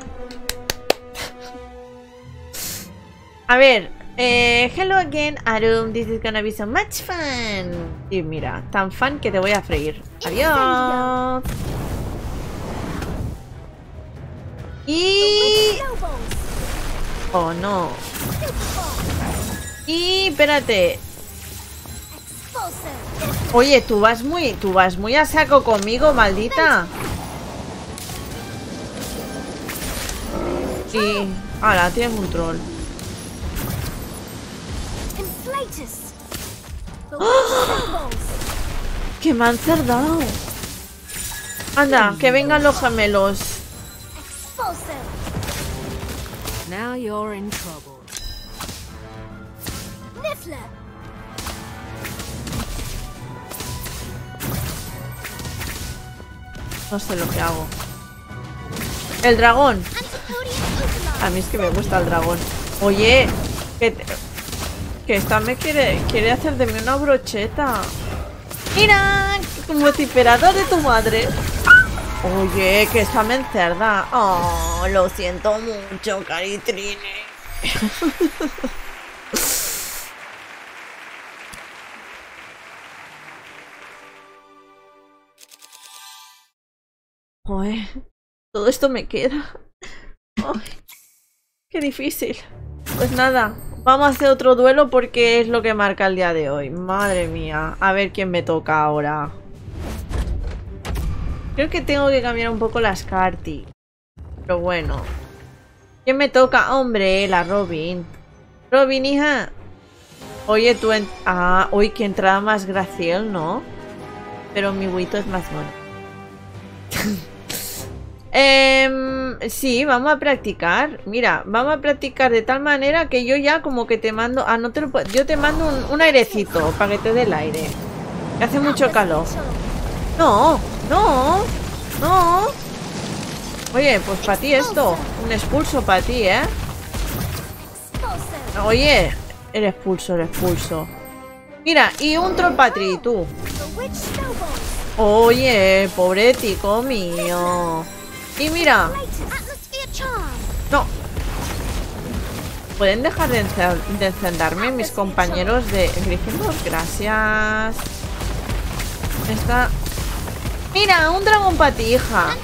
A ver, eh, hello again, Arum. This is gonna be so much fun. Y mira, tan fan que te voy a freír. Adiós. Y... Oh, no. Y espérate. Oye, tú vas muy, tú vas muy a saco conmigo, maldita. Sí. Ahora tienes un troll. ¡Oh! ¡Que me han tardado! Anda, que vengan los gemelos. Now you're in trouble. Niffler. No sé lo que hago. El dragón. A mí es que me gusta el dragón. Oye, que, te... que esta me quiere quiere hacer de mí una brocheta. Mira, multiperador de tu madre. Oye, que está mencerda. Oh, lo siento mucho, Caritrine. Oye, todo esto me queda. Oye, qué difícil. Pues nada, vamos a hacer otro duelo porque es lo que marca el día de hoy. Madre mía, a ver quién me toca ahora. Creo que tengo que cambiar un poco las cartas. Pero bueno. ¿Quién me toca? Hombre, la Robin. Robin, hija. Oye, tú... En... Ah, uy, que entrada más graciel, ¿no? Pero mi huito es más mono. eh, sí, vamos a practicar. Mira, vamos a practicar de tal manera que yo ya como que te mando... Ah, no te lo puedo... Yo te mando un, un airecito para que te dé el aire. Que hace mucho calor. No, no, no. Oye, pues para ti esto. Un expulso para ti, ¿eh? Oye, el expulso, el expulso. Mira, y un troll para ti, tú. Oye, pobre tico mío. Y mira. No. ¿Pueden dejar de, de encenderme mis compañeros de Gryffindor? Gracias. Está... Mira, un dragón para ti, hija.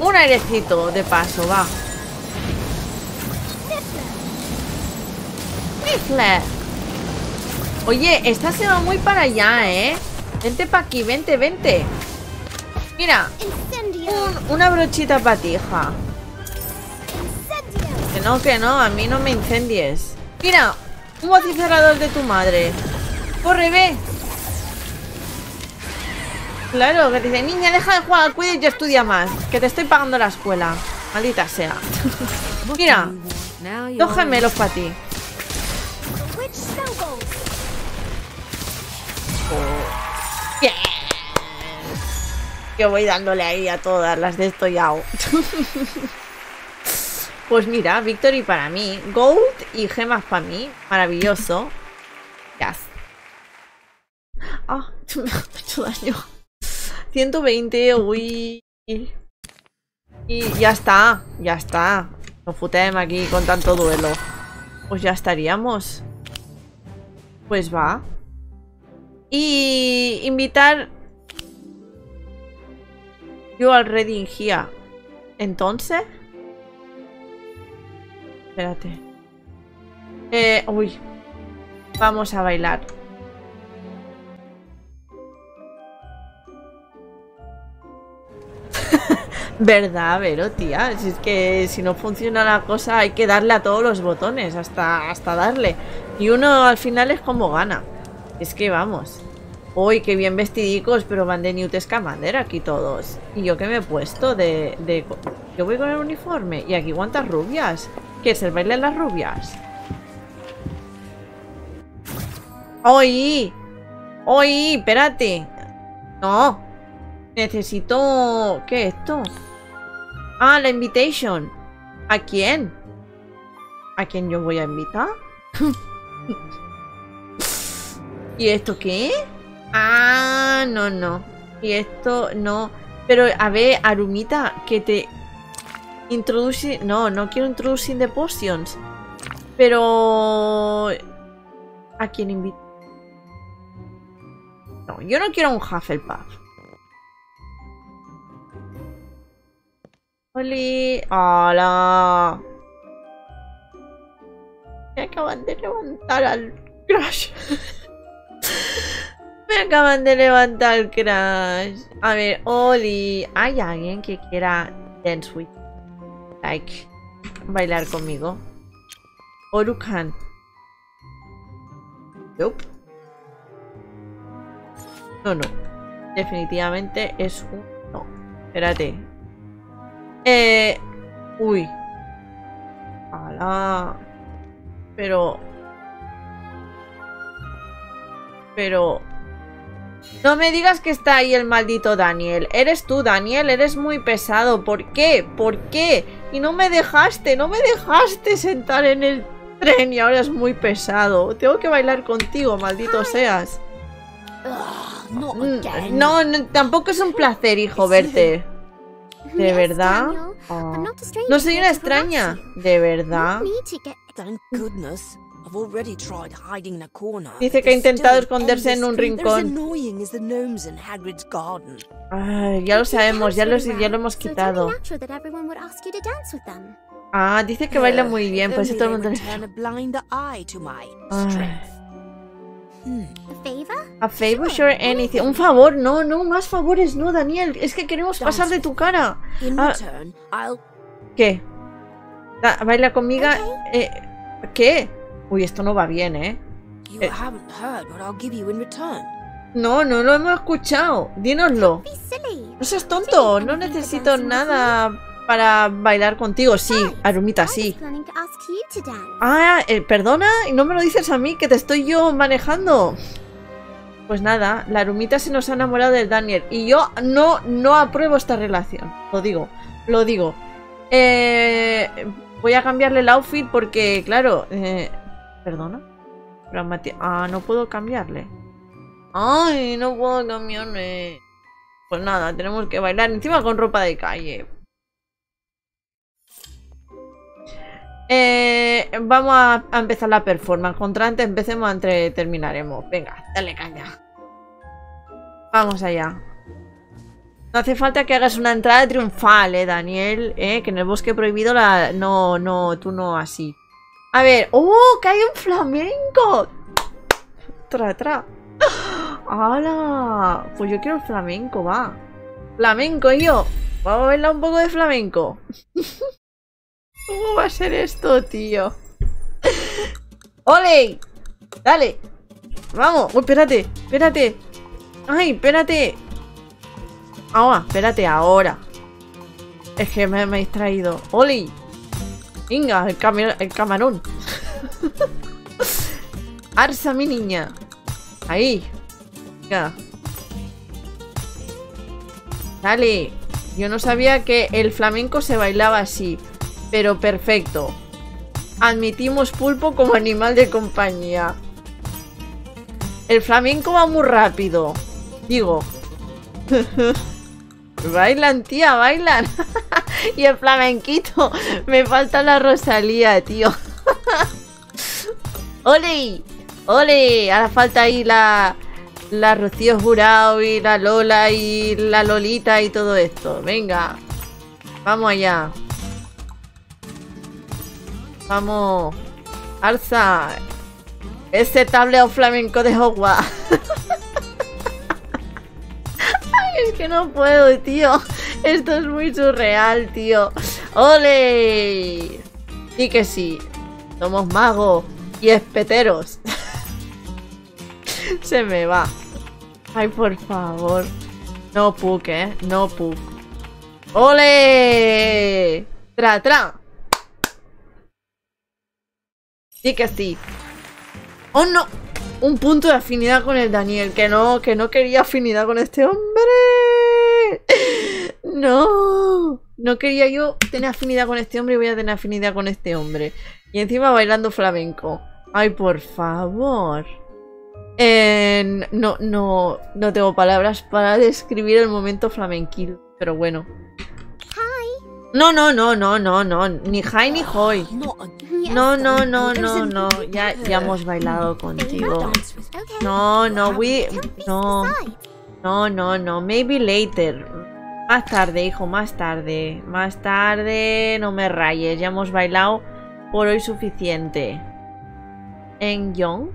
Un airecito de paso, va. Niffler. Oye, esta se va muy para allá, ¿eh? Vente para aquí, vente, vente. Mira, un, una brochita para ti, hija. Que no, que no, a mí no me incendies. Mira, Un vociferador de tu madre. ¡Corre, ve! Claro, que dice, niña, deja de jugar al Quidditch y estudia más, que te estoy pagando la escuela. Maldita sea. Mira, dos gemelos para ti. Oh. Yeah. Yo voy dándole ahí a todas las de esto ya. Pues mira, victory para mí. Gold y gemas para mí. Maravilloso. Yes. Ah, me ha hecho daño. ciento veinte, uy. Y ya está, ya está. Nos futem aquí con tanto duelo. Pues ya estaríamos. Pues va. Y invitar yo al Reading Here. Entonces. Espérate. Eh, uy. Vamos a bailar. ¿Verdad, Vero, tía? Si es que si no funciona la cosa hay que darle a todos los botones hasta, hasta darle. Y uno al final es como gana. Es que vamos. Uy, qué bien vestidicos, pero van de Newt Scamander aquí todos. ¿Y yo qué me he puesto? De, de... Yo voy con el uniforme. ¿Y aquí cuántas rubias? ¿Qué es el baile de las rubias? ¡Oy! ¡Oy! ¡Espérate! ¡No! Necesito... ¿Qué es esto? Ah, la invitation. ¿A quién? ¿A quién yo voy a invitar? ¿Y esto qué? Ah, no, no. Y esto no. Pero, a ver, Arumita, que te... Introduce... No, no quiero introducir the potions. Pero... ¿A quién invito? No, yo no quiero un Hufflepuff. ¡Holi! ¡Hola! Me acaban de levantar al Crash. Me acaban de levantar al Crash. A ver, ¡Holi! ¿Hay alguien que quiera dance with? Like, bailar conmigo. Orukan. Nope. No, no. Definitivamente es un no. Espérate. Eh... Uy. Ala. Pero... Pero... No me digas que está ahí el maldito Daniel. Eres tú, Daniel. Eres muy pesado. ¿Por qué? ¿Por qué? Y no me dejaste. No me dejaste sentar en el tren. Y ahora es muy pesado. Tengo que bailar contigo, maldito seas. No, no, tampoco es un placer, hijo, verte. ¿De verdad? Oh. No soy una extraña. ¿De verdad? Dice que ha intentado esconderse en un rincón. Ay, ya lo sabemos, ya lo, ya lo hemos quitado. Ah, dice que baila muy bien, pues todo el mundo... A favor, sure, anything. Un favor, no, no, más favores, no, Daniel. Es que queremos pasar de tu cara. Ah, ¿qué? Baila conmigo. Eh, ¿Qué? Uy, esto no va bien, ¿eh? eh. No, no lo hemos escuchado. Dínoslo. No seas tonto, no necesito nada para bailar contigo. Sí, Arumita, sí. Ah, eh, perdona, no me lo dices a mí, que te estoy yo manejando. Pues nada, la Arumita se nos ha enamorado del Daniel. Y yo no, no apruebo esta relación. Lo digo, lo digo. Eh, voy a cambiarle el outfit porque, claro... Eh, ¿Perdona? Ah, no puedo cambiarle. Ay, no puedo cambiarle. Pues nada, tenemos que bailar encima con ropa de calle. Eh, vamos a, a empezar la performance. Contra antes empecemos, antes terminaremos. Venga, dale caña. Vamos allá. No hace falta que hagas una entrada triunfal, eh, Daniel. Eh, que en el bosque prohibido la... No, no, tú no así. A ver. ¡Oh, que hay un flamenco! Tra, tra. ¡Hala! Pues yo quiero el flamenco, va. Flamenco, yo. Vamos a bailar un poco de flamenco. ¿Cómo va a ser esto, tío? ¡Ole! Dale. Vamos. Oh, espérate. Espérate. Ay, espérate. Ahora, espérate, ahora. Es que me, me he distraído. ¡Oli! Venga, el, cam el camarón. Arsa, mi niña. Ahí. Venga. Dale. Yo no sabía que el flamenco se bailaba así. Pero perfecto. Admitimos pulpo como animal de compañía. El flamenco va muy rápido. Digo. Bailan, tía, bailan. Y el flamenquito. Me falta la Rosalía, tío. ¡Ole! ¡Ole! Ahora falta ahí la... La Rocío Jurado y la Lola y la Lolita y todo esto. Venga. Vamos allá. Vamos. Alza. Ese tablero flamenco de Hogwarts. Ay, es que no puedo, tío. Esto es muy surreal, tío. ¡Ole! Sí que sí. Somos magos y espeteros. Se me va. Ay, por favor. No puc, eh. No puc. ¡Ole! ¡Tra, tra! Sí que sí. ¡Oh, no! Un punto de afinidad con el Daniel. Que no, que no quería afinidad con este hombre. No. No quería yo tener afinidad con este hombre y voy a tener afinidad con este hombre. Y encima bailando flamenco. Ay, por favor. Eh, no, no, no tengo palabras para describir el momento flamenquil, pero bueno. No, no, no, no, no, no, ni hi ni hoy. No, no, no, no, no, ya, ya hemos bailado contigo. No, no, we, no, no, no, no, maybe later. Más tarde, hijo, más tarde, más tarde, no me rayes, ya hemos bailado por hoy suficiente. En Young.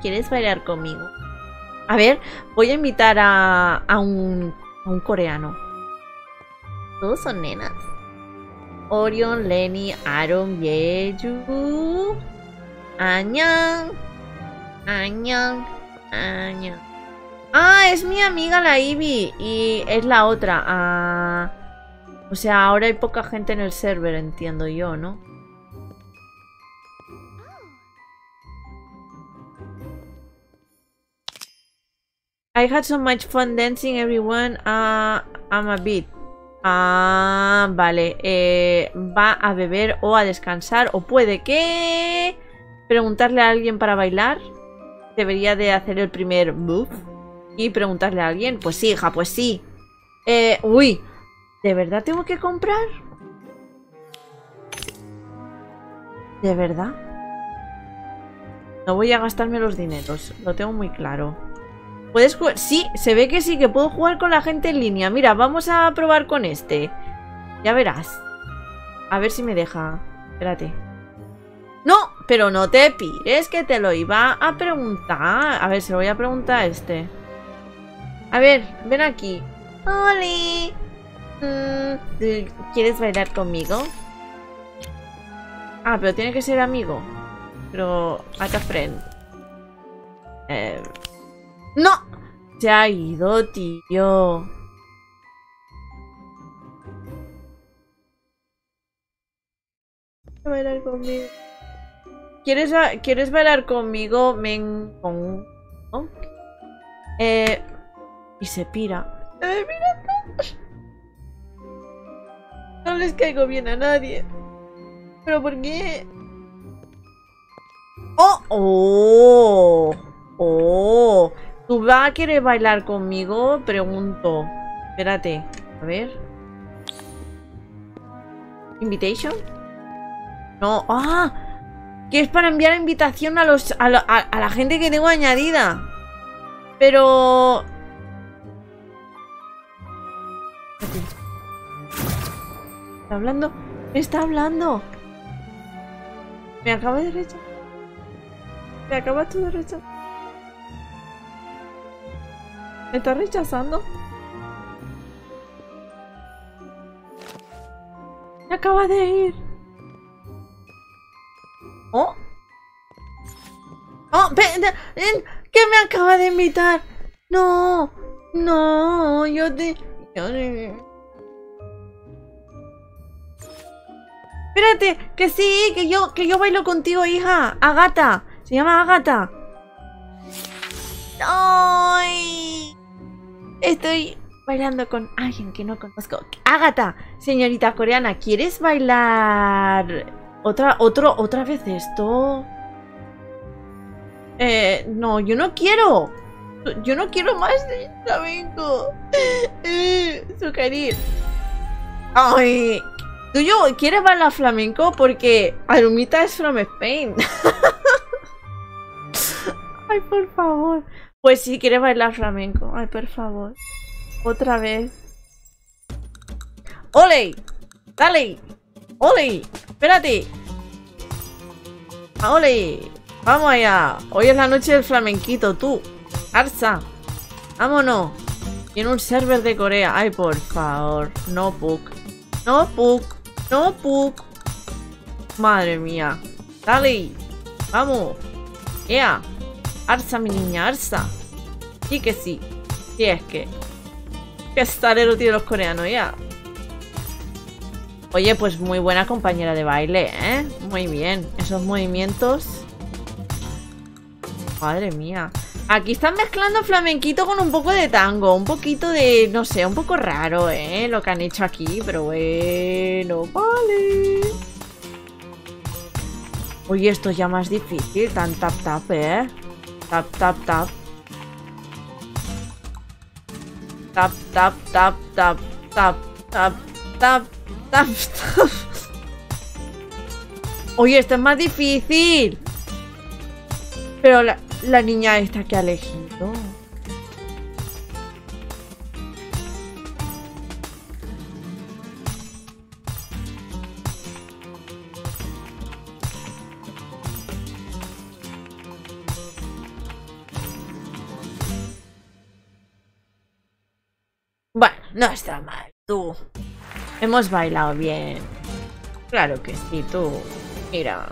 ¿Quieres bailar conmigo? A ver, voy a invitar a, a, un, a un coreano. Todos son nenas. Orion, Lenny, Aaron, Yeju. Añan. Añan. Añan. Ah, es mi amiga la Ivy. Y es la otra. Ah, o sea, ahora hay poca gente en el server, entiendo yo, ¿no? I had so much fun dancing, everyone. Uh, I'm a bit. Ah, vale. Eh, va a beber o a descansar. O puede que... Preguntarle a alguien para bailar. Debería de hacer el primer move. Y preguntarle a alguien. Pues sí, hija, pues sí. Eh, uy. ¿De verdad tengo que comprar? ¿De verdad? No voy a gastarme los dineros. Lo tengo muy claro. ¿Puedes jugar? Sí, se ve que sí, que puedo jugar con la gente en línea. Mira, vamos a probar con este. Ya verás. A ver si me deja. Espérate. No, pero no te pires, que te lo iba a preguntar. A ver, se lo voy a preguntar a este. A ver, ven aquí. ¡Oli! ¿Quieres bailar conmigo? Ah, pero tiene que ser amigo. Pero... acá friend. Eh... ¡No! Se ha ido, tío. ¿Quieres bailar conmigo? ¿Quieres, ¿quieres bailar conmigo? Men... ¿No? Eh... Y se pira. ¡Eh, mira! No les caigo bien a nadie. ¿Pero por qué? ¡Oh! ¡Oh! ¡Oh! ¿Tú vas a querer bailar conmigo? Pregunto. Espérate. A ver. ¿Invitation? No. ¡Ah! Que es para enviar invitación a los a, lo, a, a la gente que tengo añadida. Pero... ¿Me está hablando? ¿Me está hablando? ¿Me acabas de rechazar? ¿Me acabas tú de rechazar? ¿Me estás rechazando? ¡Me acaba de ir! ¡Oh! ¡Oh! ¡Que me acaba de invitar! ¡No! ¡No! Yo te... Yo te... Espérate, que sí, que yo, que yo bailo contigo, hija. Agata. Se llama Agata. ¡Ay! Estoy bailando con alguien que no conozco. Agata, señorita coreana, ¿quieres bailar otra, otro, otra vez esto? Eh, no, yo no quiero. Yo no quiero más de flamenco. Sucaril. Ay. ¿Tú yo quieres bailar flamenco? Porque Arumita es from Spain. Ay, por favor. Pues sí, quieres bailar flamenco. Ay, por favor. Otra vez. ¡Ole! ¡Dale! ¡Ole! ¡Espérate! ¡Ole! ¡Vamos allá! Hoy es la noche del flamenquito, tú. ¡Arsa! ¡Vámonos! Y en un server de Corea. Ay, por favor. No, Puck. No, Puck. No, Puck. Madre mía. Dale. Vamos. Yeah. Arsa, mi niña. Arsa. Sí que sí. Sí es que. Que estarero tiene los coreanos, ya. Yeah. Oye, pues muy buena compañera de baile, ¿eh? Muy bien. Esos movimientos. Madre mía. Aquí están mezclando flamenquito con un poco de tango. Un poquito de... No sé, un poco raro, ¿eh? Lo que han hecho aquí. Pero bueno, vale. Oye, esto es ya más difícil. Tan tap tap, ¿eh? Tap, tap, tap. Tap, tap, tap, tap, tap, tap, tap, tap, tap. Oye, esto es más difícil. Pero la, la niña esta que ha elegido. Bueno, no está mal, tú. Hemos bailado bien. Claro que sí, tú. Mira,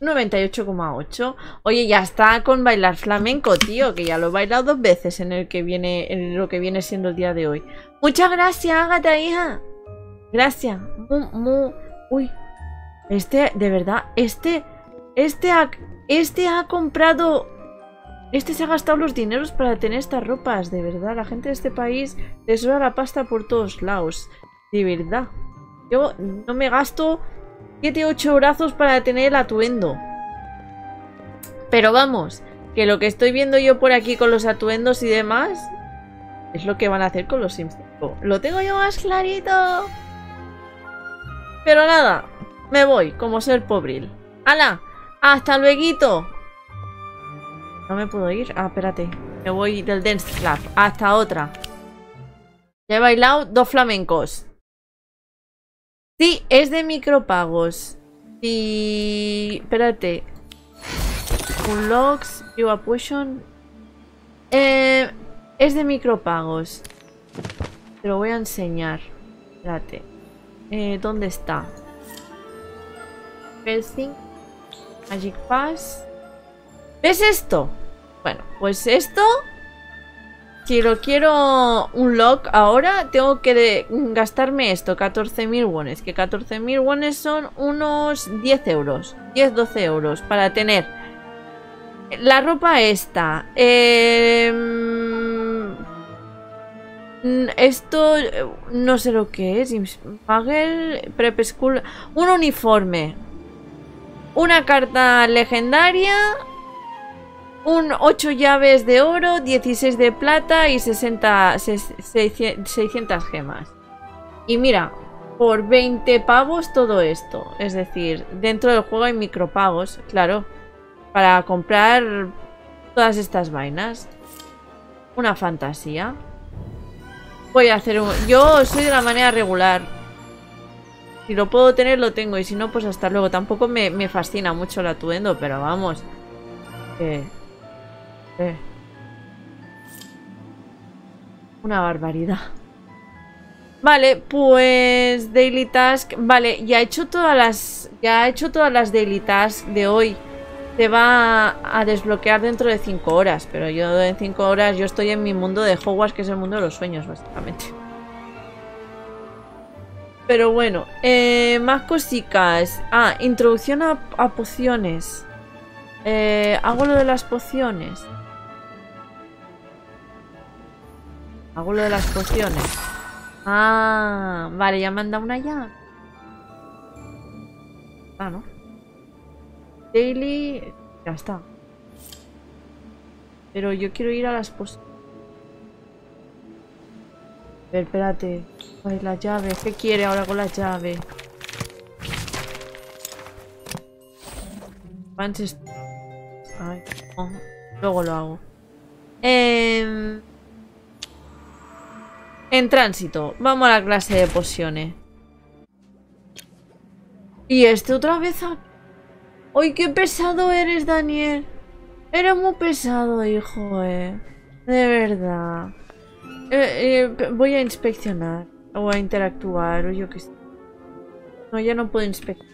noventa y ocho coma ocho. Oye, ya está con bailar flamenco, tío. Que ya lo he bailado dos veces en el que viene, en lo que viene siendo el día de hoy. Muchas gracias, Ágata, hija. Gracias. Uy. Este, de verdad, este. Este ha, este ha comprado. Este se ha gastado los dineros para tener estas ropas, de verdad. La gente de este país tesora la pasta por todos lados, de verdad. Yo no me gasto siete u ocho brazos para tener el atuendo. Pero vamos, que lo que estoy viendo yo por aquí con los atuendos y demás es lo que van a hacer con los Sims. Lo tengo yo más clarito. Pero nada, me voy, como ser pobril. ¡Hala! ¡Hasta lueguito! No me puedo ir. Ah, espérate. Me voy del Dance Club. Hasta otra. Ya he bailado dos flamencos. Sí, es de micropagos. Sí. Espérate. Unlocks. View a potion. Eh, es de micropagos. Te lo voy a enseñar. Espérate. Eh, ¿dónde está? Helsing. Magic Pass. ¿Ves esto? Bueno, pues esto, si lo quiero un lock ahora, tengo que de gastarme esto, catorce mil wones. Que catorce mil wones son unos diez euros, diez a doce euros para tener la ropa esta. Eh, esto, no sé lo que es, Magel, Prep School, un uniforme, una carta legendaria... Un ocho llaves de oro, dieciséis de plata y sesenta, seiscientas gemas. Y mira, por veinte pavos todo esto. Es decir, dentro del juego hay micropagos, claro. Para comprar todas estas vainas. Una fantasía. Voy a hacer un... Yo soy de la manera regular. Si lo puedo tener, lo tengo. Y si no, pues hasta luego. Tampoco me, me fascina mucho el atuendo, pero vamos. Eh... Eh. Una barbaridad. Vale, pues Daily Task. Vale, ya he hecho todas las. Ya he hecho todas las Daily Task de hoy. se va a desbloquear dentro de cinco horas, pero yo en cinco horas yo estoy en mi mundo de Hogwarts, que es el mundo de los sueños, básicamente. Pero bueno, eh, más cositas. Ah, introducción a, a pociones. Eh, hago lo de las pociones. Hago lo de las pociones. Ah, vale, ya me han dado una llave. Ah, ¿no? Daily... Ya está. Pero yo quiero ir a las pociones. A ver, espérate. Ay, la llave. ¿Qué quiere ahora con la llave? Ay, no. Luego lo hago. Eh... En tránsito. Vamos a la clase de pociones. Y este otra vez a... ¡Ay, qué pesado eres, Daniel! Eres muy pesado, hijo, eh. De verdad. Eh, eh, voy a inspeccionar. O a interactuar, o yo qué sé. No, ya no puedo inspectar.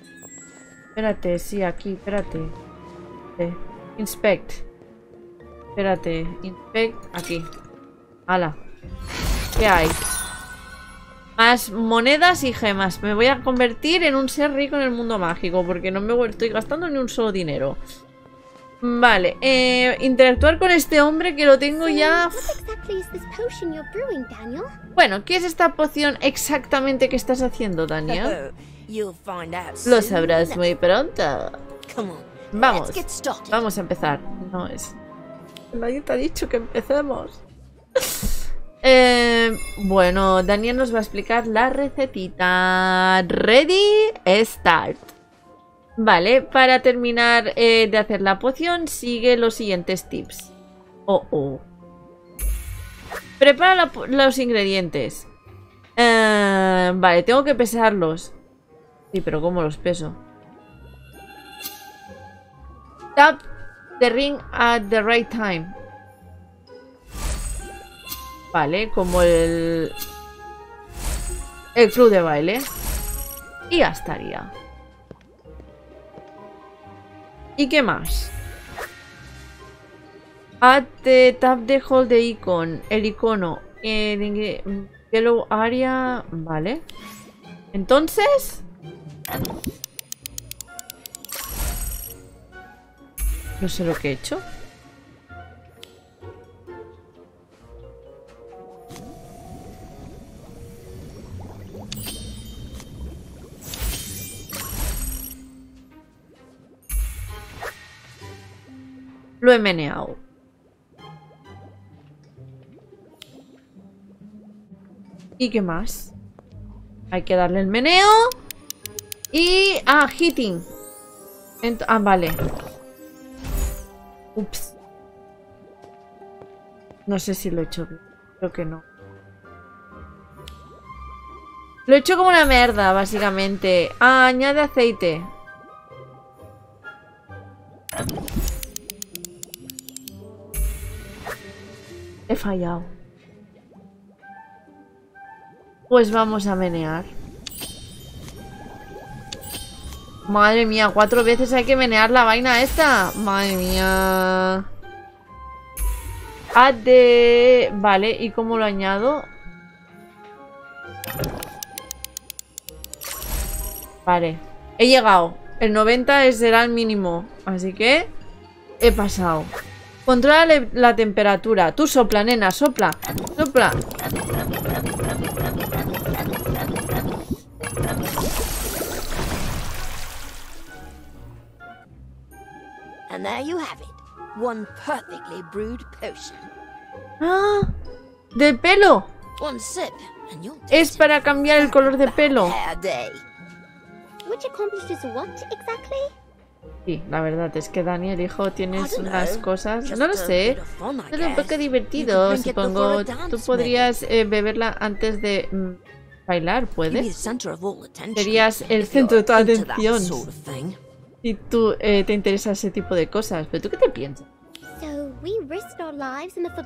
Espérate, sí, aquí, espérate. Eh, inspect. Espérate, inspect, aquí. Hala. ¿Qué hay? Más monedas y gemas. Me voy a convertir en un ser rico en el mundo mágico, porque no me estoy gastando ni un solo dinero. Vale, eh, interactuar con este hombre que lo tengo ya... Bueno, ¿qué es esta poción exactamente que estás haciendo, Daniel? Lo sabrás muy pronto. Vamos, vamos a empezar. No es... Nadie te ha dicho que empecemos. Eh, bueno, Daniel nos va a explicar la recetita. Ready, start. Vale, para terminar eh, de hacer la poción, sigue los siguientes tips. Oh, oh. Prepara la, los ingredientes. eh, Vale, tengo que pesarlos. Sí, pero ¿cómo los peso? Tap the ring at the right time. Vale, como el... el club de baile. Y ya estaría. ¿Y qué más? Add the tap the hold the icon. El icono. El yellow area. Vale. Entonces... No sé lo que he hecho. Lo he meneado. ¿Y qué más? Hay que darle el meneo. Y... Ah, hitting. Ent- ah, vale. Ups. No sé si lo he hecho bien. Creo que no. Lo he hecho como una mierda, básicamente. Ah, añade aceite. He fallado. Pues vamos a menear. Madre mía, cuatro veces hay que menear la vaina esta. Madre mía. Ah, de... Vale, ¿y cómo lo añado? Vale, he llegado. El noventa será el mínimo. Así que he pasado. Controla la temperatura. Tú sopla, nena, sopla. Sopla. And there you have it. One perfectly brewed potion. Ah, de pelo. One sip and you'll... Es para cambiar el color de pelo. Which accomplishes what exactly? Sí, la verdad es que Daniel, hijo, tienes unas cosas... No lo sé, es un poco divertido, supongo. Tú podrías eh, beberla antes de mm, bailar, ¿puedes? Serías el centro de toda atención si tú eh, te interesa ese tipo de cosas. ¿Pero tú qué te piensas?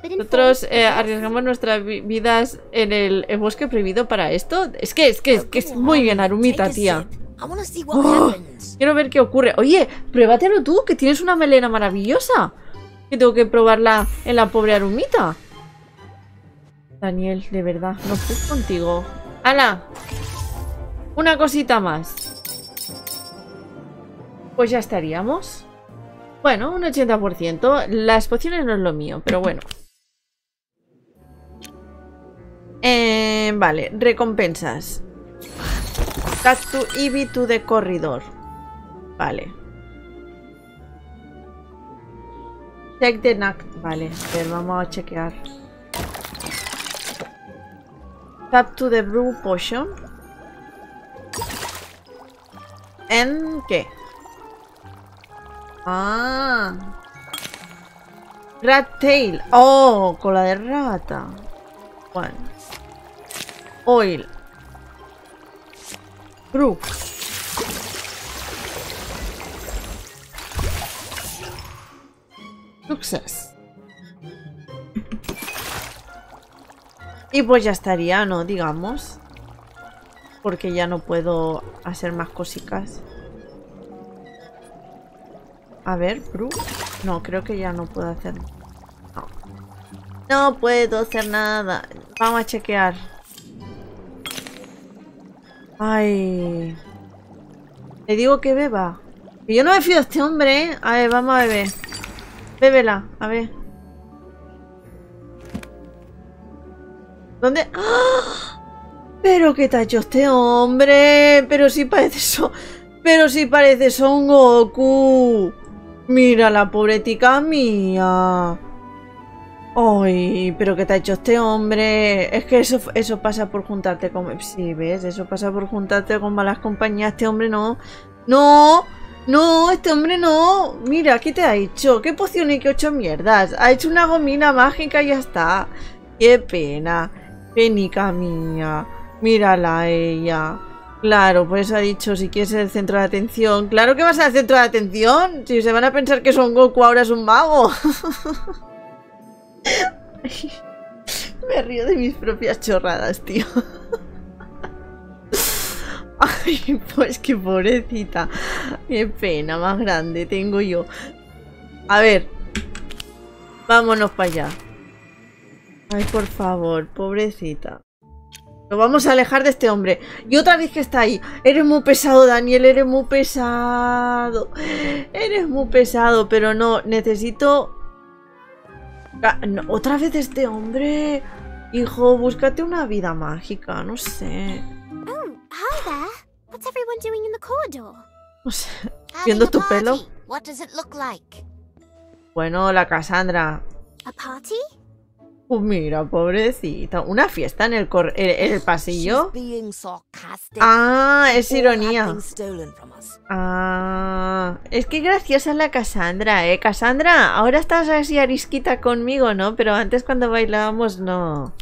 Nosotros eh, arriesgamos nuestras vidas en el, el bosque prohibido para esto. Es que, es que, es que es muy bien, Arumita, tía. Oh, quiero ver qué ocurre. Oye, pruébatelo tú, que tienes una melena maravillosa. Que tengo que probarla en la pobre Arumita. Daniel, de verdad, no estoy contigo. ¡Hala! Una cosita más. Pues ya estaríamos. Bueno, un ochenta por ciento. Las pociones no es lo mío, pero bueno. Eh, vale, recompensas. Cactus Ivy to the corridor. Vale. Check the nact. Vale, a ver, vamos a chequear. Tap to the brew potion. ¿En qué? Ah. Rat tail. Oh, cola de rata. Bueno. Oil. Brew. Success. Y pues ya estaría, ¿no? Digamos. Porque ya no puedo hacer más cositas. A ver, Bru. No, creo que ya no puedo hacer nada. No. No puedo hacer nada. Vamos a chequear. Ay. Le digo que beba. Que yo no me fío de este hombre, ¿eh? A ver, vamos a beber. Bébela, a ver. ¿Dónde? ¡Ah! Pero qué tacho este hombre. Pero si parece eso. Pero si parece Son Goku. Mira la pobre tica mía. Ay, pero qué te ha hecho este hombre. Es que eso, eso pasa por juntarte con... Sí, ¿ves? Eso pasa por juntarte con malas compañías. Este hombre no. No, no, este hombre no. Mira, ¿qué te ha hecho? ¿Qué poción y qué ocho mierdas? Ha hecho una gomina mágica y ya está. Qué pena. Qué nica mía. Mírala a ella. Claro, por eso ha dicho, si quieres ser el centro de atención. ¡Claro que vas al centro de atención! Si se van a pensar que Son Goku ahora es un mago. Me río de mis propias chorradas, tío. Ay, pues qué pobrecita. Qué pena más grande tengo yo. A ver. Vámonos para allá. Ay, por favor, pobrecita. Nos vamos a alejar de este hombre. Y otra vez que está ahí. Eres muy pesado, Daniel. Eres muy pesado. Eres muy pesado. Pero no, necesito... No, otra vez este hombre. Hijo, búscate una vida mágica. No sé. Oh, hi there. What's everyone doing in the corridor? No sé. Viendo tu pelo. What does it look like? Bueno, la Cassandra. ¿A party? Pues mira, pobrecita. ¿Una fiesta en el, cor el, el pasillo? Ah, es ironía. Ah, es que graciosa es la Cassandra, ¿eh? Cassandra, ahora estás así arisquita conmigo, ¿no? Pero antes cuando bailábamos, no.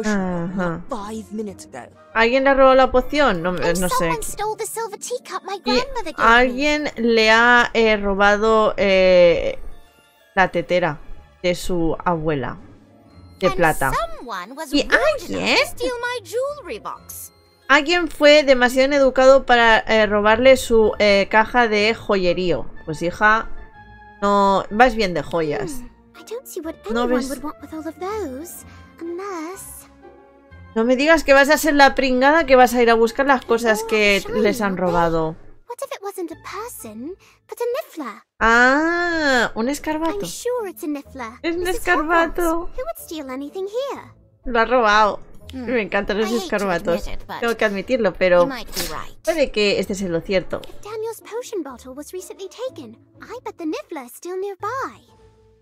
Ajá. ¿Alguien le ha robado la poción? No, no sé. Y alguien le ha eh, robado eh, la tetera de su abuela. De plata. ¿Y alguien? Alguien fue demasiado educado para eh, robarle su eh, caja de joyerío. Pues hija, no vas bien de joyas. No ves. No me digas que vas a ser la pringada que vas a ir a buscar las cosas que les han robado. Ah, un escarbato. Es un escarbato. Lo ha robado. Me encantan los escarbatos. Tengo que admitirlo, pero puede que este sea lo cierto.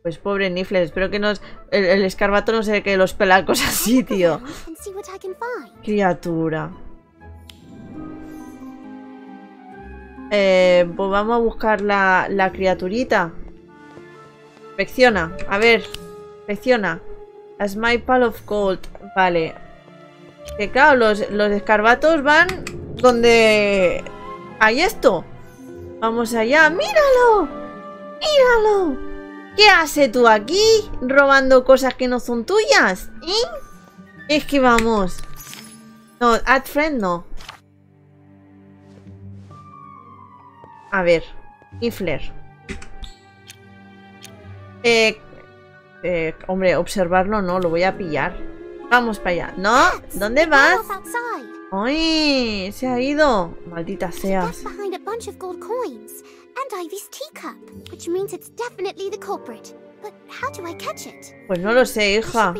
Pues pobre Niffler, espero que nos, el, el escarbato no se que los pelacos así, tío. Criatura. Eh, pues vamos a buscar la, la criaturita. Inspecciona, a ver. Inspecciona. As my pal of gold. Vale. Que claro, los, los escarbatos van donde hay esto. Vamos allá. ¡Míralo! ¡Míralo! ¿Qué hace tú aquí robando cosas que no son tuyas? ¿Eh? Es que vamos. No, ad friend no. A ver, Niffler. Eh, eh, hombre, observarlo no, lo voy a pillar. Vamos para allá. ¿No? ¿Dónde vas? ¡Ay! Se ha ido. Maldita sea. Pues no lo sé, hija.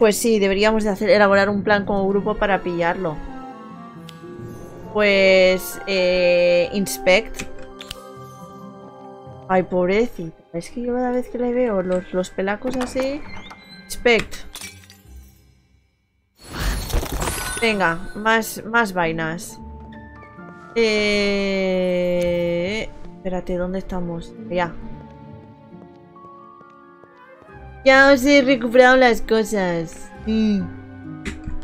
Pues sí, deberíamos de hacer, elaborar un plan como grupo para pillarlo. Pues... Eh, inspect. Ay, pobrecita. Es que yo cada vez que le veo los, los pelacos así... Inspect. Venga, más, más vainas. Eh... Espérate, ¿dónde estamos? Ya. Ya os he recuperado las cosas. Mm.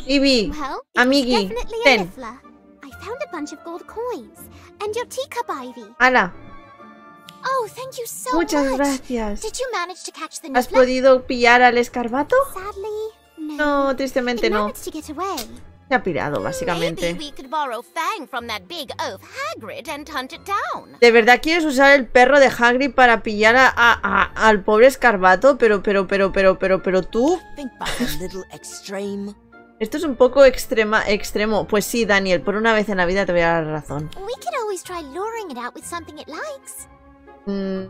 Ivy, amigui, ten. ¡Hala! Oh, thank you so Muchas much. gracias. Did you manage to catch the ¿Has podido pillar al escarbato? Sadly, no. no, tristemente It no. Se ha pirado, básicamente. ¿De verdad quieres usar el perro de Hagrid para pillar a, a, a, al pobre escarbato? Pero, pero, pero, pero, pero, pero tú... Esto es un poco extrema, extremo. Pues sí, Daniel, por una vez en la vida te voy a dar razón. Mm,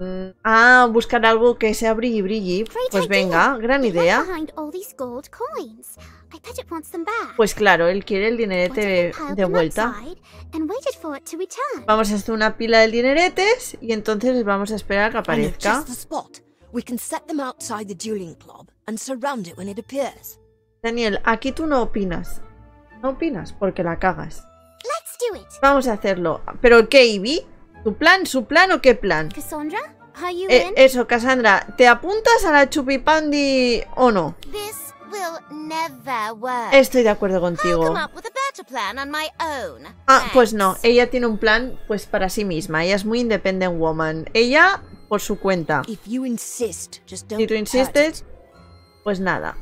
mm, ah, buscar algo que sea brilli brilli. Pues venga, gran idea. Pues claro, él quiere el dinerete de vuelta. Vamos a hacer una pila de dineretes y entonces vamos a esperar a que aparezca. Daniel, aquí tú no opinas. No opinas porque la cagas. Vamos a hacerlo. ¿Pero qué, Ivy? ¿Tu plan? ¿Su plan o qué plan? Eh, eso, Cassandra, ¿te apuntas a la chupipandi o no? Estoy de acuerdo contigo. Ah, pues no, ella tiene un plan pues para sí misma. Ella es muy independent woman. Ella por su cuenta. Si tú insistes, pues nada.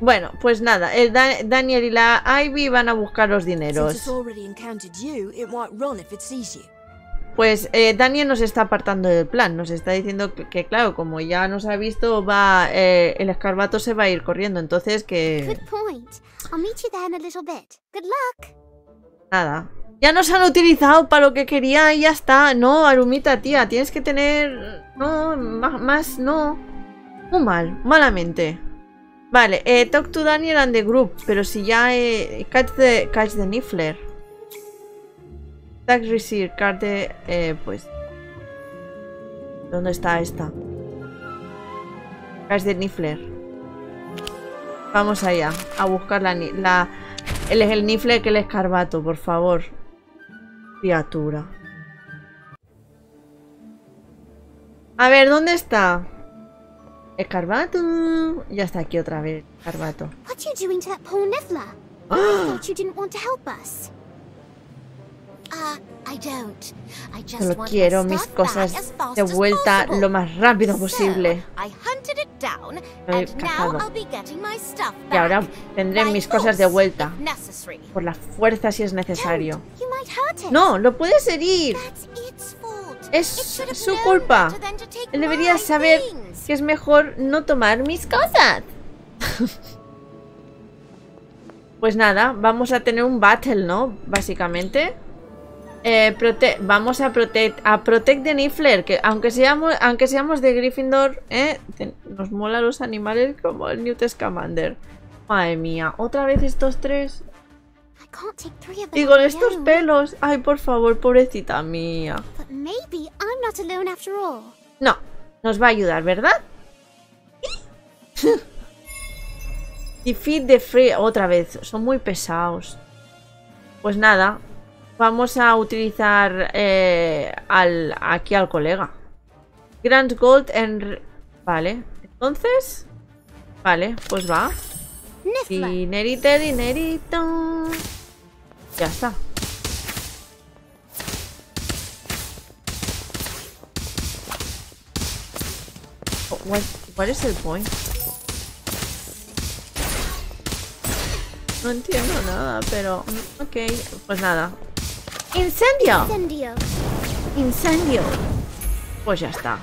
Bueno, pues nada, el da Daniel y la Ivy van a buscar los dineros. Pues eh, Daniel nos está apartando del plan, nos está diciendo que, que claro, como ya nos ha visto, va eh, el escarbato se va a ir corriendo, entonces que... Nada. Ya nos han utilizado para lo que quería y ya está. No, Arumita, tía, tienes que tener... No, más no. Muy mal, malamente. Vale, eh, talk to Daniel and the group, pero si ya... Eh, catch, the, catch the Niffler. Tax Receive, carte, eh, pues... ¿Dónde está esta? Cash de Niffler. Vamos allá, a buscar la... la el, el Niffler que el escarbato, por favor. Criatura. A ver, ¿dónde está? Escarbato. Ya está aquí otra vez, escarbato. ¿Qué estás haciendo a ese pobre Niffler? ¡Ah! Solo quiero mis cosas de vuelta lo más rápido posible. Lo he cazado. Y ahora tendré mis cosas de vuelta. Por la fuerza si es necesario. No, lo puedes herir. Es su culpa. Él debería saber que es mejor no tomar mis cosas. Pues nada, vamos a tener un battle, ¿no? Básicamente. Eh, prote vamos a protect a protect the Niffler, que aunque seamos aunque seamos de Gryffindor, eh, nos mola los animales como el Newt Scamander. Madre mía, otra vez estos tres. Y con estos pelos, ay, por favor, pobrecita mía. No, nos va a ayudar, ¿verdad? Defeat the Free otra vez, son muy pesados. Pues nada. Vamos a utilizar eh, al, aquí al colega. Grant Gold en... Vale, entonces... Vale, pues va. Dinerito, dinerito. Ya está. Oh, what, what is el point? No entiendo nada, pero... Ok, pues nada. ¡Incendio! ¡Incendio! ¡Incendio! Pues ya está.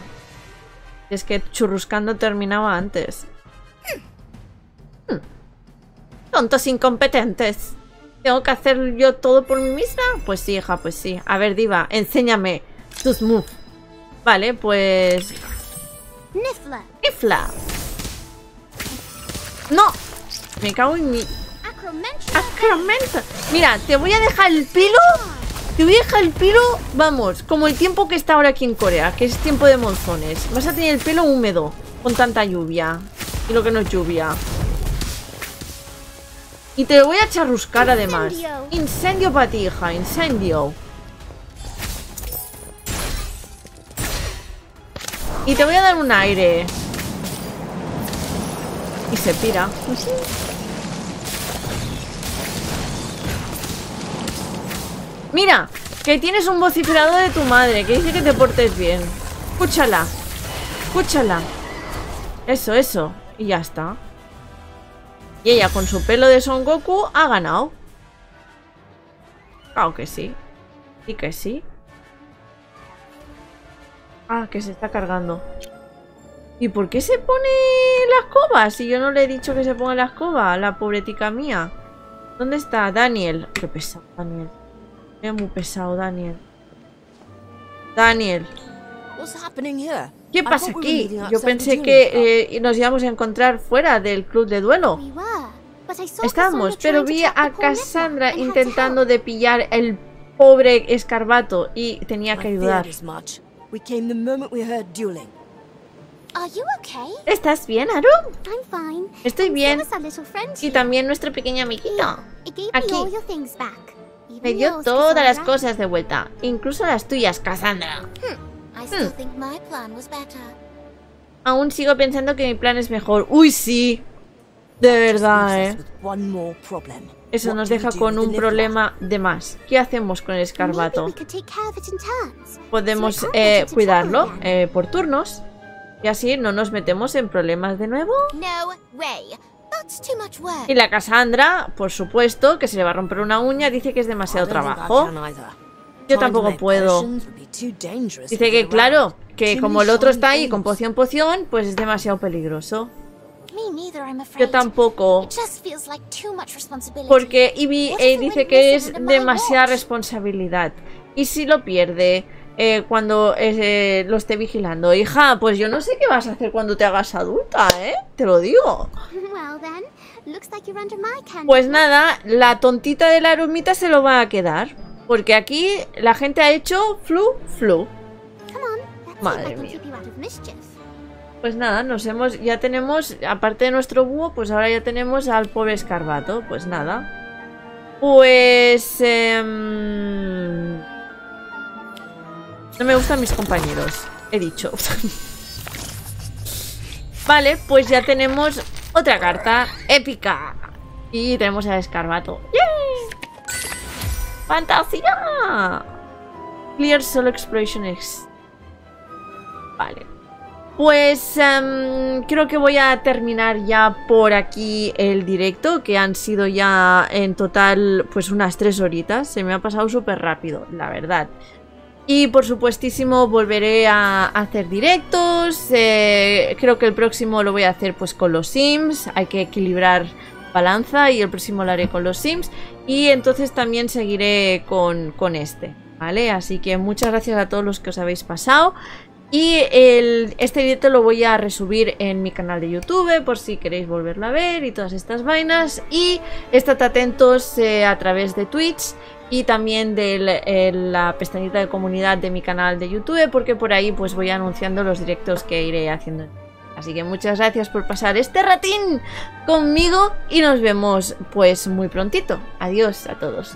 Es que churruscando terminaba antes. Mm. Mm. ¡Tontos incompetentes! ¿Tengo que hacer yo todo por mí misma? Pues sí, hija, pues sí. A ver, diva, enséñame tus moves. Vale, pues... Niffler. Niffler. ¡No! Me cago en mi... Acromántula. Mira, te voy a dejar el pilo. Te voy a dejar el pilo, vamos, como el tiempo que está ahora aquí en Corea, que es tiempo de monzones. Vas a tener el pelo húmedo, con tanta lluvia. Y lo que no es lluvia. Y te lo voy a charruscar además. Incendio para ti, hija, incendio. Y te voy a dar un aire. Y se pira. Mira, que tienes un vociferador de tu madre que dice que te portes bien. Escúchala. Escúchala. Eso, eso. Y ya está. Y ella con su pelo de Son Goku ha ganado. Claro que sí. Y que sí. Ah, que se está cargando. ¿Y por qué se pone la escoba? Si yo no le he dicho que se ponga la escoba. La pobretica mía. ¿Dónde está Daniel? Qué pesado, Daniel. Es muy pesado, Daniel. Daniel. ¿Qué pasa aquí? Yo pensé que eh, nos íbamos a encontrar fuera del club de duelo. Estábamos, pero vi a Cassandra intentando de pillar el pobre escarbato y tenía que ayudar. ¿Estás bien, Arum? Estoy bien. Y también nuestro pequeño amiguito. Aquí. Me dio todas las cosas de vuelta, incluso las tuyas, Cassandra. Hmm. Aún sigo pensando que mi plan es mejor. ¡Uy, sí! De verdad, ¿eh? Eso nos deja con un problema de más. ¿Qué hacemos con el escarbato? Podemos eh, cuidarlo eh, por turnos. Y así no nos metemos en problemas de nuevo. Y la Cassandra, por supuesto, que se le va a romper una uña, dice que es demasiado trabajo. Yo tampoco puedo. Dice que claro, que como el otro está ahí con poción poción, pues es demasiado peligroso. Yo tampoco. Porque Ivy eh, dice que es demasiada responsabilidad. Y si lo pierde eh, cuando eh, lo esté vigilando. Hija, pues yo no sé qué vas a hacer cuando te hagas adulta, ¿eh? Te lo digo. Pues nada, la tontita de la erumita se lo va a quedar. Porque aquí la gente ha hecho flu, flu. Madre mía. Pues nada, nos hemos, ya tenemos, aparte de nuestro búho, pues ahora ya tenemos al pobre escarbato. Pues nada. Pues... Eh, no me gustan mis compañeros, he dicho. Vale, pues ya tenemos otra carta épica. Y tenemos al escarbato. ¡Yay! ¡Fantasía! Clear Solo Exploration X. Vale. Pues um, creo que voy a terminar ya por aquí el directo, que han sido ya en total pues unas tres horitas. Se me ha pasado súper rápido, la verdad. Y por supuestísimo volveré a hacer directos. Eh, creo que el próximo lo voy a hacer pues con los Sims. Hay que equilibrar balanza y el próximo lo haré con los Sims. Y entonces también seguiré con, con este, ¿vale? Así que muchas gracias a todos los que os habéis pasado. Y el, este directo lo voy a resubir en mi canal de YouTube por si queréis volverlo a ver y todas estas vainas. Y estad atentos eh, a través de Twitch. Y también de la pestañita de comunidad de mi canal de YouTube, porque por ahí pues voy anunciando los directos que iré haciendo. Así que muchas gracias por pasar este ratín conmigo y nos vemos pues muy prontito. Adiós a todos.